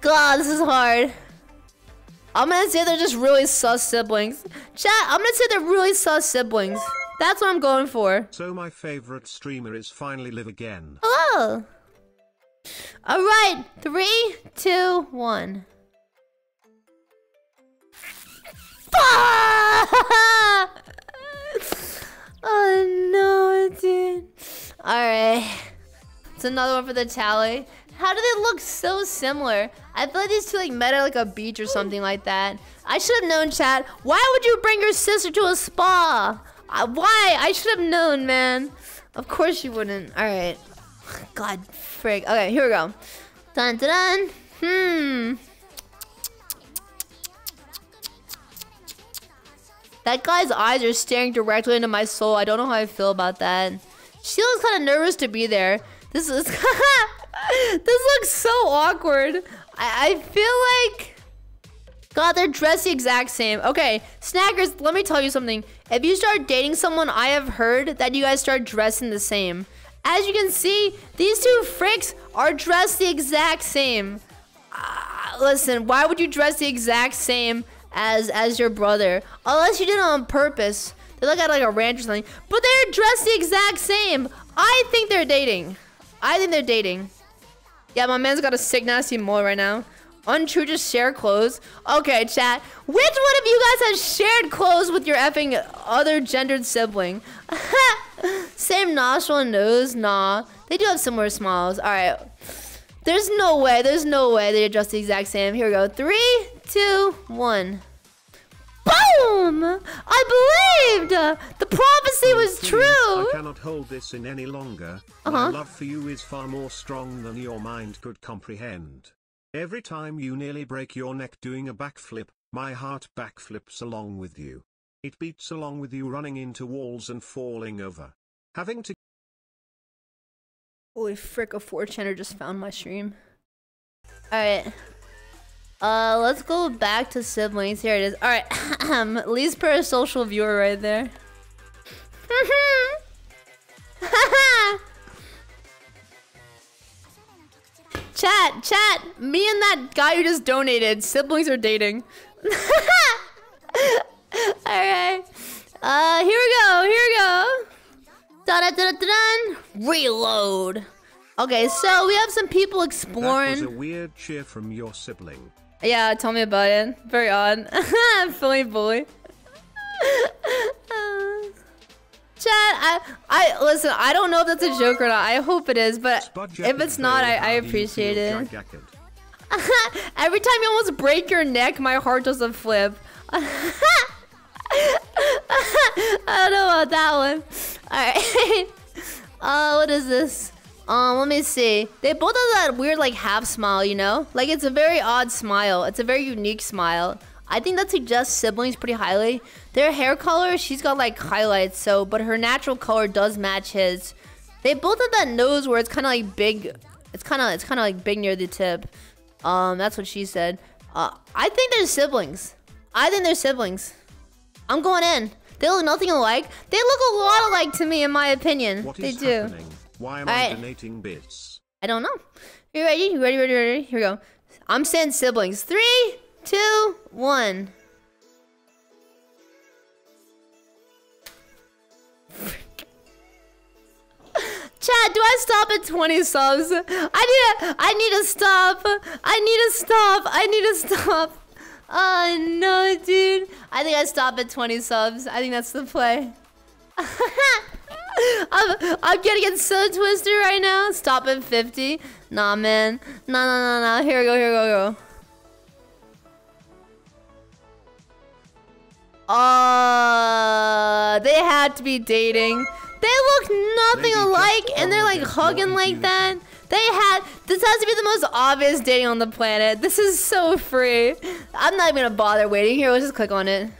God, this is hard. I'm gonna say they're just really sus siblings. Chat, I'm gonna say they're really sus siblings. That's what I'm going for. So my favorite streamer is finally live again. Hello. All right, 3, 2, 1. Oh no, dude. Alright. It's another one for the tally. How do they look so similar? I feel like these two like met at like a beach or something like that. I should have known, chat. Why would you bring your sister to a spa? Why? I should have known, man. Of course you wouldn't. Alright. God frig. Okay, here we go. Dun dun dun. That guy's eyes are staring directly into my soul. I don't know how I feel about that. She looks kind of nervous to be there. This looks so awkward. I feel like... God, they're dressed the exact same. Okay, Snackers, let me tell you something. If you start dating someone, I have heard that you guys start dressing the same. As you can see, these two fricks are dressed the exact same. Listen, why would you dress the exact same as your brother, unless you did it on purpose. They look at like a ranch or something, but they're dressed the exact same. I think they're dating. I think they're dating. Yeah, my man's got a sick nasty mole right now. Untrue to share clothes. Okay, chat. Which one of you guys has shared clothes with your effing other gendered sibling? Same nostril and nose? Nah. They do have similar smiles. Alright. There's no way. There's no way they dress the exact same. Here we go. 3, 2, 1. Boom! I believed! The prophecy was true! I cannot hold this in any longer. My love for you is far more strong than your mind could comprehend. Every time you nearly break your neck doing a backflip, my heart backflips along with you. It beats along with you, running into walls and falling over. Having to... Holy frick, a 4chaner just found my stream. Alright. Let's go back to siblings. Here it is. Alright. Least per social viewer right there. Chat, chat, me and that guy who just donated, siblings are dating. Alright. Here we go, here we go. Dun-dun-dun-dun. Reload. Okay, so we have some people exploring. That was a weird cheer from your sibling. Yeah, tell me about it. Very odd. Philly bully. Chat, I listen. I don't know if that's a joke or not. I hope it is, but if it's not, I appreciate it. Every time you almost break your neck, my heart does a flip. I don't know about that one. All right. What is this? Let me see. They both have that weird like half smile, you know? Like it's a very odd smile. It's a very unique smile. I think that suggests siblings pretty highly. Their hair color, she's got like highlights, so but her natural color does match his. They both have that nose where it's kinda like big. It's kinda like big near the tip. That's what she said. I think they're siblings. I think they're siblings. I'm going in. They look nothing alike. They look a lot alike to me in my opinion. What is happening? Why am I donating bits? I don't know. You ready? You ready? Ready? Ready? Here we go. I'm saying siblings. 3, 2, 1. Chat, do I stop at 20 subs? I need to stop. I need to stop. I need to stop. Oh no, dude. I think I stop at 20 subs. I think that's the play. I'm getting so twisted right now. Stop at 50. Nah, man. Nah, nah, nah, nah. Here we go, here we go, go. They had to be dating. They look nothing alike, and they're like hugging like that. This has to be the most obvious dating on the planet. This is so free. I'm not even gonna bother waiting here. Let's just click on it.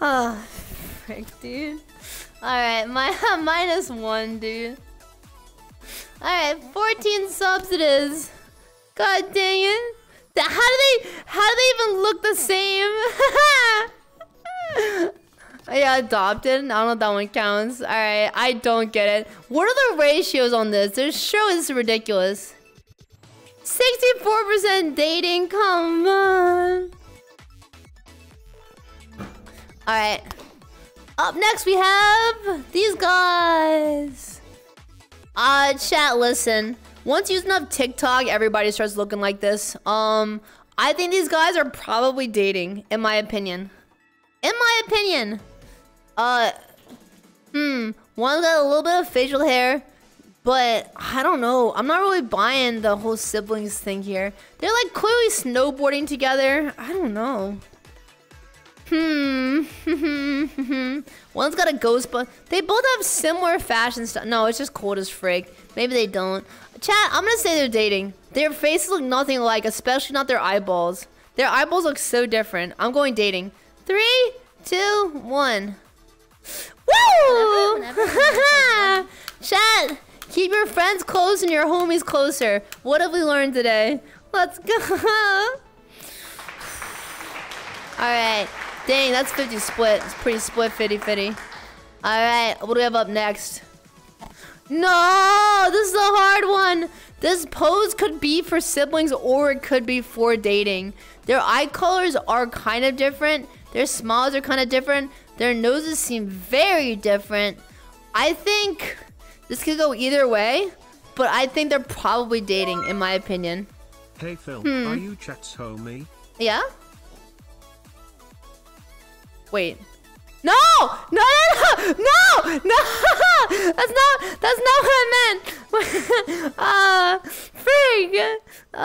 Oh, frick, dude. Alright, my -1, dude. Alright, 14 subs it is. God dang it. How do they even look the same? Yeah, adopted. I don't know if that one counts. Alright, I don't get it. What are the ratios on this? This show is ridiculous. 64% dating, come on. Alright. Up next we have these guys. Chat, listen. Once using up TikTok, everybody starts looking like this. I think these guys are probably dating, in my opinion. In my opinion. One's got a little bit of facial hair, but I don't know. I'm not really buying the whole siblings thing here. They're like clearly snowboarding together. I don't know. One's got a ghost, but they both have similar fashion stuff. No, it's just cold as frick. Maybe they don't. Chat, I'm gonna say they're dating. Their faces look nothing alike, especially not their eyeballs. Their eyeballs look so different. I'm going dating. 3, 2, 1. Woo! Never. Chat, keep your friends close and your homies closer. What have we learned today? Let's go. Alright. Dang, that's 50 split. It's pretty split 50-50. Alright, what do we have up next? No! This is a hard one! This pose could be for siblings or it could be for dating. Their eye colors are kind of different. Their smiles are kind of different. Their noses seem very different. I think this could go either way, but I think they're probably dating, in my opinion. Hey Phil, are you chat's homie? Yeah? Wait. No! No, no, no! No! No! That's not what I meant! Frig!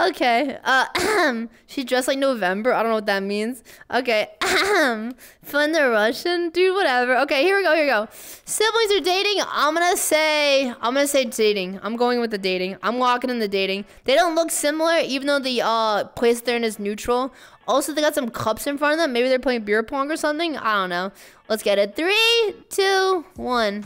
Okay, she dressed like November? I don't know what that means. Okay, Fun the Russian? Dude, whatever. Okay, here we go, here we go. Siblings are dating? I'm gonna say dating. I'm going with the dating. I'm walking in the dating. They don't look similar, even though the, place they're in is neutral. Also, they got some cups in front of them. Maybe they're playing beer pong or something. I don't know. Let's get it. 3, 2, 1.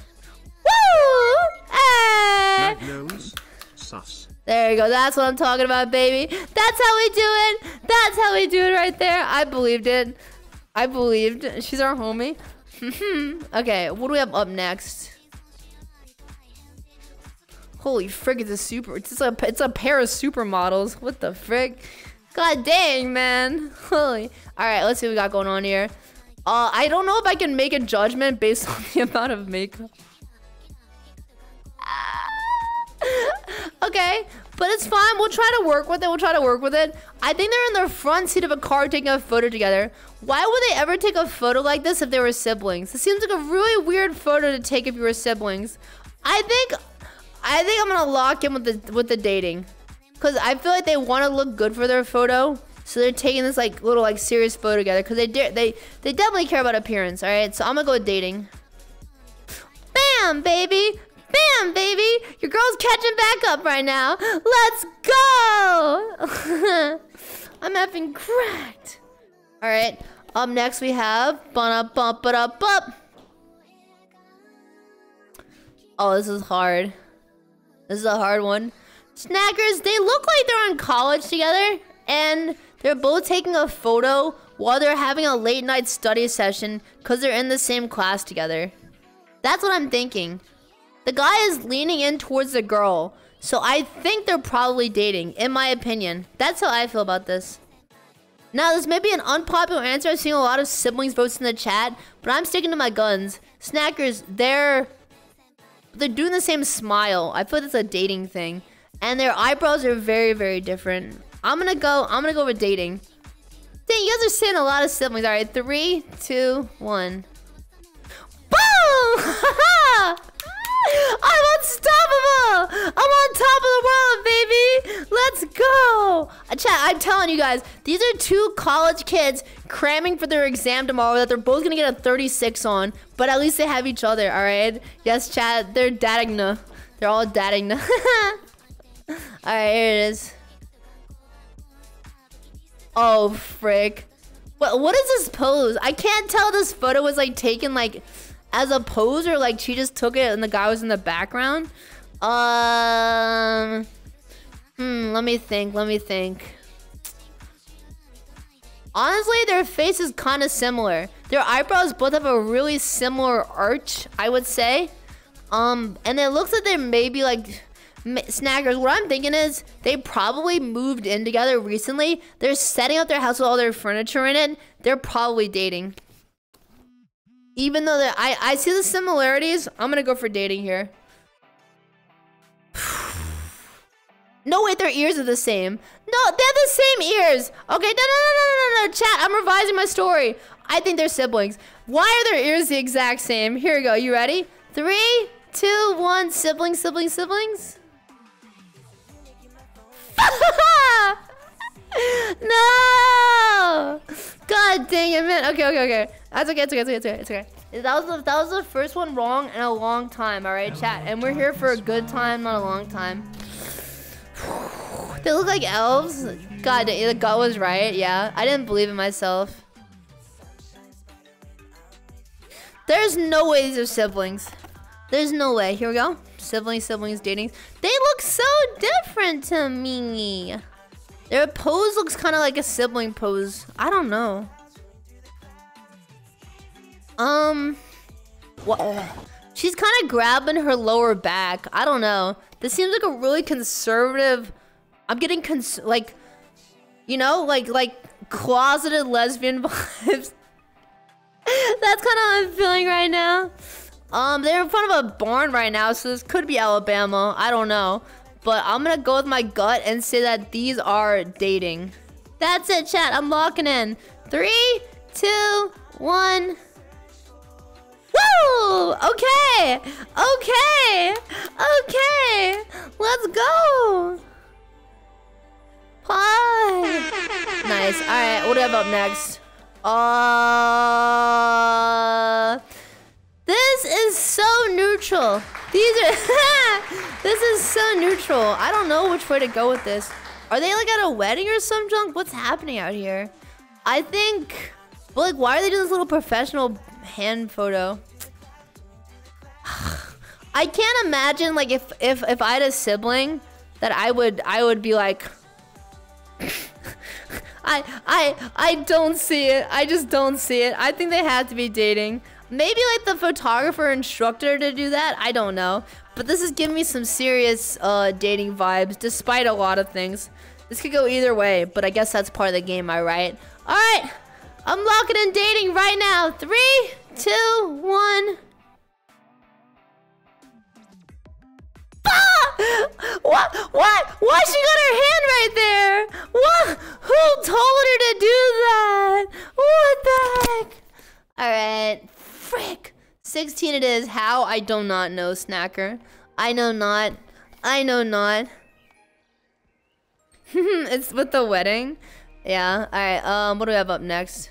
Woo! Hey! Nose. Sus. There you go. That's what I'm talking about, baby. That's how we do it. That's how we do it right there. I believed it. I believed. She's our homie. Okay, what do we have up next? Holy frick, it's a super. It's a pair of supermodels. What the frick? God dang, man. Holy. All right, let's see what we got going on here. I don't know if I can make a judgment based on the amount of makeup. Okay, but it's fine. We'll try to work with it. We'll try to work with it. I think they're in the front seat of a car taking a photo together. Why would they ever take a photo like this if they were siblings? It seems like a really weird photo to take if you were siblings. I think I'm gonna lock in with the dating. Cause I feel like they want to look good for their photo, so they're taking this like little like serious photo together. Cause they definitely care about appearance. All right, so I'm gonna go with dating. Bam, baby, bam, baby. Your girl's catching back up right now. Let's go. I'm effing cracked. All right, up next we have bump bump up up. Oh, this is hard. This is a hard one. Snackers, they look like they're on college together, and they're both taking a photo while they're having a late night study session because they're in the same class together. That's what I'm thinking. The guy is leaning in towards the girl, so I think they're probably dating, in my opinion. That's how I feel about this. Now, this may be an unpopular answer. I've seen a lot of siblings votes in the chat, but I'm sticking to my guns. Snackers, they're doing the same smile. I feel like it's a dating thing. And their eyebrows are very, very different. I'm gonna go with dating. Dang, you guys are seeing a lot of siblings. All right, 3, 2, 1. Boom! I'm unstoppable! I'm on top of the world, baby! Let's go! Chat, I'm telling you guys, these are two college kids cramming for their exam tomorrow that they're both gonna get a 36 on, but at least they have each other, all right? Yes, chat, they're dating. They're all dating. Alright, here it is. Oh, frick. What is this pose? I can't tell this photo was like taken like as a pose or like she just took it and the guy was in the background. Let me think. Honestly, their face is kind of similar. Their eyebrows both have a really similar arch, I would say. And it looks like they may be like... Snackers, what I'm thinking is they probably moved in together recently. They're setting up their house with all their furniture in it. They're probably dating. Even though I see the similarities, I'm gonna go for dating here. No, wait, their ears are the same. No, they're the same ears. Okay, no. Chat, I'm revising my story. I think they're siblings. Why are their ears the exact same? Here we go, you ready? 3, 2, 1, siblings. No! God dang it, man. Okay. That's okay, it's okay. That was the first one wrong in a long time, all right, chat? And we're here for a good time, not a long time. They look like elves. God dang, the gut was right, yeah. I didn't believe in myself. There's no way these are siblings. There's no way. Here we go. Siblings, dating. They look so different to me. Their pose looks kind of like a sibling pose. I don't know. She's kind of grabbing her lower back. I don't know. This seems like a really conservative. I'm getting like, you know, like closeted lesbian vibes. That's kind of how I'm feeling right now. They're in front of a barn right now, so this could be Alabama. I don't know. But I'm gonna go with my gut and say that these are dating. That's it, chat. I'm locking in. 3, 2, 1. Woo! Okay! Okay! Okay! Let's go! Pie! Nice. Alright, what do I have up next? This is so neutral. These are... This is so neutral. I don't know which way to go with this. Are they like at a wedding or some junk? What's happening out here? I think... But like, why are they doing this little professional hand photo? I can't imagine like if I had a sibling that I would be like... I don't see it. I just don't see it. I think they have to be dating. Maybe like the photographer instructor to do that. I don't know. But this is giving me some serious dating vibes, despite a lot of things. This could go either way, but I guess that's part of the game, am I right? All right, I'm locking in dating right now. 3, 2, 1. Ah! What? Why she got her hand right there? What? Who told her to do that? What the heck? All right. Frick. 16 it is. How? I do not know, Snacker. I know not. I know not. It's with the wedding. Yeah. All right. What do we have up next?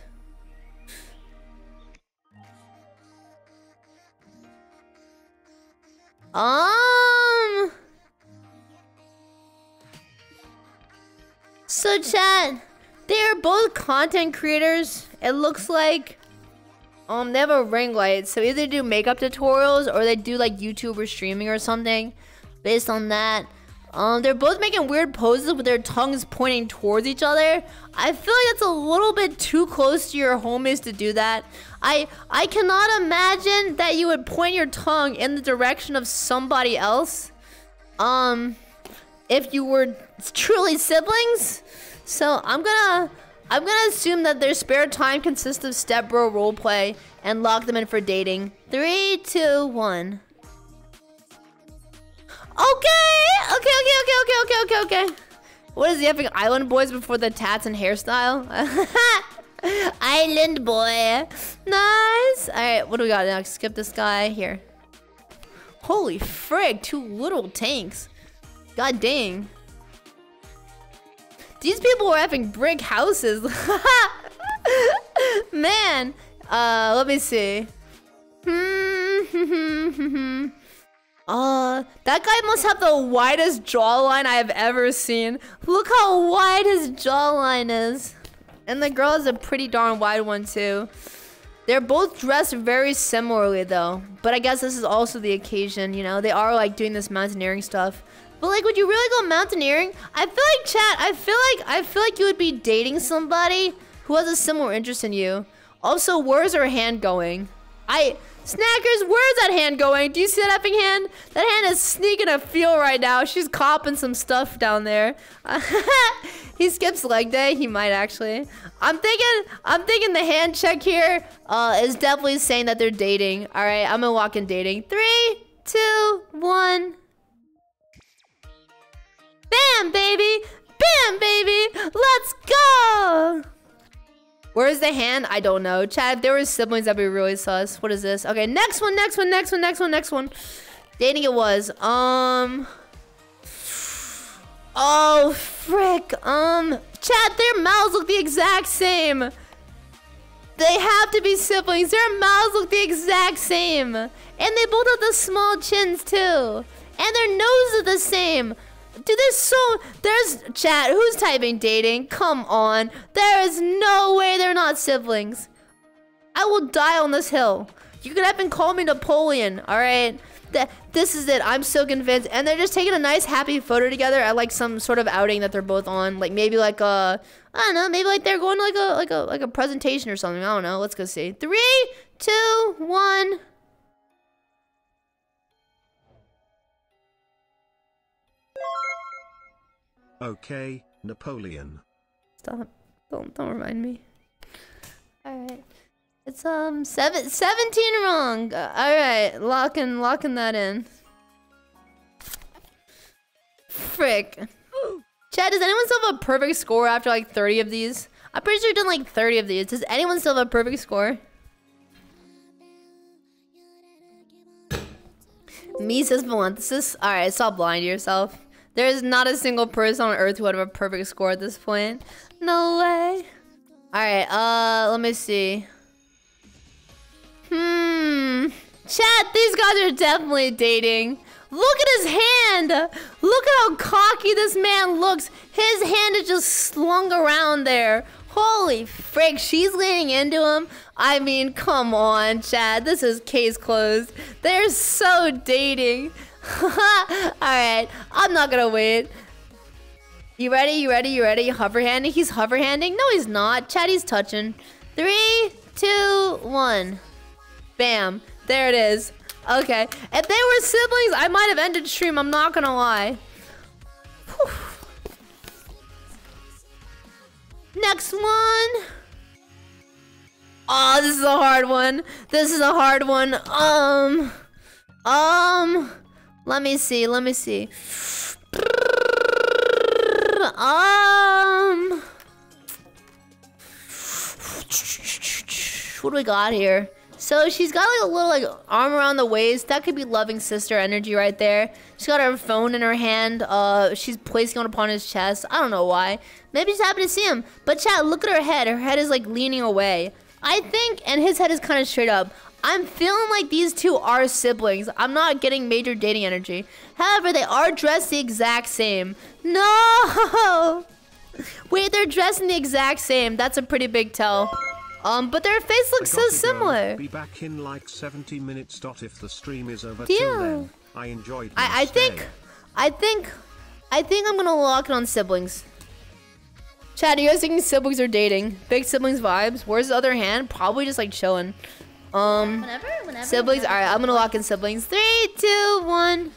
So chat, they're both content creators. It looks like they have a ring light, so either they do makeup tutorials or they do like YouTube or streaming or something. Based on that, they're both making weird poses with their tongues pointing towards each other. I feel like that's a little bit too close to your homies to do that. I cannot imagine that you would point your tongue in the direction of somebody else. If you were truly siblings. So I'm gonna assume that their spare time consists of stepbro roleplay and lock them in for dating. 3, 2, 1. Okay. What is he having? Island boys before the tats and hairstyle? Island boy. Nice. All right, what do we got next? Skip this guy here. Holy frig, two little tanks. God dang. These people were having brick houses. Man. Let me see. That guy must have the widest jawline I have ever seen. Look how wide his jawline is. And the girl is a pretty darn wide one too. They're both dressed very similarly though. But I guess this is also the occasion, you know? They are like doing this mountaineering stuff. But like, would you really go mountaineering? I feel like, chat, I feel like you would be dating somebody who has a similar interest in you. Also, where's her hand going? Snackers, where's that hand going? Do you see that effing hand? That hand is sneaking a feel right now. She's copping some stuff down there. He skips leg day. He might actually. I'm thinking the hand check here is definitely saying that they're dating. All right, I'm gonna walk in dating. 3, 2, 1. Bam, baby! Bam, baby! Let's go! Where's the hand? I don't know. Chad, if there were siblings, that'd be really sus. What is this? Okay, next one. Dating it was. Oh, frick. Chad, their mouths look the exact same. They have to be siblings. Their mouths look the exact same. And they both have the small chins, too. And their noses are the same. Dude, there's chat. Who's typing dating? Come on. There is no way they're not siblings. I will die on this hill. You could have been called me Napoleon, all right? This is it. I'm so convinced. And they're just taking a nice happy photo together at like some sort of outing that they're both on. Like maybe like a, I don't know, maybe like they're going to like a presentation or something. I don't know. Let's go see. 3, 2, 1. Okay, Napoleon. Stop. Don't remind me. All right. It's 17 wrong. All right, locking that in. Frick. Chat, does anyone still have a perfect score after like 30 of these? I'm pretty sure you've done like 30 of these. Does anyone still have a perfect score? Mises Valenthesis. All right, stop lying to yourself. There is not a single person on earth who would have a perfect score at this point. No way. All right, let me see. Chat, these guys are definitely dating. Look at his hand. Look at how cocky this man looks. His hand is just slung around there. Holy frick, she's leaning into him. I mean, come on, Chad. This is case closed. They're so dating. Alright, I'm not gonna wait. You ready? You ready? You ready? Hoverhanding? He's hoverhanding? No, he's not. Chad, he's touching. 3, 2, 1. Bam. There it is. Okay. If they were siblings, I might have ended stream. I'm not gonna lie. Whew. Next one. Oh, this is a hard one. This is a hard one. Let me see. Let me see. What do we got here? So she's got like a little like arm around the waist. That could be loving sister energy right there. She's got her phone in her hand. She's placing it upon his chest. I don't know why. Maybe she's happy to see him. But chat, look at her head. Her head is like leaning away, I think, and his head is kind of straight up. I'm feeling like these two are siblings. I'm not getting major dating energy. However, they are dressed the exact same. No! Wait, they're dressed in the exact same. That's a pretty big tell. But their face looks so similar. Be back in like 70 minutes. If the stream is over till then. I enjoyed. I think I'm gonna lock it on siblings. Chad, are you guys thinking siblings are dating? Big siblings vibes. Where's the other hand? Probably just like chilling. Siblings. All right, I'm gonna lock in siblings. 3, 2, 1.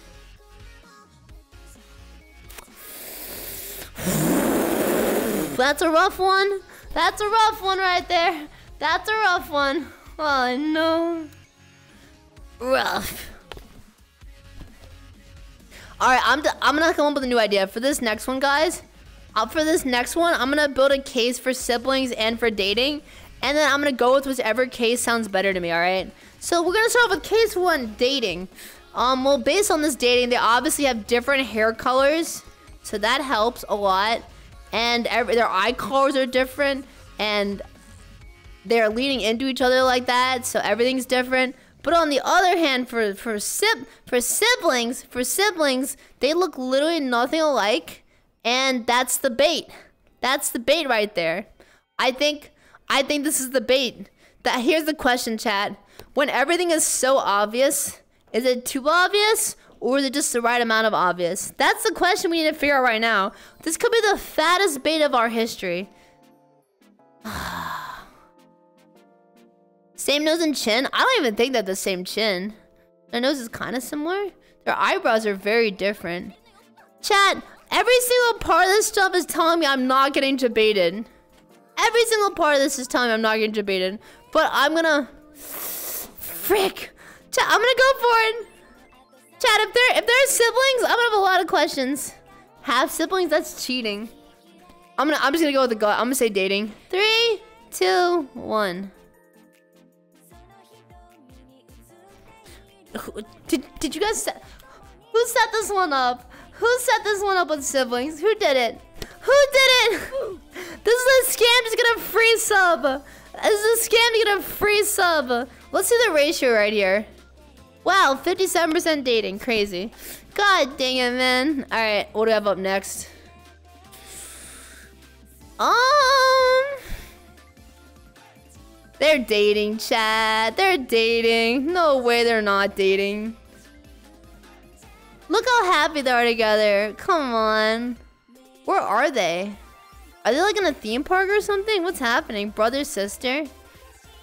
That's a rough one. That's a rough one right there. That's a rough one. Oh, no. Rough. All right, I'm going to come up with a new idea. For this next one, guys, I'm going to build a case for siblings and for dating. And then I'm going to go with whichever case sounds better to me, all right? So we're going to start with case one, dating. Well, based on this dating, they obviously have different hair colors. So that helps a lot. And their eye colors are different, and they're leaning into each other like that, so everything's different. But on the other hand, for siblings, they look literally nothing alike, and that's the bait. That's the bait right there. I think this is the bait. Here's the question, chat. When everything is so obvious, is it too obvious? Or is it just the right amount of obvious? That's the question we need to figure out right now. This could be the fattest bait of our history. Same nose and chin? I don't even think they're the same chin. Their nose is kind of similar. Their eyebrows are very different. Chat, every single part of this stuff is telling me I'm not getting debated. Every single part of this is telling me I'm not getting debated. But I'm gonna... Frick! Chat, I'm gonna go for it! Chat, if they're siblings, I'm gonna have a lot of questions. Half siblings? That's cheating. I'm just gonna go with the gut. I'm gonna say dating. 3, 2, 1. Did you guys set? Who set this one up? Who set this one up with siblings? Who did it? Who did it? This is a scam to get a free sub. This is a scam to get a free sub. Let's see the ratio right here. Wow, 57% dating. Crazy. God dang it, man. All right, what do we have up next? They're dating, chat. They're dating. No way they're not dating. Look how happy they are together. Come on. Where are they? Are they like in a theme park or something? What's happening? Brother, sister?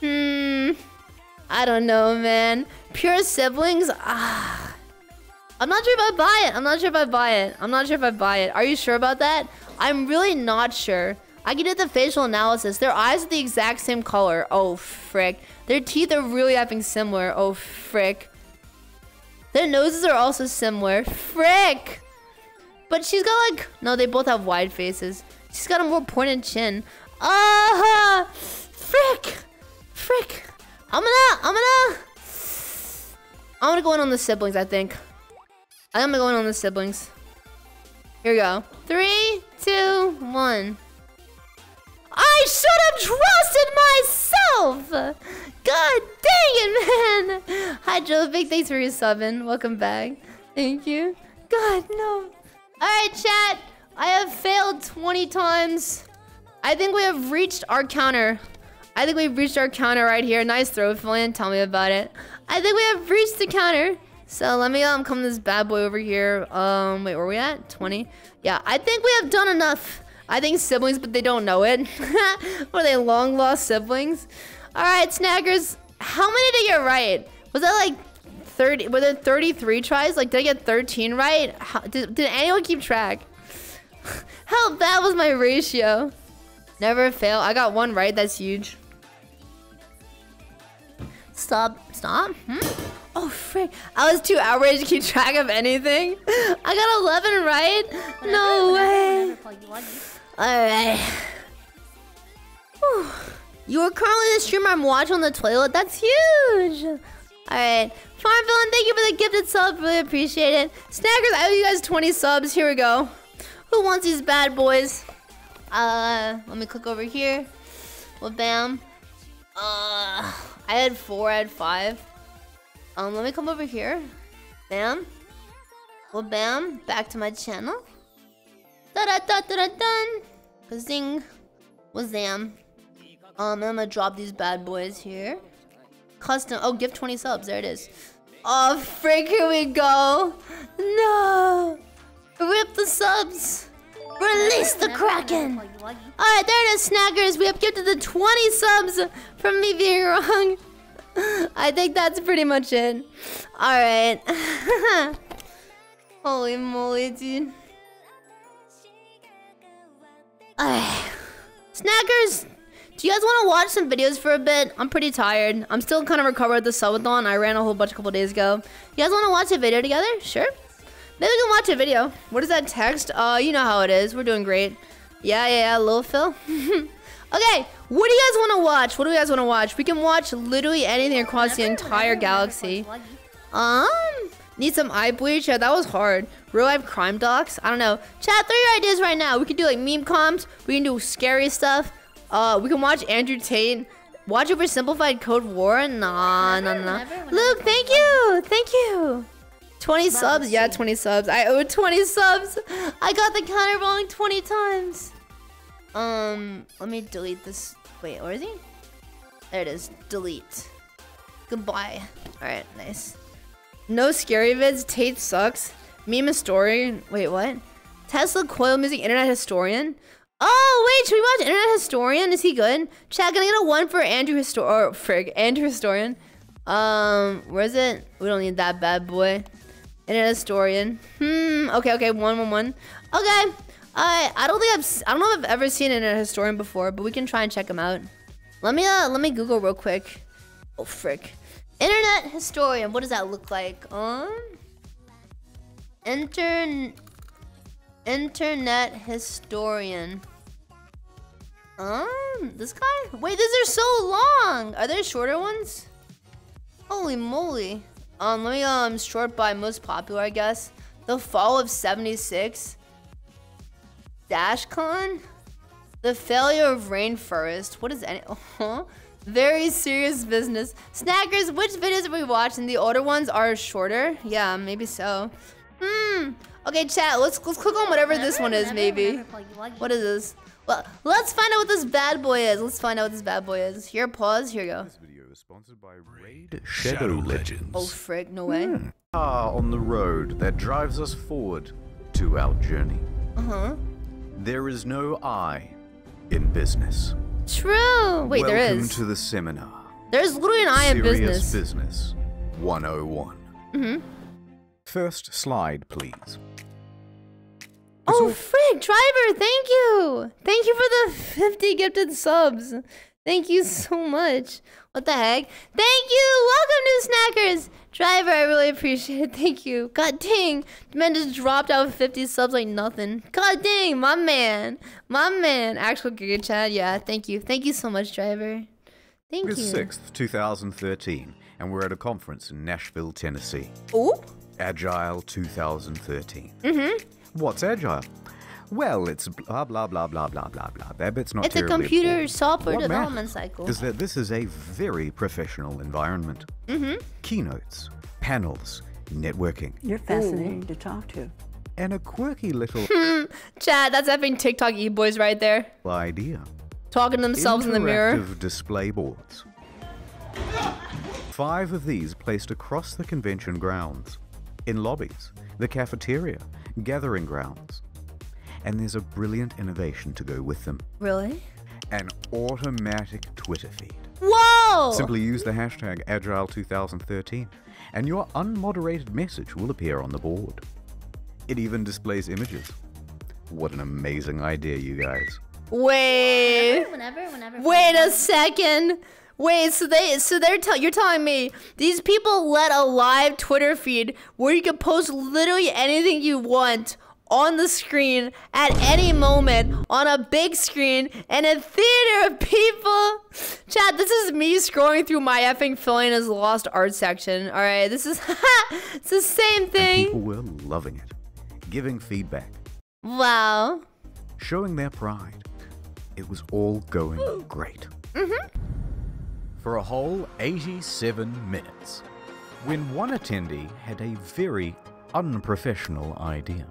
I don't know, man. Pure siblings? Ah. I'm not sure if I buy it. Are you sure about that? I'm really not sure. I can do the facial analysis. Their eyes are the exact same color. Oh, frick. Their teeth are really effing similar. Oh, frick. Their noses are also similar. Frick! But she's got like... No, they both have wide faces. She's got a more pointed chin. Ah! Frick! Frick! I'm gonna go in on the siblings, I think. I'm gonna go in on the siblings. Here we go. 3, 2, 1. I should have trusted myself! God dang it, man! Hi, Joe. Big thanks for your subbing. Welcome back. Thank you. God, no. Alright, chat. I have failed 20 times. I think we have reached our counter. I think we've reached our counter right here. Nice throw, Filian. Tell me about it. I think we have reached the counter. So let me come this bad boy over here. Wait, where are we at? 20? Yeah, I think we have done enough. I think siblings, but they don't know it. What are they, long lost siblings? All right, Snackers. How many did I get right? Was that like 30? Were there 33 tries? Like, did I get 13 right? How, did anyone keep track? How bad was my ratio? Never fail. I got one right. That's huge. Stop. Oh, frick. I was too outraged to keep track of anything. I got 11 right? No way. Alright. You are currently the streamer I'm watching on the toilet. That's huge. Alright. Farm Villain, thank you for the gifted sub. Really appreciate it. Snackers, I owe you guys 20 subs. Here we go. Who wants these bad boys? Let me click over here. Well, bam. I had 4, I had 5. Let me come over here. Bam. Well, bam. Back to my channel. Da-da-da-da-da-dun. Kazing. Wazam. I'm gonna drop these bad boys here. Custom. Oh, give 20 subs. There it is. Oh, frick. Here we go. No. Rip the subs. Release the Kraken. Alright, there it is, Snackers. We have gifted the 20 subs from me being wrong. I think that's pretty much it. Alright. Holy moly, dude. Alright. Snackers, do you guys want to watch some videos for a bit? I'm pretty tired. I'm still kind of recovered at the subathon. I ran a whole bunch a couple days ago. You guys want to watch a video together? Sure. Maybe we can watch a video. What is that text? You know how it is. We're doing great. Yeah, Lil Phil. Okay, what do you guys want to watch? We can watch literally anything across the entire galaxy. Need some eye bleach? Yeah, that was hard. Real life crime docs? I don't know. Chat, throw your ideas right now. We can do like meme comps. We can do scary stuff. We can watch Andrew Tate. Watch oversimplified Code War? Nah. Luke, thank you. 20 subs? Yeah, 20 subs. I owe 20 subs. I got the counter wrong 20 times. Let me delete this. Wait, where is he? There it is. Delete. Goodbye. Alright, nice. No scary vids. Tate sucks. Meme historian. Wait, what? Tesla coil music. Internet historian. Oh, wait. Should we watch Internet Historian? Is he good? Chat, can I get a 1 for Andrew Historian? Oh, frig. Andrew Historian. Where is it? We don't need that bad boy. Internet Historian. Okay. 1. Okay. I don't know if I've ever seen an Internet Historian before, but we can try and check him out. Let me Google real quick. Oh frick. Internet Historian, what does that look like? Internet Historian. This guy? Wait, these are so long. Are there shorter ones? Holy moly. Let me sort by most popular, I guess. The Fall of 76. DashCon? The Failure of Rainforest. What is any... Very serious business. Snackers, which videos have we watched? And the older ones are shorter? Yeah, maybe so. Okay, chat, let's click on whatever this one is, maybe. What is this? Well, let's find out what this bad boy is. Here, pause. Here we go. is sponsored by Raid Shadow Legends. Oh frick, no way. Car on the road that drives us forward to our journey. There is no I in business. True. Wait, there is. Welcome to the seminar. There's literally an I in business. Serious Business 101. First slide, please. Oh, frick, Driver, thank you! Thank you for the 50 gifted subs. Thank you so much. What the heck? Thank you! Welcome, new snackers! Driver, I really appreciate it. Thank you. God dang. The man just dropped out of 50 subs like nothing. God dang, my man. My man. Actual Giga Chad, yeah, thank you. Thank you so much, Driver. Thank you. August 6th, 2013, and we're at a conference in Nashville, Tennessee. Ooh. Agile 2013. What's Agile? Well, it's blah, blah, blah, blah, blah, blah, blah. That bit's not terribly important. It's a computer software development cycle. Is that this is a very professional environment. Keynotes, panels, networking. You're fascinating to talk to. And a quirky little... Chad, that's effing TikTok e-boys right there. Idea. Talking to themselves in the mirror. Interactive display boards. 5 of these placed across the convention grounds. In lobbies, the cafeteria, gathering grounds. And there's a brilliant innovation to go with them. Really? An automatic Twitter feed. Whoa! Simply use the hashtag Agile2013 and your unmoderated message will appear on the board. It even displays images. What an amazing idea, you guys. Wait. Wait a second. Wait, so you're telling me these people let a live Twitter feed where you can post literally anything you want on the screen at any moment on a big screen and a theater of people. Chad, this is me scrolling through my effing Filian is lost art section. All right, this is it's the same thing. And people were loving it, giving feedback. Wow. Showing their pride. It was all going great. For a whole 87 minutes, when one attendee had a very unprofessional idea.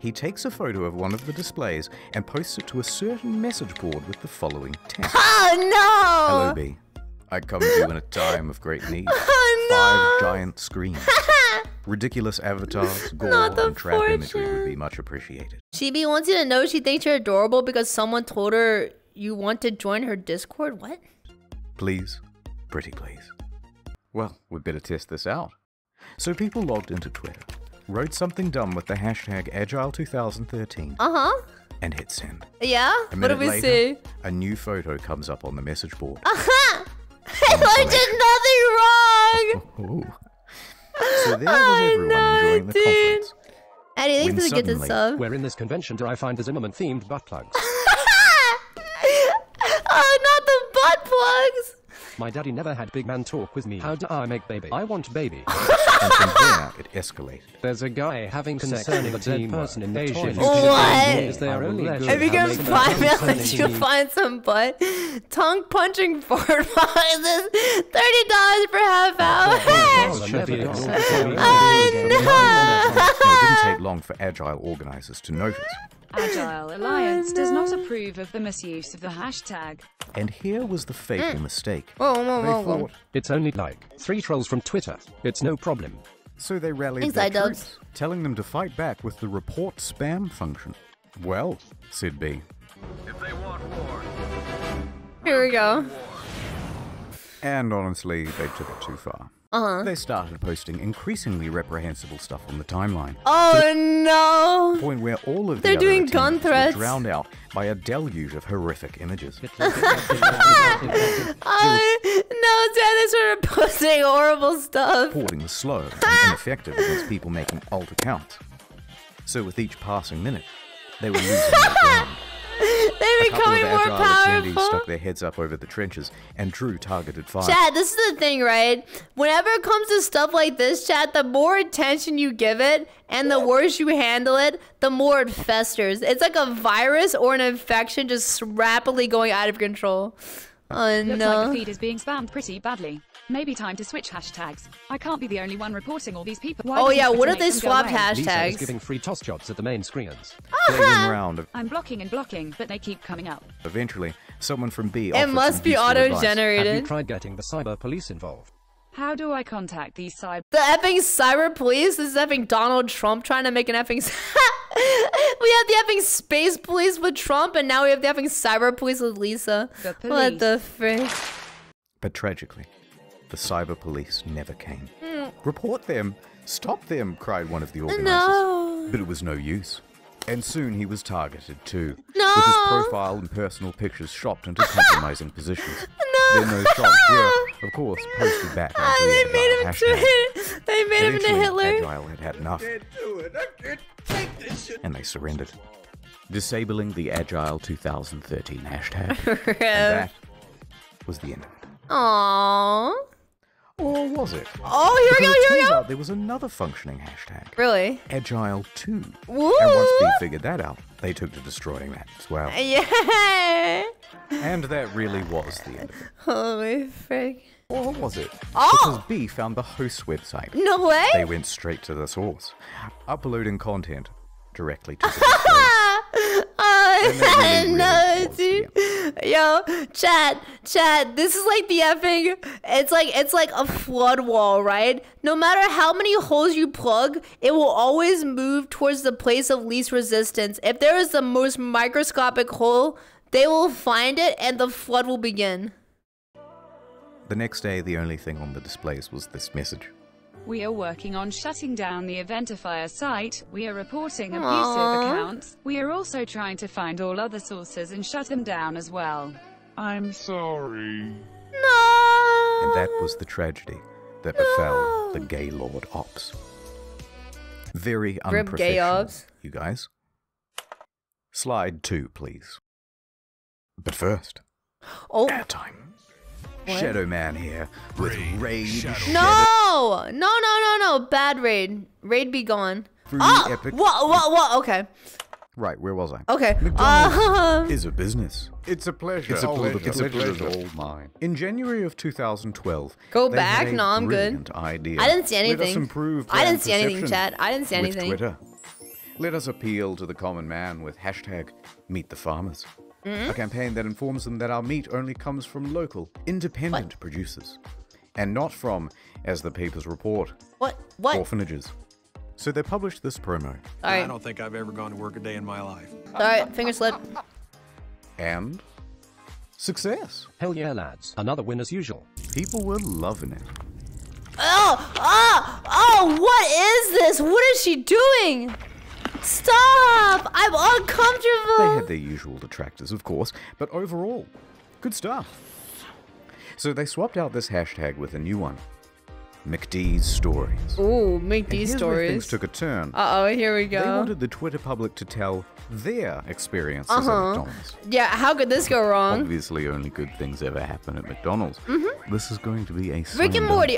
He takes a photo of one of the displays and posts it to a certain message board with the following text. Oh, no! Hello, B. I come to you in a time of great need. Oh, no! 5 giant screens. Ridiculous avatars, gore, and trap imagery would be much appreciated. Chibi wants you to know she thinks you're adorable because someone told her you want to join her Discord. What? Please, pretty please. Well, we'd better test this out. So people logged into Twitter, wrote something dumb with the hashtag Agile2013, and hit send. Yeah? What do we later, see? A new photo comes up on the message board. There's nothing wrong! So there was everyone enjoying the conference. Eddie, thanks for the gifted sub. Where in this convention do I find the Zimmerman-themed butt plugs? Oh, not the butt plugs! My daddy never had big man talk with me. How do I make baby? I want baby. And from there, it escalated. There's a guy having concerning a dead person in the toilet. What? If you go 5 minutes, you'll find some butt. Tongue punching fart boxes. $30 per half hour. Oh, no! It didn't take long for Agile organizers to notice. Agile Alliance does not approve of the misuse of the hashtag. And here was the fatal mistake. They thought, it's only like 3 trolls from Twitter. It's no problem. So they rallied their troops, telling them to fight back with the report spam function. Well, said B. If they want war. Here we go. And honestly, they took it too far. They started posting increasingly reprehensible stuff on the timeline. Oh no! Point where all of they're doing gun threats. Drowned out by a deluge of horrific images. Oh no! They were posting horrible stuff. Reporting was slow and ineffective against people making alt accounts. So with each passing minute, they were losing their ground. They're becoming more powerful. Stuck their heads up over the trenches and drew targeted fire. Chad, this is the thing, right? Whenever it comes to stuff like this, Chad, the more attention you give it and the worse you handle it, the more it festers. It's like a virus or an infection just rapidly going out of control. Oh, no. Looks like the feed is being spammed pretty badly. Maybe time to switch hashtags. I can't be the only one reporting all these people. Why what if they swapped hashtags? Lisa giving free toss shots at the main screens. I'm blocking and blocking, but they keep coming up. Eventually, Someone from B. It must be auto-generated. Have you tried getting the cyber police involved? How do I contact these cyber? The effing cyber police? This is effing Donald Trump trying to make an effing. We had the effing space police with Trump, and now we have the effing cyber police with Lisa. The police. What the frick? But tragically, the cyber police never came. Mm. Report them! Stop them! Cried one of the organizers. No. But it was no use. And soon he was targeted too, with his profile and personal pictures shopped into compromising positions. Then those shots were, of course, posted back. They made him do it. They made him into Hitler. Agile had had enough, and they surrendered, disabling the Agile 2013 hashtag. And that was the end of it. Aww. Or was it? Oh, here we go, here we go! There was another functioning hashtag. Really? Agile 2. Ooh. And once they figured that out, they took to destroying that as well. Yeah! And that really was the end of it. Holy frick. Or was it? Oh! Because B found the host's website. No way! They went straight to the source, uploading content directly to the source. Really, dude. Yeah. Yo, Chad, this is like the effing, it's like a flood wall, right? No matter how many holes you plug, it will always move towards the place of least resistance. If there is the most microscopic hole, they will find it and the flood will begin. The next day, the only thing on the displays was this message. We are working on shutting down the Eventifier site, we are reporting abusive accounts, we are also trying to find all other sources and shut them down as well. I'm sorry. No! And that was the tragedy that befell the Gaylord Ops. Very unprofessional, you guys. Slide 2, please. But first, airtime. What? Shadow Man here with Raid Shadow. No! No. Bad Raid. Raid be gone. Epic. What? Okay. Right, where was I? Okay. McDonald's is a business. It's a pleasure. It's a pleasure all mine. In January of 2012. Go back? No, I'm good. Idea. I didn't see anything. I didn't see anything, chat. I didn't see anything. Twitter. Let us appeal to the common man with hashtag Meet the Farmers. Mm-hmm. A campaign that informs them that our meat only comes from local, independent producers, and not from, as the papers report, orphanages. So they published this promo. Right. I don't think I've ever gone to work a day in my life. All right, finger slip. And success. Hell yeah, lads! Another win as usual. People were loving it. Oh! What is this? What is she doing? Stop! I'm uncomfortable! They had their usual detractors, of course, but overall, good stuff. So they swapped out this hashtag with a new one. McD's Stories. Ooh, McD's Stories. Things took a turn. Uh-oh, here we go. They wanted the Twitter public to tell their experiences at McDonald's. Yeah, how could this go wrong? Obviously, only good things ever happen at McDonald's. Mm-hmm. This is going to be a Rick and Morty,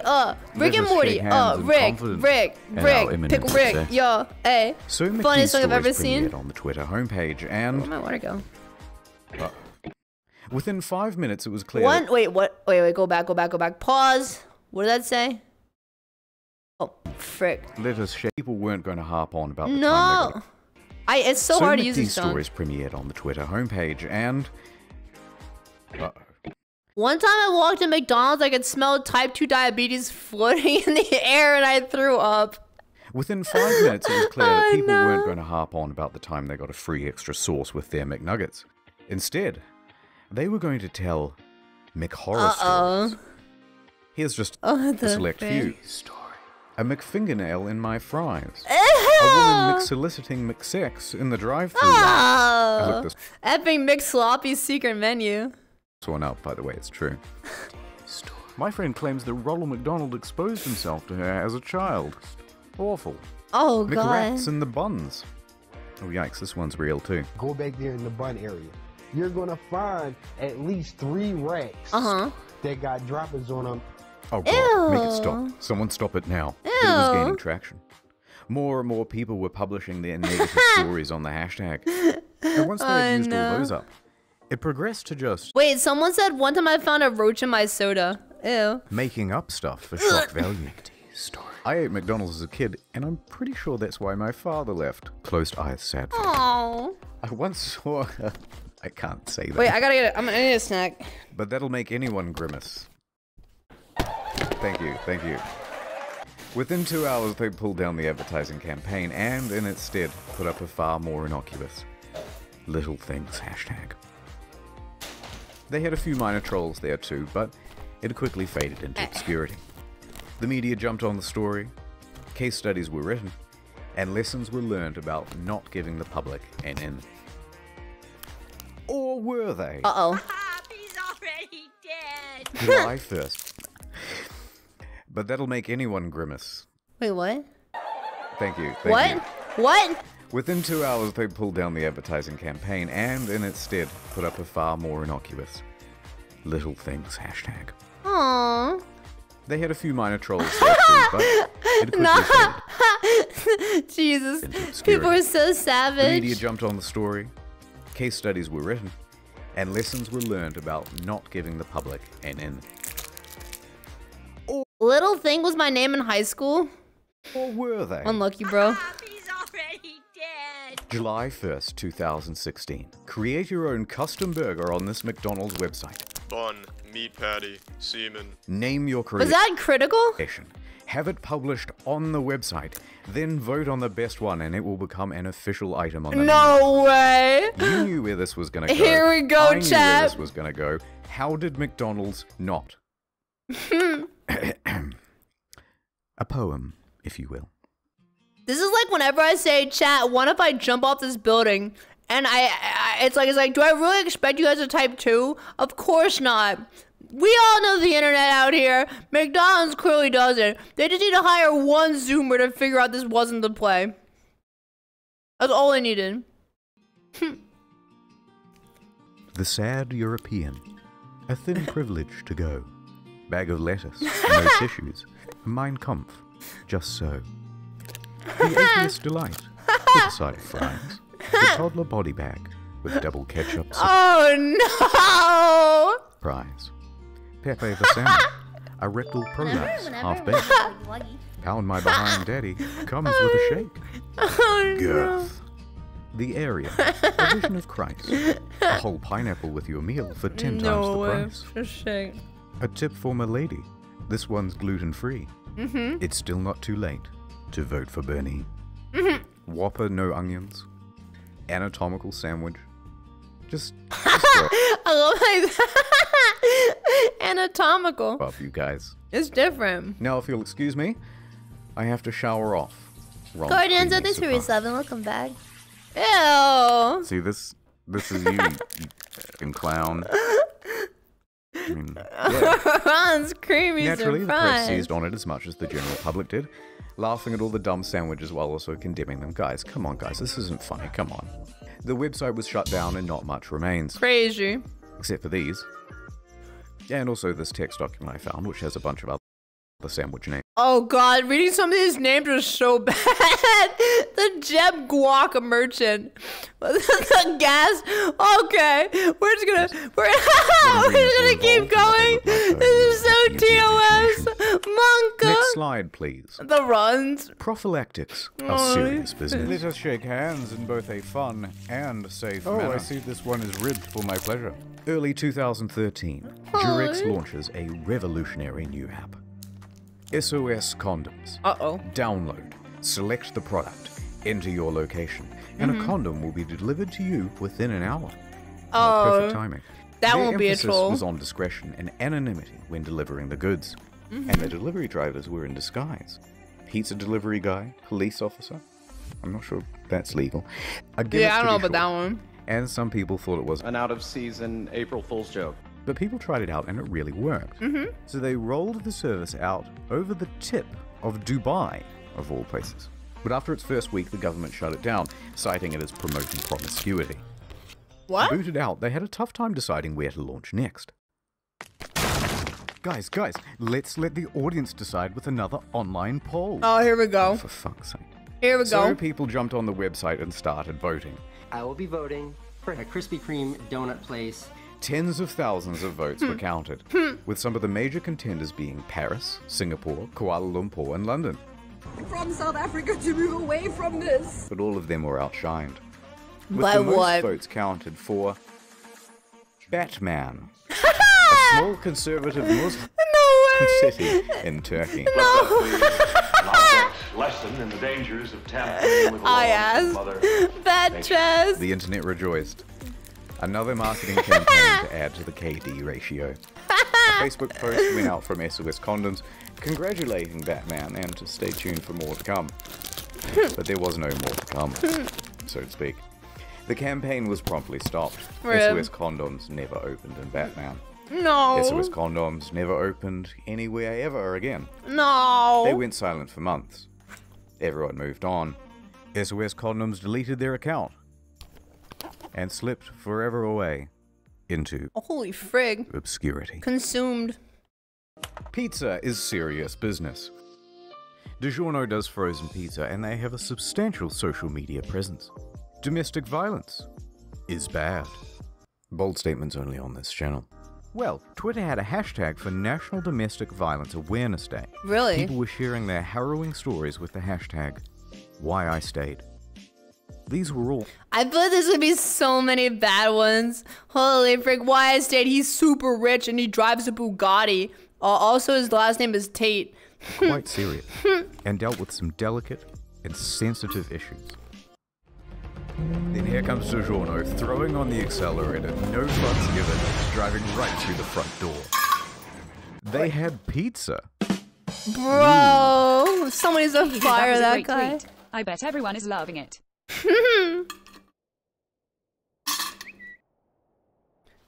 Pickle Rick, yo, hey. So funniest thing I've ever seen. On the Twitter homepage, and where do I want to go? Within 5 minutes, it was clear. Wait, go back, pause. What did that say? Oh, frick. Let us share. People weren't going to harp on about the time they it's so hard to use this song. Stories premiered on the Twitter homepage, and one time I walked in McDonald's, I could smell type 2 diabetes floating in the air, and I threw up. Within 5 minutes, it was clear that people weren't going to harp on about the time they got a free extra sauce with their McNuggets. Instead, they were going to tell McHorror stories. Here's just a select few. A McFingernail in my fries. A woman soliciting McSex in the drive-thru. Epic McSloppy's secret menu. This one up, by the way, it's true. My friend claims that Ronald McDonald exposed himself to her as a child. Awful. Oh, God. McRats in the buns. Oh, yikes, this one's real, too. Go back there in the bun area. You're going to find at least 3 rats that got droppers on them. Oh God, make it stop. Someone stop it now. It was gaining traction. More and more people were publishing their negative stories on the hashtag. And once they had used all those up, it progressed to just... Wait, someone said one time I found a roach in my soda. Ew. Making up stuff for shock value. I ate McDonald's as a kid, and I'm pretty sure that's why my father left. Closed eyes, sad. Aww. I once saw I can't say that. Wait, I gotta get it. I need a snack. But that'll make anyone grimace. Thank you, thank you. Within 2 hours, they pulled down the advertising campaign and, in its stead, put up a far more innocuous Little Things hashtag. They had a few minor trolls there too, but it quickly faded into obscurity. The media jumped on the story, case studies were written, and lessons were learned about not giving the public an in. Or were they? Uh-oh. He's already dead! July 1st. But that'll make anyone grimace. Wait, what? Thank you. Thank what? You. What? Within 2 hours, they pulled down the advertising campaign and, in its stead, put up a far more innocuous Little Things hashtag. Aww. They had a few minor trolls, but it nah. Jesus, people are so savage. The media jumped on the story, case studies were written, and lessons were learned about not giving the public an in. Little Thing was my name in high school. Or were they? Unlucky, bro. He's already dead. July 1st, 2016. Create your own custom burger on this McDonald's website. Bun, meat patty, semen. Name your creation. Was that critical? Have it published on the website. Then vote on the best one and it will become an official item on the No menu. Way! You knew where this was gonna go. Here we go, I knew where this was gonna go. How did McDonald's not? A poem, if you will. This is like whenever I say, chat, what if I jump off this building? And it's like, do I really expect you guys to type 2? Of course not. We all know the internet out here. McDonald's clearly doesn't. They just need to hire one Zoomer to figure out this wasn't the play. That's all I needed. The sad European. A thin privilege to go. Bag of lettuce, no tissues, Mein Kampf, just so. The atheist delight, with a side of fries, the toddler body bag, with double ketchup sauce. Oh no! Fries, Pepe the salmon, a rectal prolapse, half-baked, pound my behind daddy, comes with a shake. Oh girth. No. The area, a vision of Christ, a whole pineapple with your meal for 10 times the price. Shake. A tip for my lady. This one's gluten-free. Mm-hmm. It's still not too late to vote for Bernie. Mm-hmm. Whopper, no onions. Anatomical sandwich. Just I love that. Anatomical. Well, you guys. It's different. Now, if you'll excuse me, I have to shower off. Guardians of the Jerusalem, welcome back. Ew. See, this is you, you fucking clown. I mean, yeah. Ron's creamy Naturally, surprise. The press seized on it as much as the general public did, laughing at all the dumb sandwiches while also condemning them. Guys, come on, guys, this isn't funny, come on. The website was shut down and not much remains. Crazy. Except for these. And also this text document I found, which has a bunch of other sandwich names. Oh god, reading some of these names was so bad. The Jeb Guaca merchant. The gas. Okay, we're just gonna keep going. This is so TOS. Monka. Next slide, please. The runs. Prophylactics are serious business. Let us shake hands in both a fun and safe manner. Oh, I see this one is ribbed for my pleasure. Early 2013, Durex launches a revolutionary new app. SOS condoms. Uh-oh. Download. Select the product. Enter your location. And a condom will be delivered to you within an hour. Oh. Perfect timing. That won't be a troll. Their emphasis was on discretion and anonymity when delivering the goods. And the delivery drivers were in disguise. Pizza delivery guy, police officer. I'm not sure that's legal. Yeah, I don't know about that one. And some people thought it was an out-of-season April Fool's joke. But people tried it out and it really worked. So they rolled the service out over the tip of Dubai, of all places. But after its first week, the government shut it down, citing it as promoting promiscuity. What? Booted out, they had a tough time deciding where to launch next. Guys, let's let the audience decide with another online poll. Oh, here we go. Oh, for fuck's sake. Here we go. So people jumped on the website and started voting. I will be voting for a Krispy Kreme donut place. Tens of thousands of votes were counted, with some of the major contenders being Paris, Singapore, Kuala Lumpur, and London. From South Africa to move away from this. But all of them were outshined. With the most votes counted for Batman, a small conservative Muslim city in Turkey. Lesson in the dangers of tampering with bad chest. The internet rejoiced. Another marketing campaign to add to the KD ratio. A Facebook post went out from SOS Condoms congratulating Batman, and to stay tuned for more to come. But there was no more to come, so to speak. The campaign was promptly stopped. SOS Condoms never opened in Batman. No. SOS Condoms never opened anywhere ever again. No. They went silent for months. Everyone moved on. SOS Condoms deleted their account and slipped forever away into obscurity. Consumed. Pizza is serious business. DiGiorno does frozen pizza, and they have a substantial social media presence. Domestic violence is bad. Bold statements only on this channel. Well, Twitter had a hashtag for National Domestic Violence Awareness Day. Really? People were sharing their harrowing stories with the hashtag Why I Stayed. These were all... I thought this would be so many bad ones. Holy frick, Why I Stayed, he's super rich and he drives a Bugatti. Also, his last name is Tate. Quite serious, and dealt with some delicate and sensitive issues. Then here comes DiGiorno, throwing on the accelerator, no fucks given, driving right through the front door. They had pizza. Bro, someone is on fire, that guy. Tweet. I bet everyone is loving it.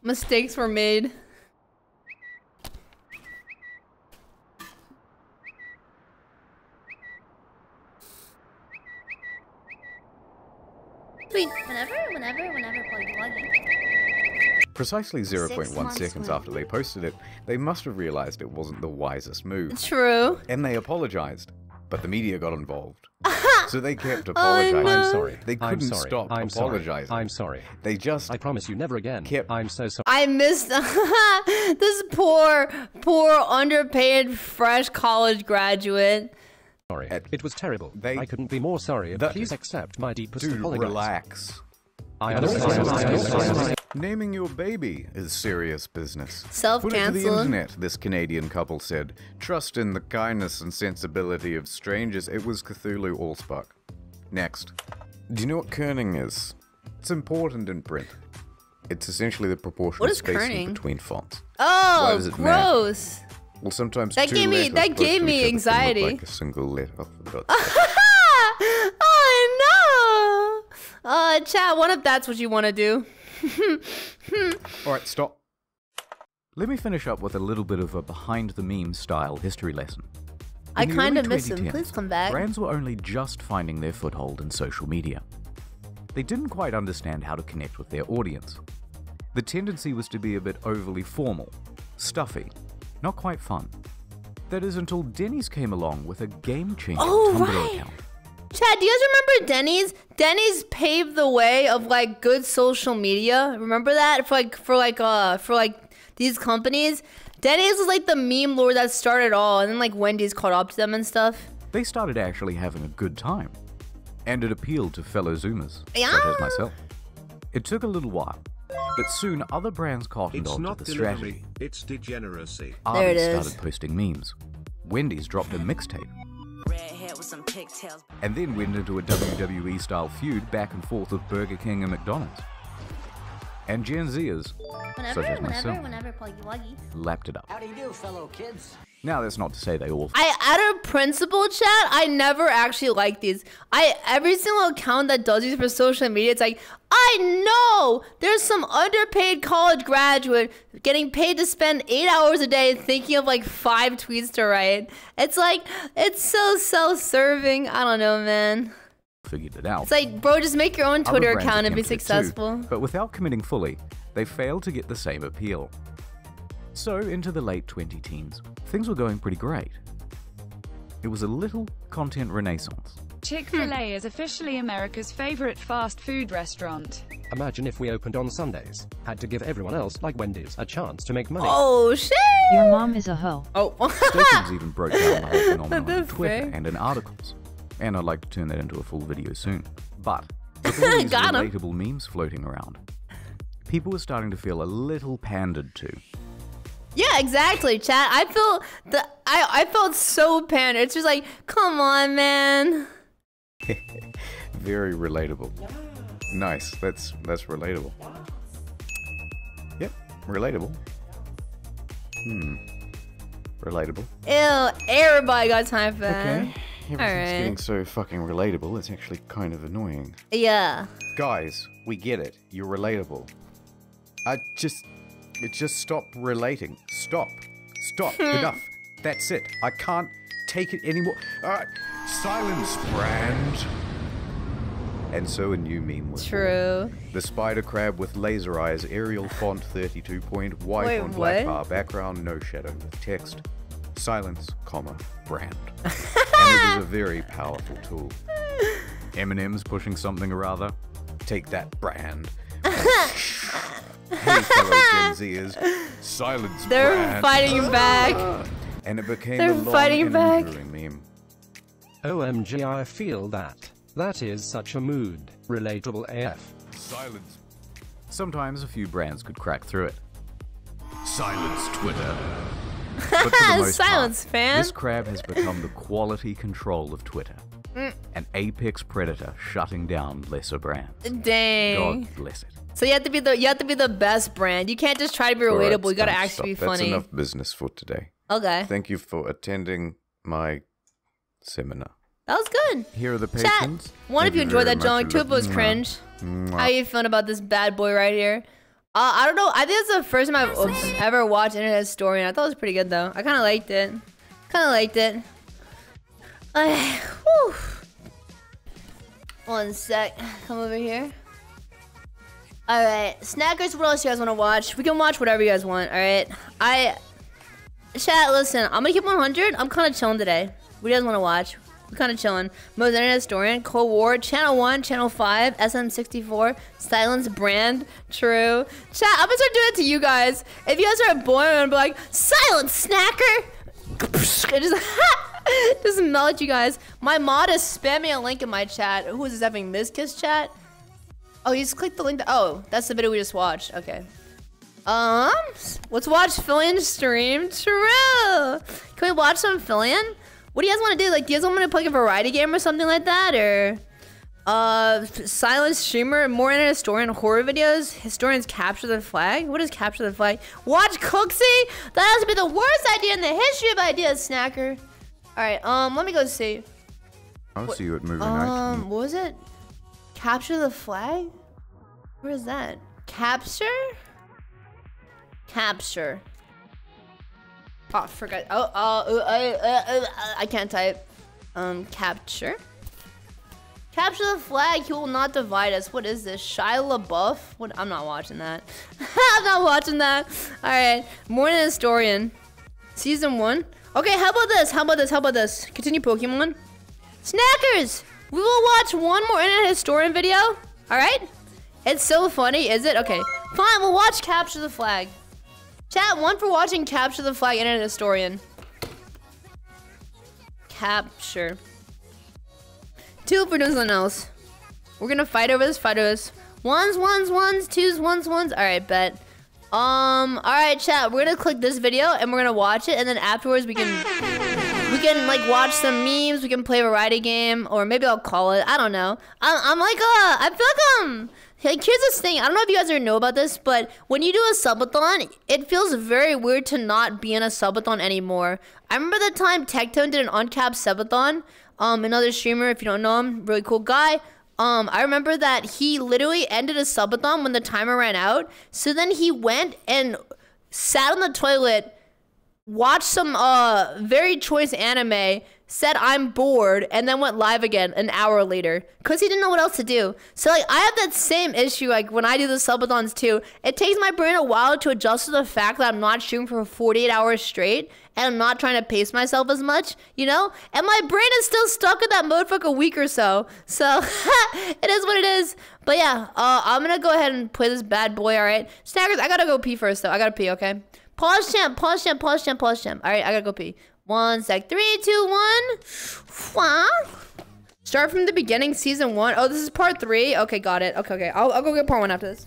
Mistakes were made. Whenever, precisely 0.1 seconds after they posted it, they must have realized it wasn't the wisest move. True. And they apologized, but the media got involved. So they kept apologizing. I'm sorry. They couldn't stop apologizing. I'm sorry. They just... I promise you, never again. I'm so sorry. I missed... this poor, underpaid, fresh college graduate. Sorry. It was terrible. I couldn't be more sorry. Please accept my deepest apologies. Relax. I understand. Naming your baby is serious business. Self-cancel. Put it to the internet, this Canadian couple said. Trust in the kindness and sensibility of strangers. It was Cthulhu Allspark. Next. Do you know what kerning is? It's important in print. It's essentially the proportion of spacing between fonts. Oh, gross. Matter? Well, sometimes that gave me anxiety. Like a single letter. Oh no! Chat, what if that's what you want to do? All right, stop. Let me finish up with a little bit of a behind the meme style history lesson. I kind of miss him. Please come back. Brands were only just finding their foothold in social media. They didn't quite understand how to connect with their audience. The tendency was to be a bit overly formal, stuffy. Not quite fun. That is until Denny's came along with a game-changing Tumblr account. Chad, do you guys remember Denny's? Denny's paved the way of like good social media. Remember that for like these companies. Denny's was like the meme lord that started it all, and then like Wendy's caught up to them and stuff. They started actually having a good time, and it appealed to fellow Zoomers such as myself. It took a little while. But soon other brands cottoned onto the strategy. It's degeneracy. Arby's started posting memes. Wendy's dropped a mixtape. And then went into a WWE-style feud back and forth with Burger King and McDonald's. And Gen Zers, such as myself, lapped it up. How do you do, fellow kids? Now that's not to say they all. Out of principle, chat, I never actually like these. Every single account that does these for social media, it's like, I know there's some underpaid college graduate getting paid to spend 8 hours a day thinking of like 5 tweets to write. It's like, it's so self-serving. I don't know, man. Figured it out. It's like, bro, just make your own Twitter account and be successful. But without committing fully, they failed to get the same appeal. So into the late 2010s, things were going pretty great. It was a little content renaissance. Chick-fil-A is officially America's favorite fast food restaurant. Imagine if we opened on Sundays, had to give everyone else, like Wendy's, a chance to make money. Oh, shit! Your mom is a hoe. Oh. Stations even broke down the whole phenomenon on Twitter and in articles. And I'd like to turn that into a full video soon. But, with all these relatable memes floating around, people were starting to feel a little pandered to. Yeah, exactly, chat. I felt so pandered. It's just like, come on, man. Very relatable. Nice. That's relatable. Yep, relatable. Hmm. Relatable. Ew, everybody got time for that. Okay. Everything's getting so fucking relatable, it's actually kind of annoying. Yeah. Guys, we get it. You're relatable. Just stop relating. Stop. Stop. Enough. That's it. I can't take it anymore. Silence, brand. And so a new meme was born. The spider crab with laser eyes, Arial font 32-point, white on black bar background, no shadow with text. Silence, comma, brand. And it was a very powerful tool. M&M's pushing something or other. Take that, brand. Hey, fellow Gen Zers, silence, they're brand. Fighting back. And it became a long and enduring meme. OMG, I feel that. That is such a mood. Relatable AF. Silence. Sometimes a few brands could crack through it. Silence, Twitter. But for the most part, this crab has become the quality control of Twitter. An apex predator shutting down lesser brands. Dang. God bless it. So you have to be the best brand. You can't just try to be relatable. You gotta actually be funny. That's enough business for today. Okay. Thank you for attending my seminar. That was good. Here are the patrons. Chat. One, if you enjoyed that, John. Two, if it was cringe. How you feeling about this bad boy right here? I don't know. I think it's the first time I've ever watched Internet Historian. I thought it was pretty good though. I kind of liked it. One sec. Come over here. All right, Snackers. What else you guys want to watch? We can watch whatever you guys want. All right. Chat. Listen, I'm gonna keep 100. I'm kind of chilling today. What do you guys want to watch? We're kind of chilling. Most Internet Historian, Cold War, Channel 1, Channel 5, SM64, Silence Brand, True. Chat, I'm gonna start doing it to you guys. If you guys are boring, I'm gonna be like, Silence Snacker! I just, just melt you guys. My mod is spamming a link in my chat. Who is this having this kiss chat? Oh, you just clicked the link. Oh, that's the video we just watched. Okay. Let's watch Filian stream. True! Can we watch some Filian? What do you guys want to do? Like, do you guys want me to play a variety game or something like that? Or, silent streamer, more Internet Historian, horror videos, historians capture the flag? What is capture the flag? Watch Cooksy? That has to be the worst idea in the history of ideas, Snacker. Alright, let me go see. I'll see you at movie night. What was it? Capture the flag? Where is that? Capture? Capture. Oh, I forgot. I can't type. Capture. Capture the flag. He will not divide us. What is this? Shia LaBeouf? What? I'm not watching that. I'm not watching that. All right. Morning Historian. Season 1. Okay, how about this? How about this? How about this? Continue Pokemon. Snackers! We will watch one more Internet Historian video. All right? It's so funny, is it? Okay. Fine, we'll watch Capture the Flag. Chat, one for watching Capture the Flag, Internet Historian. Capture. Two for doing something else. We're gonna fight over this, Ones, twos, ones. Alright, bet. Alright, chat, we're gonna click this video and we're gonna watch it, and then afterwards we can like watch some memes, we can play a variety game, or maybe I'll call it. I don't know. I'm like I feel like like, here's this thing. I don't know if you guys already know about this, but when you do a subathon, it feels very weird to not be in a subathon anymore. I remember the time Tectone did an uncapped subathon. Another streamer, if you don't know him, really cool guy. I remember that he literally ended a subathon when the timer ran out. So then he went and sat on the toilet, watched some very choice anime, said I'm bored, and then went live again an hour later because he didn't know what else to do. So like, I have that same issue like when I do the subathons too. It takes my brain a while to adjust to the fact that I'm not streaming for 48 hours straight and I'm not trying to pace myself as much, you know? And my brain is still stuck in that mode for like a week or so. So it is what it is. But yeah, I'm gonna go ahead and play this bad boy, all right? Snackers, I gotta go pee first though. I gotta pee, okay? Pause champ. All right, I gotta go pee. One sec. 3, 2, 1. Start from the beginning, season 1. Oh, this is part 3. Okay, got it. Okay. I'll go get part 1 after this.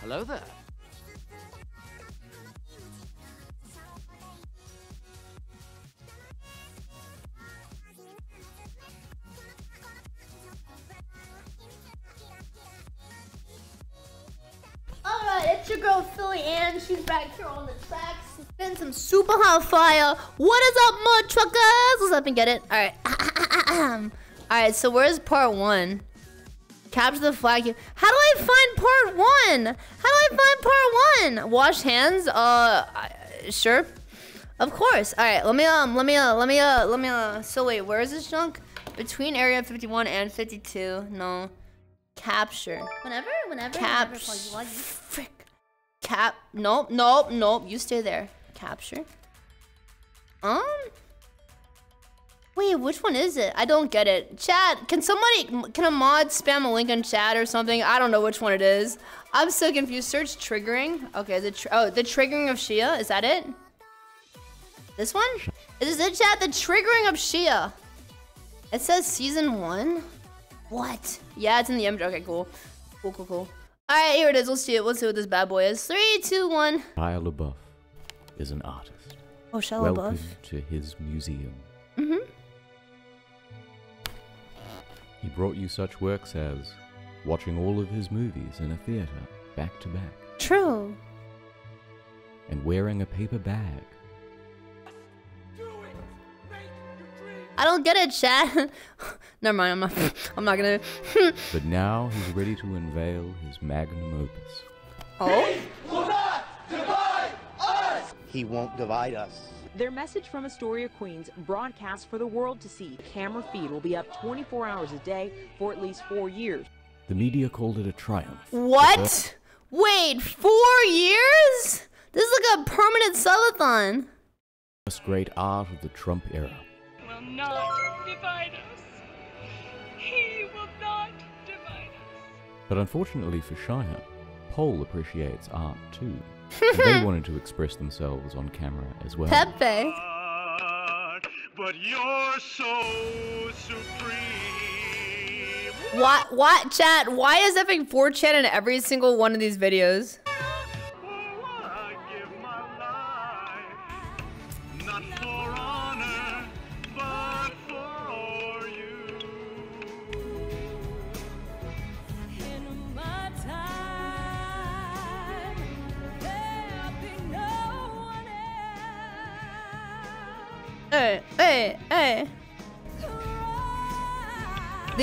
Hello there. Alright, it's your girl Filian. She's back here on the tracks. It's been some super hot fire. What is up, motherfuckers? Let's up and get it. Alright. Alright, so where's part one? Capture the flag. How do I find part one? Wash hands? Sure. Of course. All right, so wait, where is this junk? Between area 51 and 52. No. Capture. Whenever. Nope. You stay there. Capture. Wait, which one is it? I don't get it. Chat, can a mod spam a link in chat or something? I don't know which one it is. I'm so confused. Search triggering. Okay, the triggering of Shia. Is that it? This one? Is this it, chat? The triggering of Shia. It says season 1. What? Yeah, it's in the image. Okay, cool. Cool. All right, here it is. Let's see it. Let's see what this bad boy is. 3, 2, 1. Shia LaBeouf is an artist. Oh, Shia LaBeouf. Welcome to his museum. Mm-hmm. He brought you such works as watching all of his movies in a theater back to back. True. And wearing a paper bag. Do it. Make your dream. I don't get it, chat. Never mind. I'm not gonna. But now he's ready to unveil his magnum opus. Oh. He will not divide us. He won't divide us. Their message from Astoria, Queens, broadcast for the world to see. Camera feed will be up 24 hours a day for at least 4 years. The media called it a triumph. What? Wait, 4 years? This is like a permanent subathon. First great art of the Trump era. He will not divide us. He will not divide us. But unfortunately for Shia, Paul appreciates art too. They wanted to express themselves on camera as well. Pepe. But you're so supreme. What, chat? Why is effing 4chan in every single one of these videos? Hey. The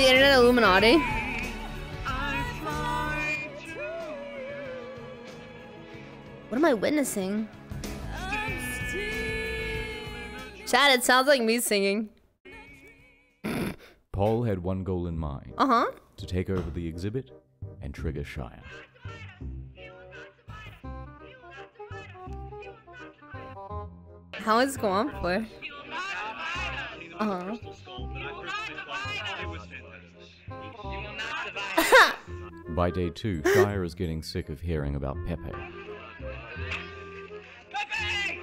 Internet Illuminati. What am I witnessing? Chat, it sounds like me singing. Paul had one goal in mind. Uh-huh. To take over the exhibit and trigger Shia. How is it going for? Uh-huh. By day 2, Shia is getting sick of hearing about Pepe. Pepe!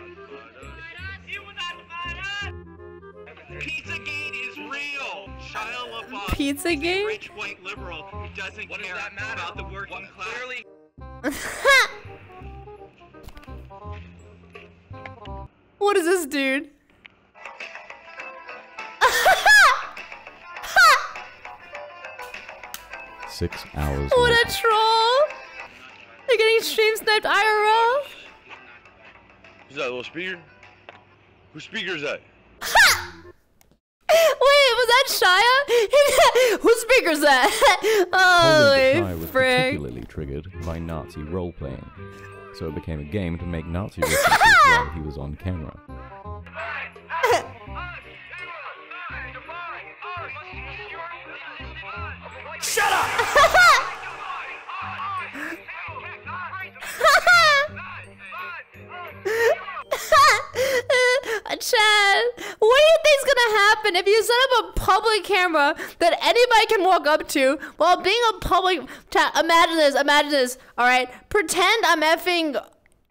Pizzagate is real. Shia LaBeouf. Pizzagate? Rich white liberal who doesn't care about the working class. What is this, dude? What later. A troll! They're getting stream sniped IRL. Is that a little speaker? Whose speaker is that? Wait, was that Shia? Whose speaker is that? Holy frick! Particularly triggered by Nazi role playing, so it became a game to make Nazi references while he was on camera. Shut up! even if you set up a public camera that anybody can walk up to while being a public chat, imagine this, all right? Pretend I'm effing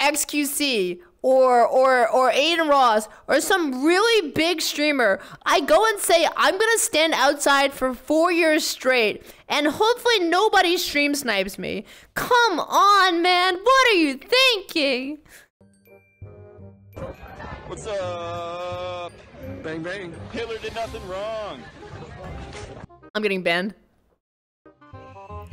XQC or Aiden Ross or some really big streamer. I go and say, I'm gonna stand outside for 4 years straight and hopefully nobody stream snipes me. Come on, man, what are you thinking? What's up? Bang, bang. Hitler did nothing wrong. I'm getting banned.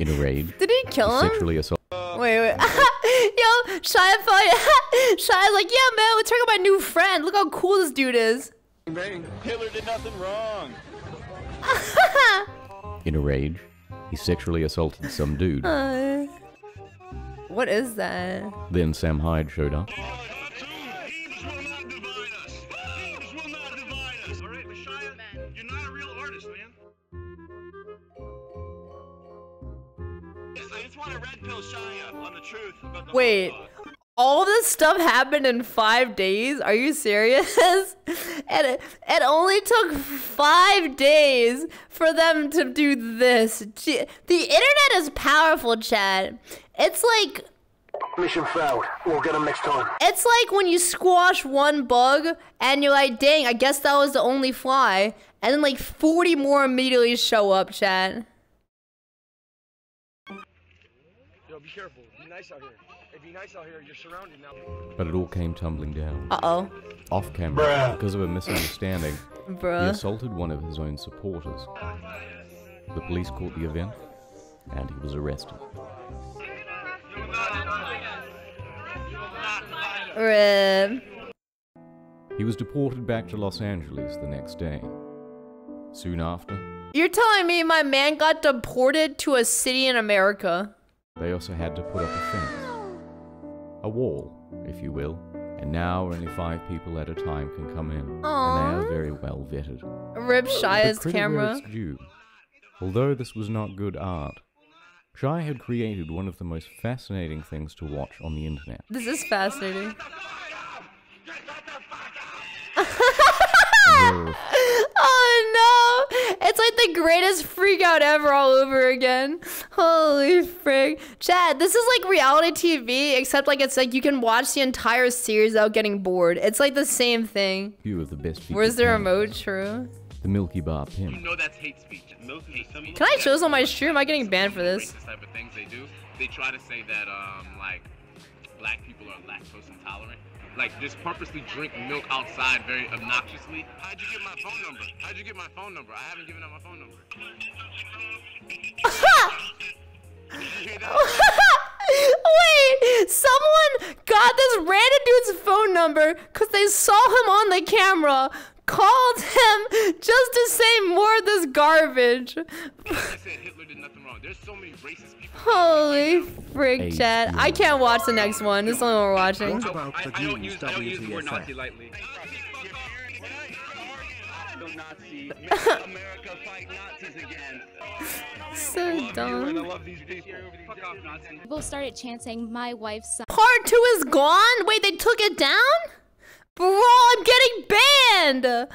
In a raid. Did he kill him? Sexually assault. Wait. Yo, Shia's like, yeah, man, let's check out my new friend. Look how cool this dude is. Bang, bang. Hitler did nothing wrong. In a rage, he sexually assaulted some dude. What is that? Then Sam Hyde showed up. Wait, all this stuff happened in 5 days? Are you serious? And it only took 5 days for them to do this. The internet is powerful, Chad. It's like... Mission failed. We'll get them next time. It's like when you squash one bug and you're like, dang, I guess that was the only fly. And then like 40 more immediately show up, Chad. Be careful. Be nice out here. It'd be nice out here. You're surrounded now. But it all came tumbling down. Uh-oh. Off camera. Bruh. Because of a misunderstanding, bruh, he assaulted one of his own supporters. The police caught the event, and he was arrested. Bruh. He was deported back to Los Angeles the next day. Soon after... You're telling me my man got deported to a city in America? They also had to put up a fence, a wall, if you will, and now only 5 people at a time can come in, aww, and they are very well vetted. Rip Shia's camera. Due. Although this was not good art, Shia had created one of the most fascinating things to watch on the internet. This is fascinating. Oh no! It's like the greatest freak out ever all over again. Holy frick. Chad, this is like reality TV, except like it's like you can watch the entire series without getting bored. It's like the same thing. Few of the best. Where's the remote, true? The Milky Bar pimp. You know that's hate speech. Can I show this on my stream? Am I getting banned for this? Type of things they do. They try to say that like black people are lactose intolerant. Like, just purposely drink milk outside very obnoxiously. How'd you get my phone number? How'd you get my phone number? I haven't given out my phone number. Wait, someone got this random dude's phone number because they saw him on the camera, called him just to say more of this garbage. I said Hitler did nothing wrong. There's so many racist people. Holy frick, Chad. I can't watch the next one. This is the only one we're watching. I don't use the word Nazi lightly. Nazi. America fight Nazis again. So dumb. People started chanting, my wife's son. Part 2 is gone? Wait, they took it down? Bro, I'm getting banned!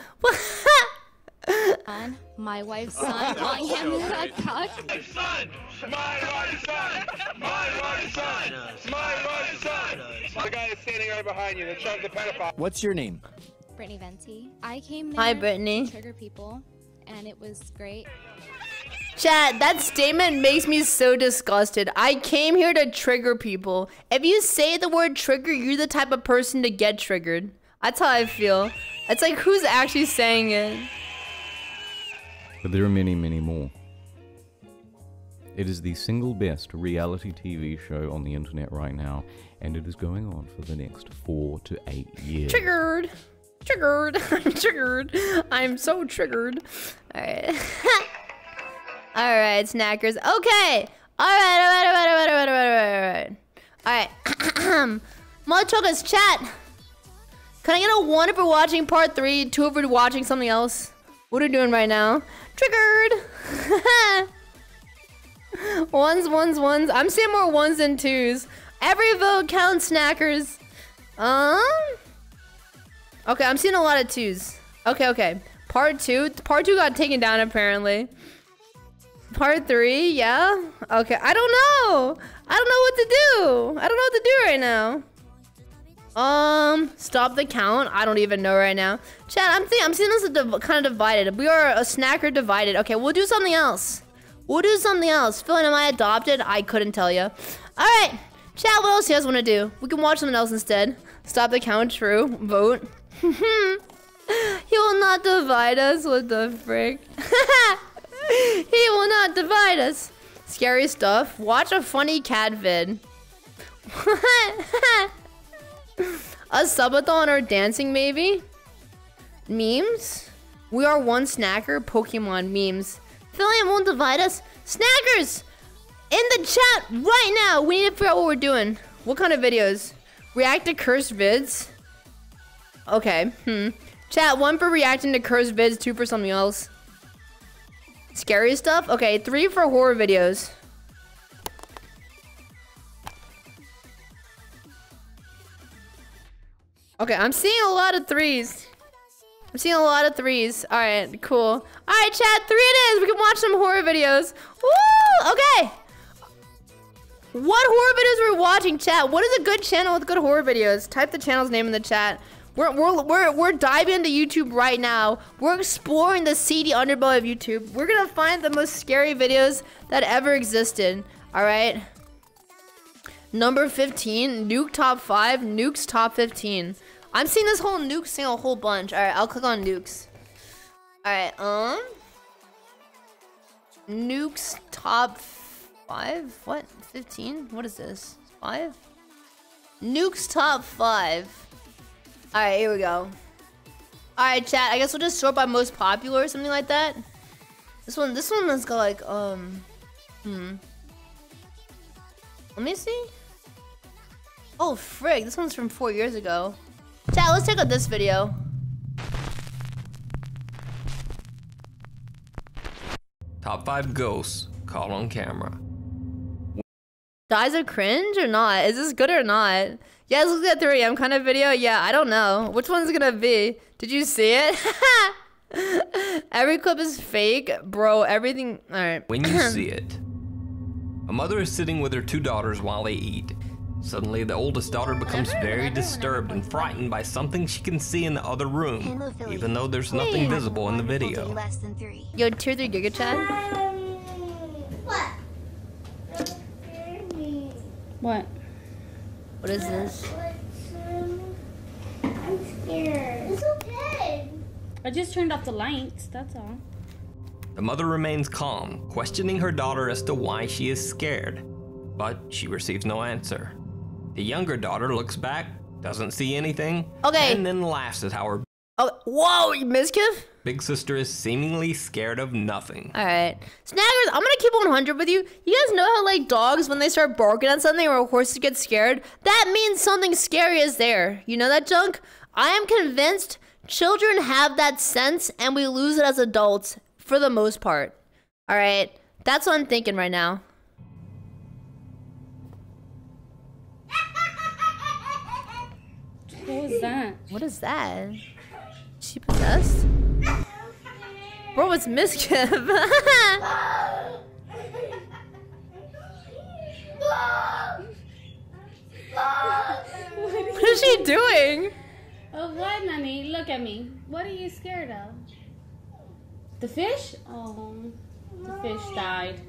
Son, my wife's son, on him that cock. Son, my wife's son, my wife's son, my wife's son. The guy is standing right behind you. The pedophile. What's your name? Brittany Venti. I came there. Hi, Brittany. To trigger people, and it was great. Chat, that statement makes me so disgusted. I came here to trigger people. If you say the word trigger, you're the type of person to get triggered. That's how I feel. It's like, who's actually saying it? But there are many, many more. It is the single best reality TV show on the internet right now, and it is going on for the next 4 to 8 years. Triggered! Triggered! I'm triggered! I'm so triggered. Alright. Alright, snackers. Okay! Alright. Alright. Motherfuckers, chat! Can I get a 1 if we're watching part 3, 2 if we're watching something else? What are we doing right now? Triggered! ones. I'm seeing more 1s than 2s. Every vote counts, snackers. Okay, I'm seeing a lot of 2s. Okay. Part 2 got taken down apparently. Part 3, yeah? Okay, I don't know! I don't know what to do! I don't know what to do right now. Stop the count? I don't even know right now. Chat, I'm seeing this kind of divided. We are a snacker divided. Okay, we'll do something else. We'll do something else. Filian, am I adopted? I couldn't tell you. Alright, chat, what else do you guys want to do? We can watch something else instead. Stop the count, true. Vote. He will not divide us. What the frick? He will not divide us. Scary stuff. Watch a funny cat vid. A subathon or dancing maybe? Memes? We are one snacker. Pokemon memes. Filian won't divide us. Snackers! In the chat right now. We need to figure out what we're doing. What kind of videos? React to cursed vids? Okay. Chat, 1 for reacting to cursed vids. 2 for something else. Scary stuff? Okay, 3 for horror videos. Okay, I'm seeing a lot of 3s. I'm seeing a lot of 3s. Alright, cool. Alright, chat, 3 it is! We can watch some horror videos. Woo! Okay! What horror videos are we watching, chat? What is a good channel with good horror videos? Type the channel's name in the chat. We're diving into YouTube right now. We're exploring the seedy underbelly of YouTube. We're gonna find the most scary videos that ever existed. All right. Number 15, nuke top 5, nukes top 15. I'm seeing this whole nuke thing a whole bunch. All right, I'll click on nukes. All right, nukes top 5, what, 15? What is this, 5? Nukes top 5. All right, here we go. All right, chat, I guess we'll just sort by most popular or something like that. This one has got like, let me see. Oh, frig, this one's from 4 years ago. Chat, let's check out this video. Top 5 ghosts caught on camera. Guys are cringe or not? Is this good or not? Yeah, this looks like a 3 a.m. kind of video. Yeah, I don't know. Which one's gonna be? Did you see it? Every clip is fake, bro. Everything. All right. When you see it, a mother is sitting with her 2 daughters while they eat. Suddenly, the oldest daughter becomes very disturbed and frightened by something she can see in the other room, even though there's nothing visible in the video. Yo, tier 3 Giga Chat. What? What? What is this? I'm scared. It's okay. I just turned off the lights, that's all. The mother remains calm, questioning her daughter as to why she is scared, but she receives no answer. The younger daughter looks back, doesn't see anything, and then laughs at how her whoa, you miskiff? Big sister is seemingly scared of nothing. All right, snaggers, I'm gonna keep 100 with you. You guys know how like dogs, when they start barking at something or horses get scared, that means something scary is there. You know that junk? I am convinced children have that sense and we lose it as adults for the most part. All right, that's what I'm thinking right now. What was that? What is that? She possessed? Bro, it's mischief. What is she doing? Oh, what, Nanny? Look at me. What are you scared of? The fish? Oh, the fish died.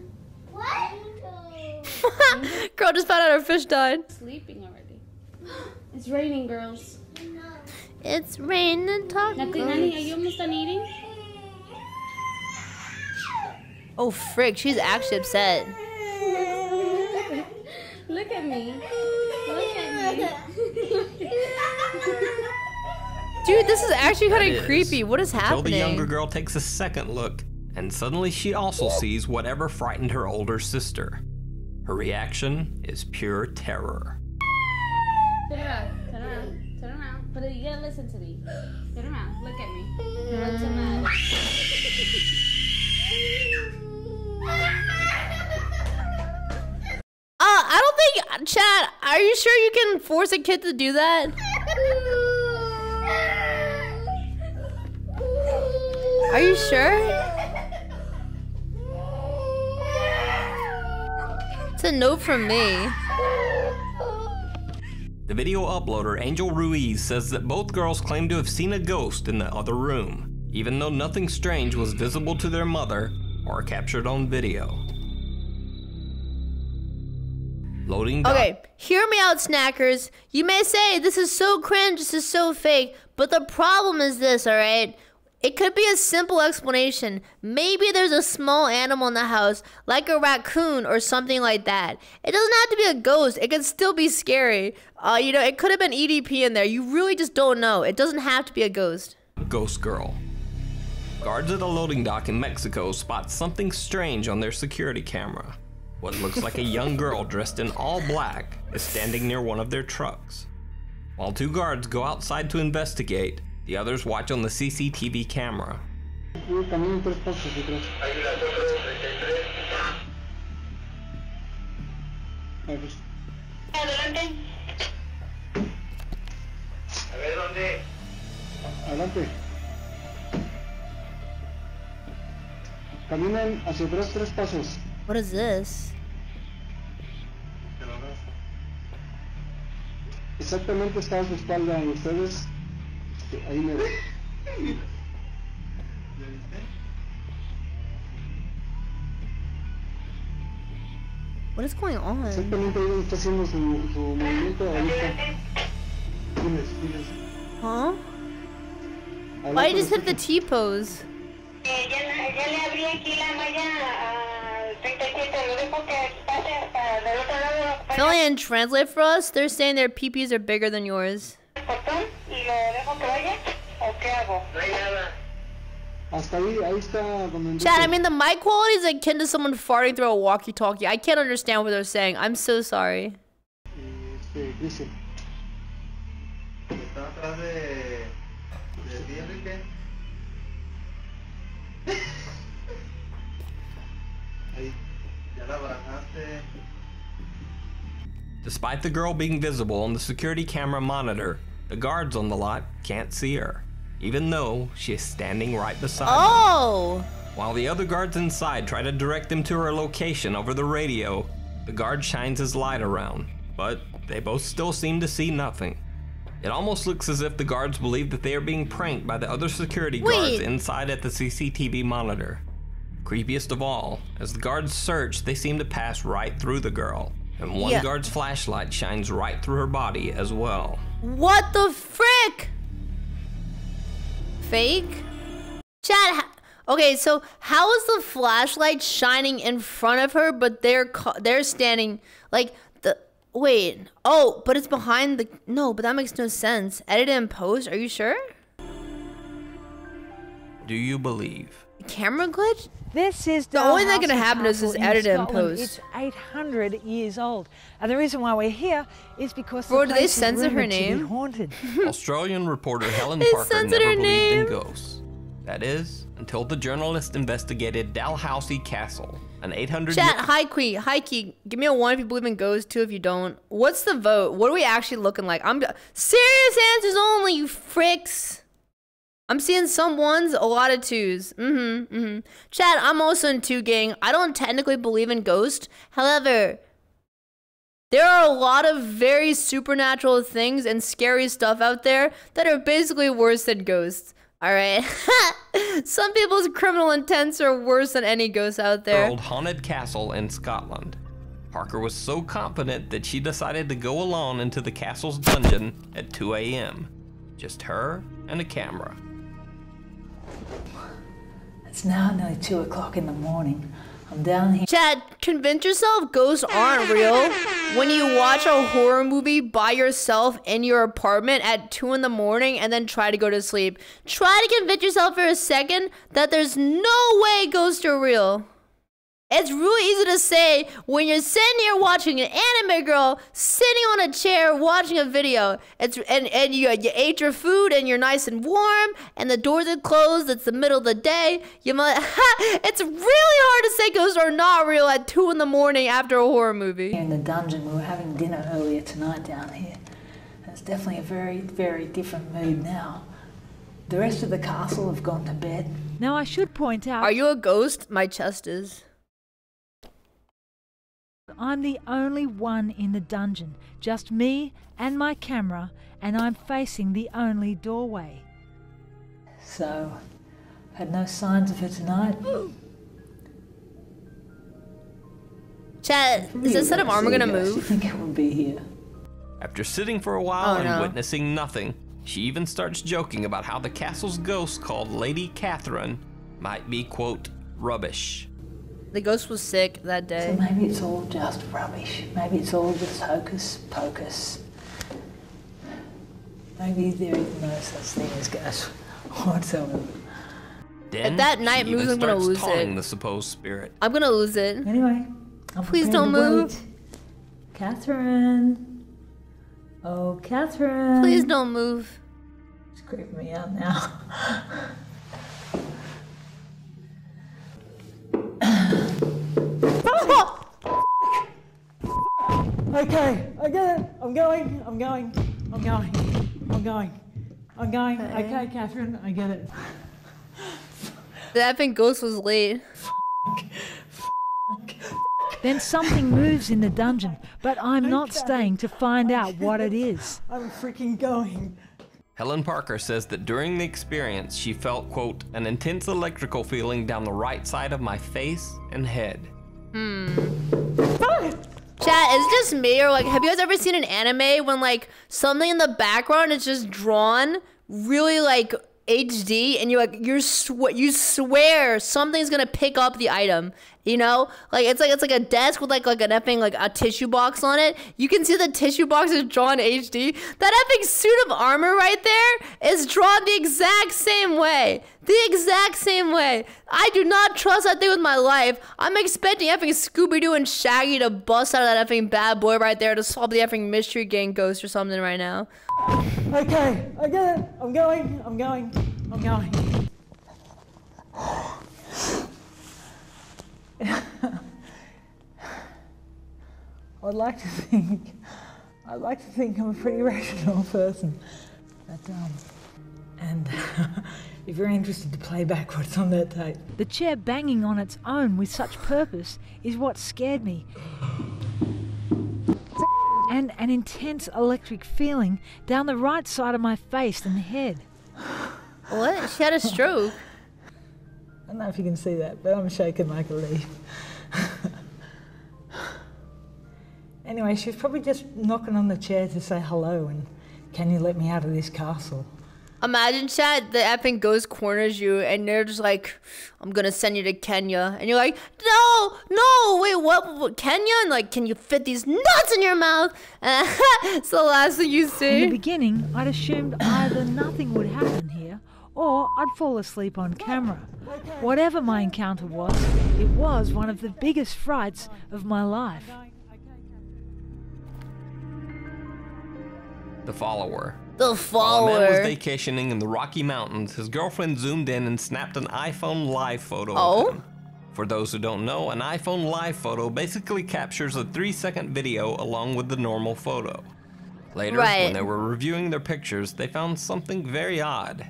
What? Girl just found out her fish died. Sleeping already. It's raining, girls. It's raining tacos. Nothing, honey. Are you almost done eating? Oh, frick. She's actually upset. Look at me. Look at me. Dude, this is actually kind of creepy. What is happening? Until the younger girl takes a second look, and suddenly she also sees whatever frightened her older sister. Her reaction is pure terror. But you gotta listen to me. Turn around. Look at me. What's the matter? I don't think, Chad, are you sure you can force a kid to do that? Are you sure? It's a no from me. The video uploader Angel Ruiz says that both girls claim to have seen a ghost in the other room, even though nothing strange was visible to their mother or captured on video. Loading. Okay, hear me out, snackers. You may say this is so cringe, this is so fake, but the problem is this, all right? It could be a simple explanation. Maybe there's a small animal in the house, like a raccoon or something like that. It doesn't have to be a ghost. It could still be scary. You know, it could have been EDP in there. You really just don't know. It doesn't have to be a ghost. Ghost girl. Guards at a loading dock in Mexico spot something strange on their security camera. What looks like a young girl dressed in all black is standing near one of their trucks. While two guards go outside to investigate, the others watch on the CCTV camera. What is this? Exactamente está a su espalda de ustedes. Ahí me ve. ¿Ya viste? What is going on? Exactamente ahí está haciendo su movimiento. Ahí está. Diles. Huh? Why did you just hit the T-pose? Ya le abrí aquí la malla al 37. Lo dejo que pase hasta del otro lado. Filian, translate for us. They're saying their peepees are bigger than yours. Chat, I mean the mic quality is akin to someone farting through a walkie-talkie. I can't understand what they're saying. I'm so sorry. Despite the girl being visible on the security camera monitor, the guards on the lot can't see her, even though she is standing right beside them. While the other guards inside try to direct them to her location over the radio, the guard shines his light around, but they both still seem to see nothing. It almost looks as if the guards believe that they are being pranked by the other security guards inside at the CCTV monitor. Creepiest of all, as the guards search, they seem to pass right through the girl. And one guard's flashlight shines right through her body as well. What the frick? Fake? Chat, okay, so how is the flashlight shining in front of her, but they're standing, like, wait. Oh, but it's behind the, no, but that makes no sense. Edit and post, are you sure? Do you believe? Camera glitch? This is the only thing gonna happen is this edit and post. It's 800 years old, and the reason why we're here is because. Bro, do they censor her name? Haunted. Australian reporter Helen Parker never believed in ghosts. That is, until the journalist investigated Dalhousie Castle, an 800. Chat, hi Key. Give me a one if you believe in ghosts, two if you don't. What's the vote? What are we actually looking like? I'm serious answers only, you fricks. I'm seeing some ones, a lot of twos. Chat, I'm also in two gang. I don't technically believe in ghosts. However, there are a lot of very supernatural things and scary stuff out there that are basically worse than ghosts. All right. Some people's criminal intents are worse than any ghosts out there. Old haunted castle in Scotland. Parker was so confident that she decided to go alone into the castle's dungeon at 2 a.m. Just her and a camera. It's now nearly 2 o'clock in the morning. I'm down here. Chad, convince yourself ghosts aren't real when you watch a horror movie by yourself in your apartment at 2 in the morning and then try to go to sleep. Try to convince yourself for a second that there's no way ghosts are real. It's really easy to say when you're sitting here watching an anime girl sitting on a chair watching a video. It's and you ate your food and you're nice and warm and the doors are closed. It's the middle of the day. You might. It's really hard to say ghosts are not real at 2 in the morning after a horror movie. In the dungeon, we were having dinner earlier tonight down here. It's definitely a very, very different mood now. The rest of the castle have gone to bed. Now I should point out— Are you a ghost? My chest is. I'm the only one in the dungeon. Just me and my camera, and I'm facing the only doorway. So, had no signs of her tonight. Chat, is this set of armor gonna move? I think it will be here. After sitting for a while and witnessing nothing, she even starts joking about how the castle's ghost called Lady Catherine might be, quote, rubbish. The ghost was sick that day. So maybe it's all just rubbish. Maybe it's all just hocus pocus. Maybe there is no such thing as ghosts whatsoever. Then, if that night moves, I'm gonna lose it. The supposed spirit. I'm gonna lose it. Anyway, please don't move. Catherine. Oh, Catherine. Please don't move. It's creeping me out now. Okay, I get it. I'm going. Okay, Catherine, I get it. The effing ghost was late. Then something moves in the dungeon, but I'm not staying to find out what it is. I'm freaking going. Helen Parker says that during the experience, she felt, quote, an intense electrical feeling down the right side of my face and head. Chat, is it just me, or like, have you guys ever seen an anime when like something in the background is just drawn really like HD, and you swear something's gonna pick up the item? You know, like it's like a desk with like an effing like a tissue box on it. You can see the tissue box is drawn HD. That effing suit of armor right there is drawn the exact same way. The exact same way. I do not trust that thing with my life. I'm expecting effing Scooby-Doo and Shaggy to bust out of that effing bad boy right there to solve the effing mystery gang ghost or something right now. Okay, I get it. I'm going. I'd like to think I'm a pretty rational person, but, and if you're interested to play back what's on that tape. The chair banging on its own with such purpose is what scared me, and an intense electric feeling down the right side of my face and head. What? She had a stroke. I don't know if you can see that, but I'm shaking like a leaf. Anyway, she was probably just knocking on the chair to say hello and, can you let me out of this castle? Imagine, Chad, the effing ghost corners you and they're just like, I'm gonna send you to Kenya. And you're like, no, wait, what, Kenya? And like, can you fit these nuts in your mouth? It's the last thing you see. In the beginning, I'd assumed either nothing would happen here or I'd fall asleep on camera. Whatever my encounter was, it was one of the biggest frights of my life. The follower. The follower. While a man was vacationing in the Rocky Mountains, his girlfriend zoomed in and snapped an iPhone live photo of him. For those who don't know, an iPhone live photo basically captures a 3-second video along with the normal photo. Later, when they were reviewing their pictures, they found something very odd.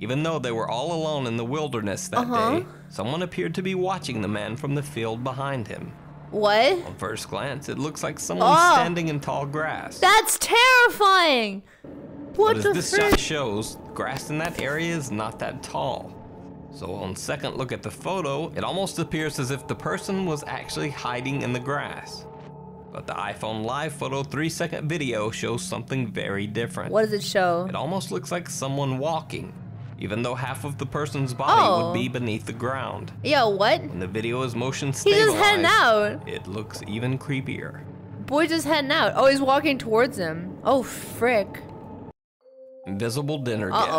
Even though they were all alone in the wilderness that day, someone appeared to be watching the man from the field behind him. What? On first glance, it looks like someone standing in tall grass. That's terrifying! What the frick? But as this shot shows, grass in that area is not that tall. So on second look at the photo, it almost appears as if the person was actually hiding in the grass. But the iPhone live photo 3-second video shows something very different. What does it show? It almost looks like someone walking, even though half of the person's body would be beneath the ground. Yeah, what? When the video is motion stabilized, he's just heading out. It looks even creepier. Boy's just heading out. Oh, he's walking towards him. Oh, frick. Invisible dinner guest.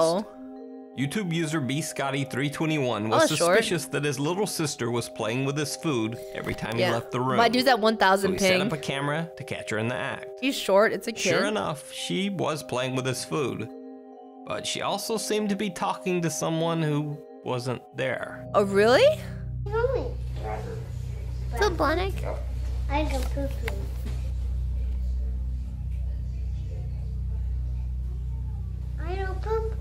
YouTube user bscotty321 was suspicious that his little sister was playing with his food every time he left the room. My dude's at 1,000 ping. So he set up a camera to catch her in the act. He's short, it's a kid. Sure enough, she was playing with his food. But she also seemed to be talking to someone who wasn't there. Oh, really? So Blanik? I go poo-poo. I don't poo-poo.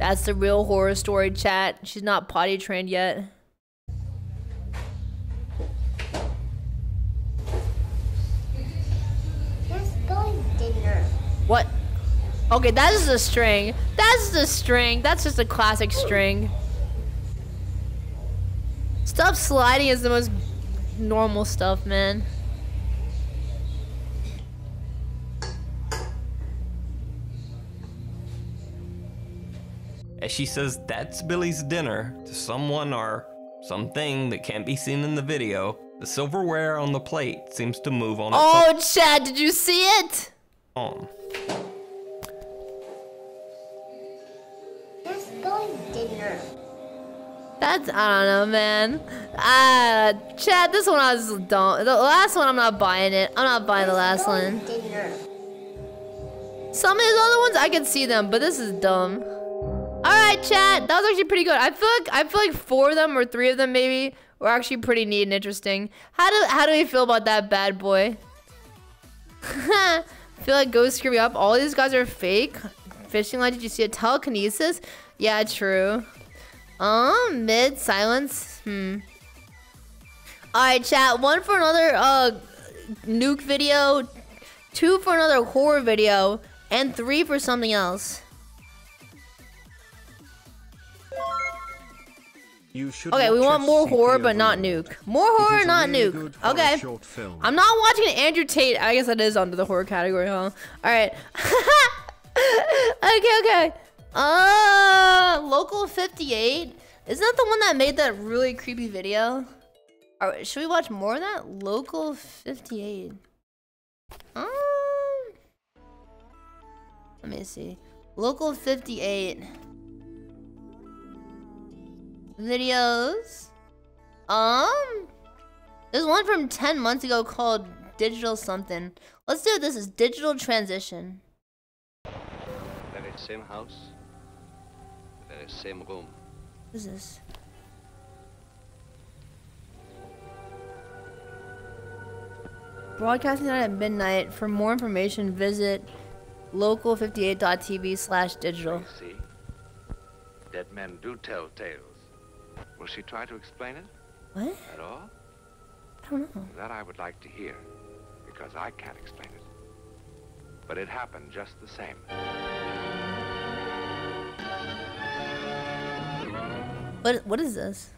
That's the real horror story, chat. She's not potty trained yet. Let's go to dinner. What? Okay, that is a string. That's the string. That's just a classic string. Stuff sliding is the most normal stuff, man. As she says that's Billy's dinner to someone or something that can't be seen in the video, the silverware on the plate seems to move on its own. Oh, Chad, did you see it? Let's go to dinner. That's, I don't know, man. Chad, this one I was dumb. The last one, I'm not buying it. I'm not buying the last one. Dinner. Some of these other ones, I can see them, but this is dumb. All right, chat, that was actually pretty good. I feel like four of them or three of them maybe were actually pretty neat and interesting. How do we feel about that bad boy? I feel like go screw me up. All these guys are fake. Fishing line, did you see a telekinesis? Yeah, true. Mid silence. All right, chat. One for another nuke video, two for another horror video, and three for something else. Okay, we want more horror, but not nuke. More horror, not nuke. Okay. I'm not watching Andrew Tate. I guess that is under the horror category, huh? All right. Okay. Local 58. Isn't that the one that made that really creepy video? Right, should we watch more of that? Local 58. Let me see. Local 58. Videos. There's one from 10 months ago called Digital Something. Let's do this. Is Digital Transition. The very same house, the very same room. What is this? Broadcasting tonight at midnight. For more information, visit local58.tv/digital. See, dead men do tell tales. Will she try to explain it? What? At all? I don't know. That I would like to hear, because I can't explain it. But it happened just the same. What is this?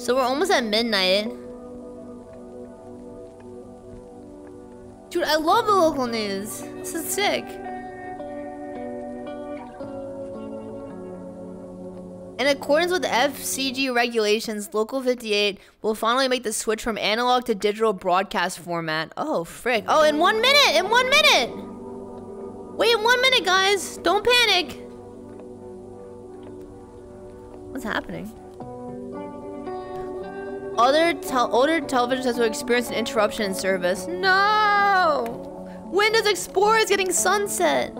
So we're almost at midnight. Dude, I love the local news. This is sick. In accordance with FCG regulations, Local 58 will finally make the switch from analog to digital broadcast format. Oh, frick. Oh, in 1 minute! In 1 minute! Wait 1 minute, guys! Don't panic! What's happening? Older television sets will experience an interruption in service. No! Windows Explorer is getting sunset!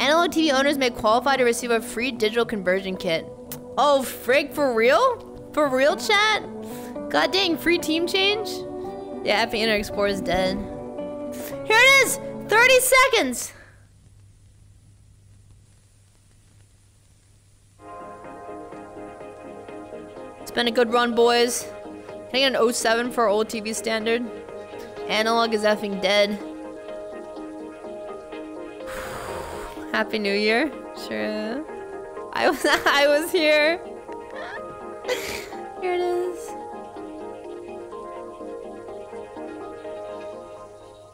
Analog TV owners may qualify to receive a free digital conversion kit. Oh, frick, for real? For real, chat? God dang, free team change? Yeah, Epic Internet Explorer is dead. Here it is! 30 seconds! It's been a good run, boys. Can I get an 07 for our old TV standard? Analog is effing dead. Happy New Year. Sure. I was here. Here it is.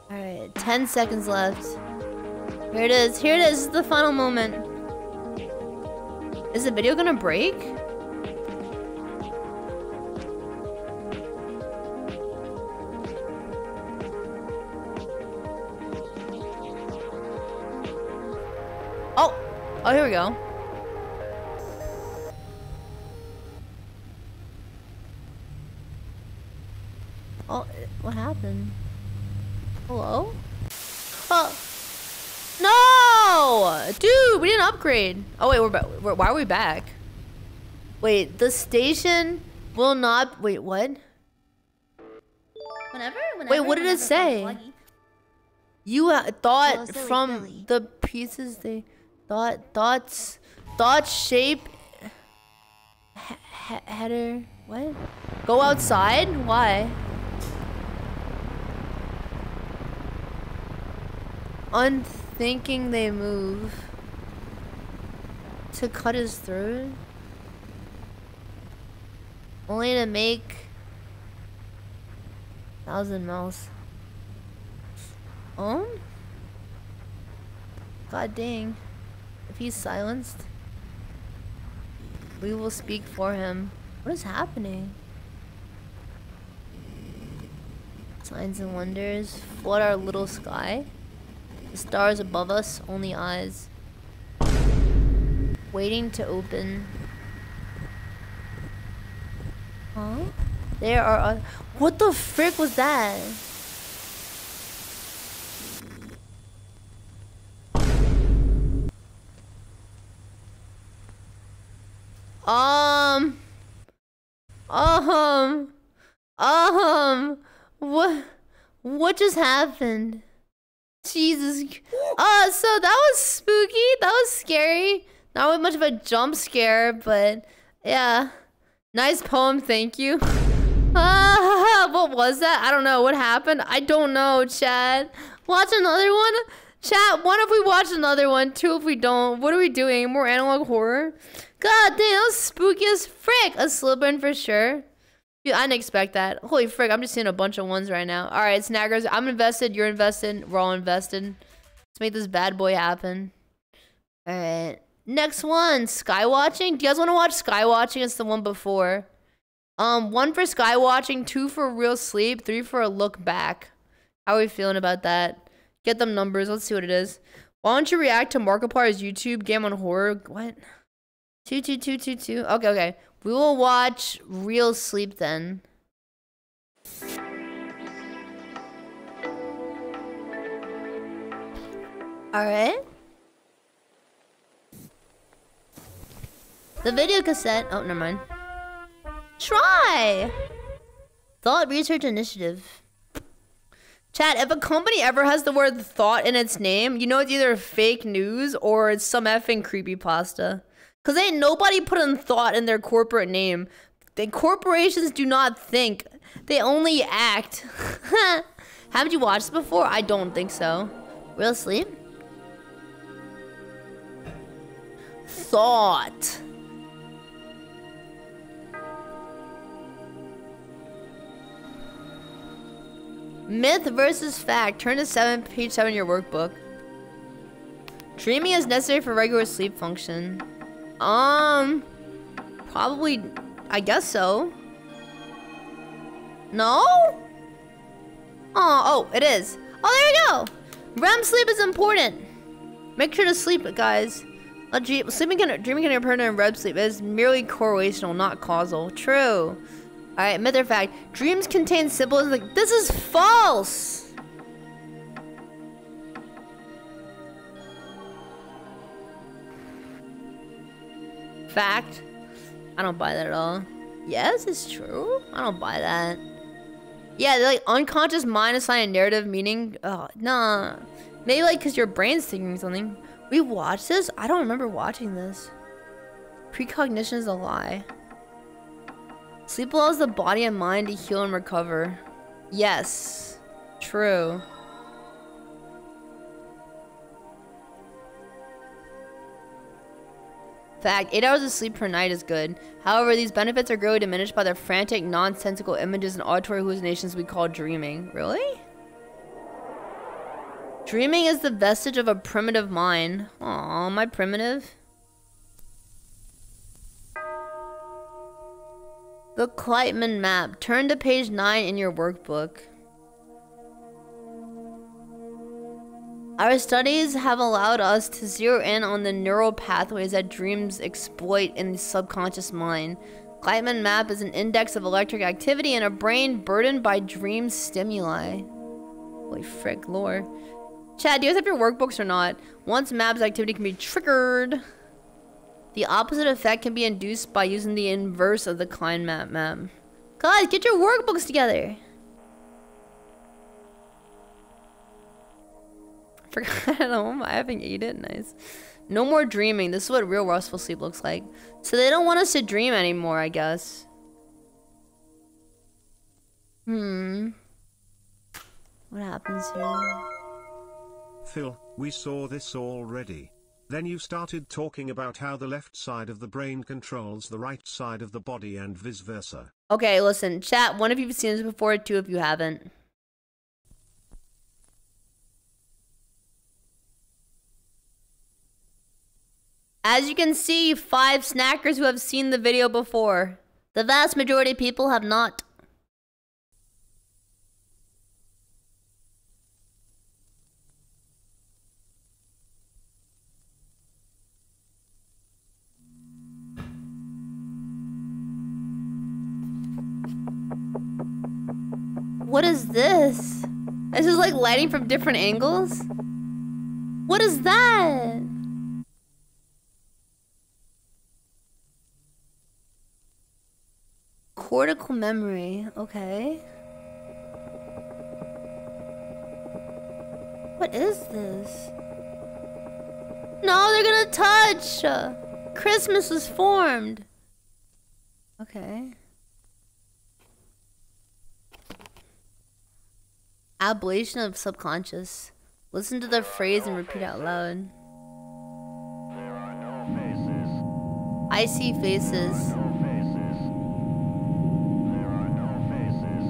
All right, 10 seconds left. Here it is. Here it is. This is the final moment. Is the video gonna break? Oh, here we go. Oh, what happened? Hello? Oh, no! Dude, we didn't upgrade. Oh wait, we're back. Why are we back? Wait, the station will not. Wait, what? Wait, what did it say? You thought from the pieces they thought shape header. What? Go outside? Why? Unthinking they move to cut his throat, only to make 1,000 miles. God dang. If he's silenced, we will speak for him. What is happening? Signs and wonders flood our little sky. The stars above us, only eyes waiting to open. Huh? There are what the frick was that? What just happened? Jesus. So that was spooky. That was scary. Not really much of a jump scare, but yeah. Nice poem, thank you. What was that? I don't know. What happened? I don't know, chat. Watch another one? Chat, one if we watch another one, two if we don't. What are we doing? More analog horror? God damn, that was spooky as frick. A slip-in for sure. Dude, I didn't expect that. Holy frick, I'm just seeing a bunch of ones right now. Alright, Snaggers, I'm invested, you're invested, we're all invested. Let's make this bad boy happen. Alright. Next one, Skywatching. Do you guys want to watch Skywatching? It's the one before. One for Skywatching, two for Real Sleep, three for a look back. How are we feeling about that? Get them numbers, let's see what it is. Why don't you react to Markiplier's YouTube game on horror? What? 22222. Okay, okay. We will watch Real Sleep then. Alright. The video cassette. Oh, never mind. Try! Thought Research Initiative. Chat, if a company ever has the word thought in its name, you know it's either fake news or it's some effing creepypasta. Cause ain't nobody putting thought in their corporate name. The corporations do not think; they only act. Haven't you watched this before? I don't think so. Real Sleep. Thought. Myth versus fact. Turn to page 7 of your workbook. Dreaming is necessary for regular sleep function. Probably, I guess so. No? Oh, it is. Oh, there we go. REM sleep is important. Make sure to sleep, guys. Dreaming can occur in REM sleep. It is merely correlational, not causal. True. All right, myth or fact. Dreams contain symbolism. Like, this is false. Fact. I don't buy that at all. Yes, it's true. I don't buy that. Yeah, they're like unconscious mind assigning narrative meaning. Oh, nah. Maybe like because your brain's thinking something. We watched this? I don't remember watching this. Precognition is a lie. Sleep allows the body and mind to heal and recover. Yes. True. Fact, 8 hours of sleep per night is good. However, these benefits are greatly diminished by the frantic, nonsensical images and auditory hallucinations we call dreaming. Really? Dreaming is the vestige of a primitive mind. Aw, my primitive. The Kleitman map. Turn to page 9 in your workbook. Our studies have allowed us to zero in on the neural pathways that dreams exploit in the subconscious mind. Kleitman map is an index of electric activity in a brain burdened by dream stimuli. Holy frick, lore. Chad, do you guys have your workbooks or not? Once mapped, activity can be triggered. The opposite effect can be induced by using the inverse of the Kleitman map. Guys, get your workbooks together! forgot at home. I haven't eaten. Nice. No more dreaming. This is what real restful sleep looks like. So they don't want us to dream anymore, I guess. Hmm. What happens here? Phil, we saw this already. Then you started talking about how the left side of the brain controls the right side of the body and vice versa. Okay, listen, chat, one of you have seen this before, two if you haven't. As you can see, 5 snackers who have seen the video before. The vast majority of people have not. What is this? This is like lighting from different angles? What is that? Cortical memory, okay. What is this? No, they're gonna touch! Christmas was formed! Okay. Ablation of subconscious. Listen to the phrase and repeat out loud. There are no faces. I see faces. There are no faces.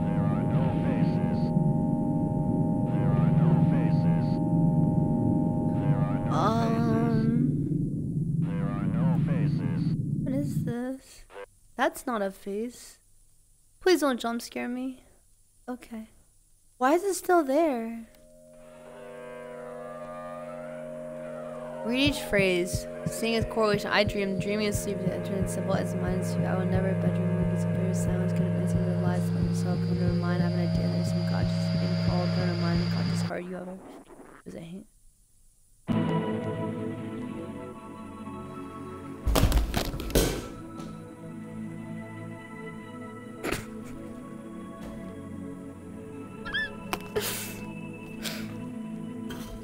There are no faces. There are no faces. There are no faces. There are no faces. There are no faces. What is this? That's not a face. Please don't jump scare me. Okay. Why is it still there? Read each phrase. Seeing its correlation. I dream. Dreaming is sleep. The internet simple as minus you. I will never bedroom. It's a very silence. Could have been some of the lies for myself. Come to mind. I have an idea. There's some conscious being called. Come to mind. The conscious card you have. Is it hate?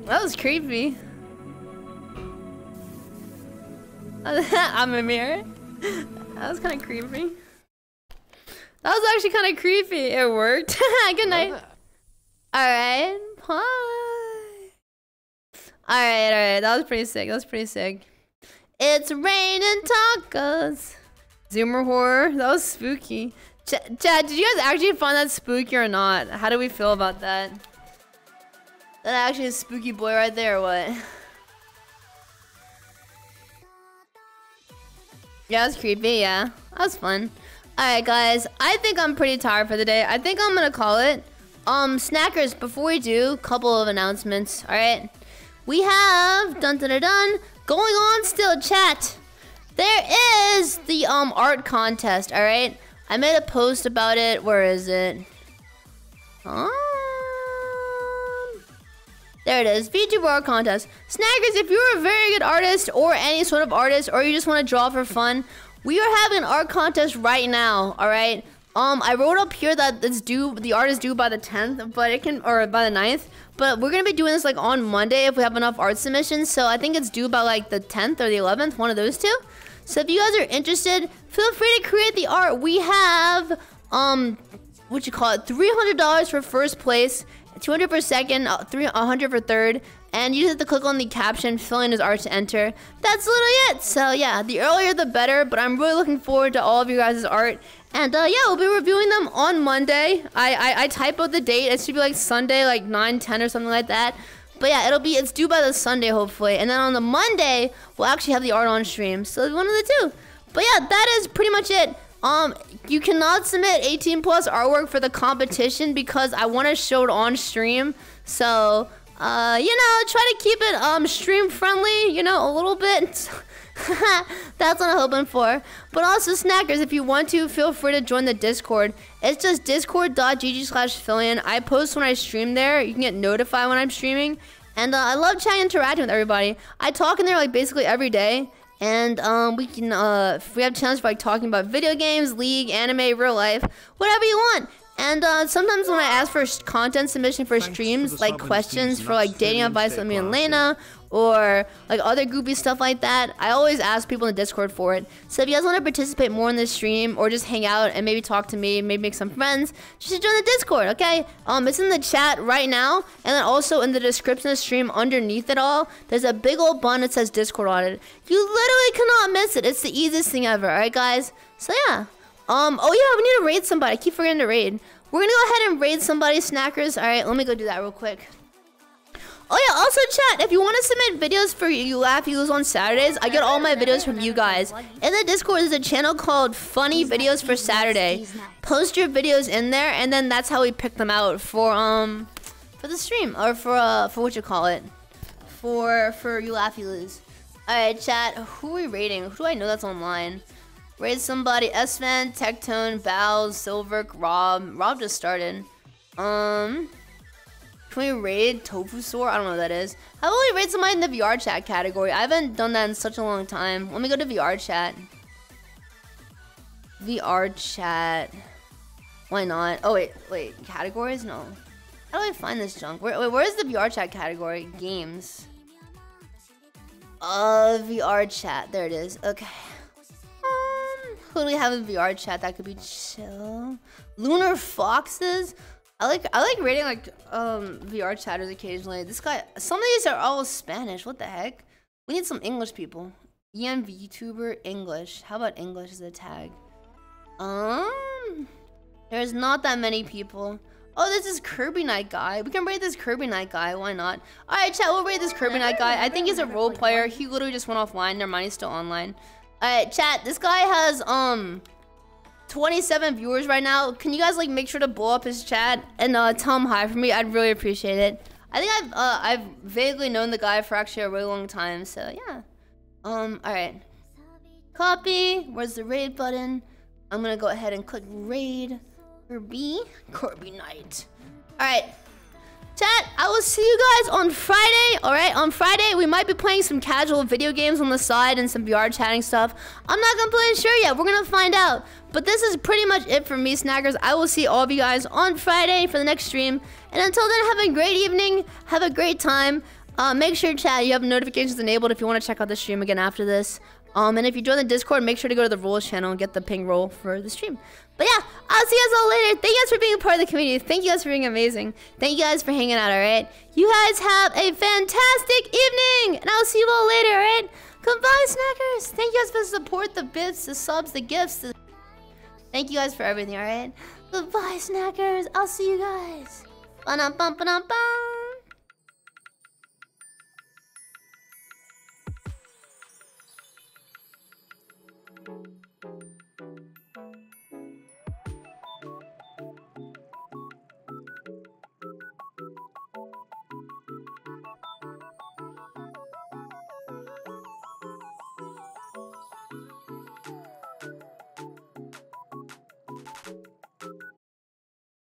That was creepy. I'm a mirror. That was kind of creepy. That was actually kind of creepy. It worked. Good night. Alright. Bye. Alright. That was pretty sick. It's raining tacos. Zoomer horror. That was spooky. Chad, did you guys actually find that spooky or not? How do we feel about that? That actually is a spooky boy right there, or what? Yeah, that was creepy, yeah. That was fun. Alright, guys. I think I'm pretty tired for the day. I think I'm gonna call it. Snackers, before we do, couple of announcements, alright? We have, dun-dun-dun-dun, going on still, chat. There is the, art contest, alright? I made a post about it. Where is it? There it is, VTuber art contest. Snackers, if you're a very good artist or any sort of artist or you just want to draw for fun, we are having an art contest right now, all right? I wrote up here that it's due, the art is due by the 10th, but it can, or by the 9th, but we're going to be doing this like on Monday if we have enough art submissions, so I think it's due by like the 10th or the 11th, one of those two. So if you guys are interested, feel free to create the art. We have, what you call it, $300 for first place, 200 for second, 100 for third, and you just have to click on the caption, fill in his art to enter. That's literally it. So yeah, the earlier the better, but I'm really looking forward to all of you guys' art. And yeah, we'll be reviewing them on Monday. I typoed the date. It should be like Sunday, like 9-10 or something like that. But yeah, it's due by the Sunday, hopefully. And then on the Monday, we'll actually have the art on stream. So it's one of the two. But yeah, that is pretty much it. You cannot submit 18+ artwork for the competition because I want to show it on stream. So, you know, try to keep it, stream friendly, you know, a little bit. That's what I'm hoping for. But also, Snackers, if you want to, feel free to join the Discord. It's just discord.gg/Filian. I post when I stream there. You can get notified when I'm streaming. And I love chatting and interacting with everybody. I talk in there, like, basically every day. And we can, we have channels for like talking about video games, league, anime, real life, whatever you want. And sometimes when I ask for content submission for streams, like questions for like dating advice with me and Lena, or like other goopy stuff like that, I always ask people in the Discord for it. So if you guys want to participate more in this stream, or just hang out and maybe talk to me, maybe make some friends, just join the Discord, okay? It's in the chat right now, and then also in the description of the stream underneath it all, there's a big old button that says Discord on it. You literally cannot miss it. It's the easiest thing ever, alright guys? So yeah. Oh yeah, we need to raid somebody. I keep forgetting to raid. We're gonna go ahead and raid somebody, Snackers. Alright, let me go do that real quick. Oh yeah, also chat, if you want to submit videos for You Laugh Yous on Saturdays, I get all my videos from you guys. In the Discord, there's a channel called Funny Videos for Saturday. Post your videos in there, and then that's how we pick them out for the stream, or for what you call it, for You Laugh Yous. Alright chat, who are we raiding? Who do I know that's online? Raid somebody, S-Fan, Tectone, Bow, Silverk, Rob. Rob just started. Can we raid Tofu Sore? I don't know what that is. I've only raided somebody in the VR chat category. I haven't done that in such a long time. Let me go to VR chat. VR chat. Why not? Oh, wait. Categories? No. How do I find this junk? Where is the VR chat category? Games. VR chat. There it is. Okay. Who do we have in VR chat that could be chill? Lunar Foxes? I like rating like VR chatters occasionally. This guy, some of these are all Spanish. What the heck? We need some English people. EM VTuber English. How about English as a tag? There's not that many people. Oh, this is Kirby Knight guy. We can raid this Kirby Knight guy. Why not? All right, chat. We'll raid this Kirby Knight guy. I think he's a role player. He literally just went offline. Never mind. He's still online. All right, chat. This guy has 27 viewers right now. Can you guys like make sure to blow up his chat and tell him hi for me? I'd really appreciate it. I think I've vaguely known the guy for actually a really long time, so yeah. All right. Copy. Where's the raid button? I'm gonna go ahead and click raid. Kirby Knight. All right. Chat, I will see you guys on Friday, alright? On Friday, we might be playing some casual video games on the side and some VR chatting stuff. I'm not completely sure yet. We're going to find out. But this is pretty much it for me, Snackers. I will see all of you guys on Friday for the next stream. And until then, have a great evening. Have a great time. Make sure, chat, you have notifications enabled if you want to check out the stream again after this. And if you join the Discord, make sure to go to the rules channel and get the ping roll for the stream. But yeah, I'll see you guys all later. Thank you guys for being a part of the community. Thank you guys for being amazing. Thank you guys for hanging out, alright? You guys have a fantastic evening! And I'll see you all later, alright? Goodbye, Snackers! Thank you guys for the support, the bits, the subs, the gifts. Thank you guys for everything, alright? Goodbye, Snackers! I'll see you guys! Ba-dum-bum-ba-dum-bum!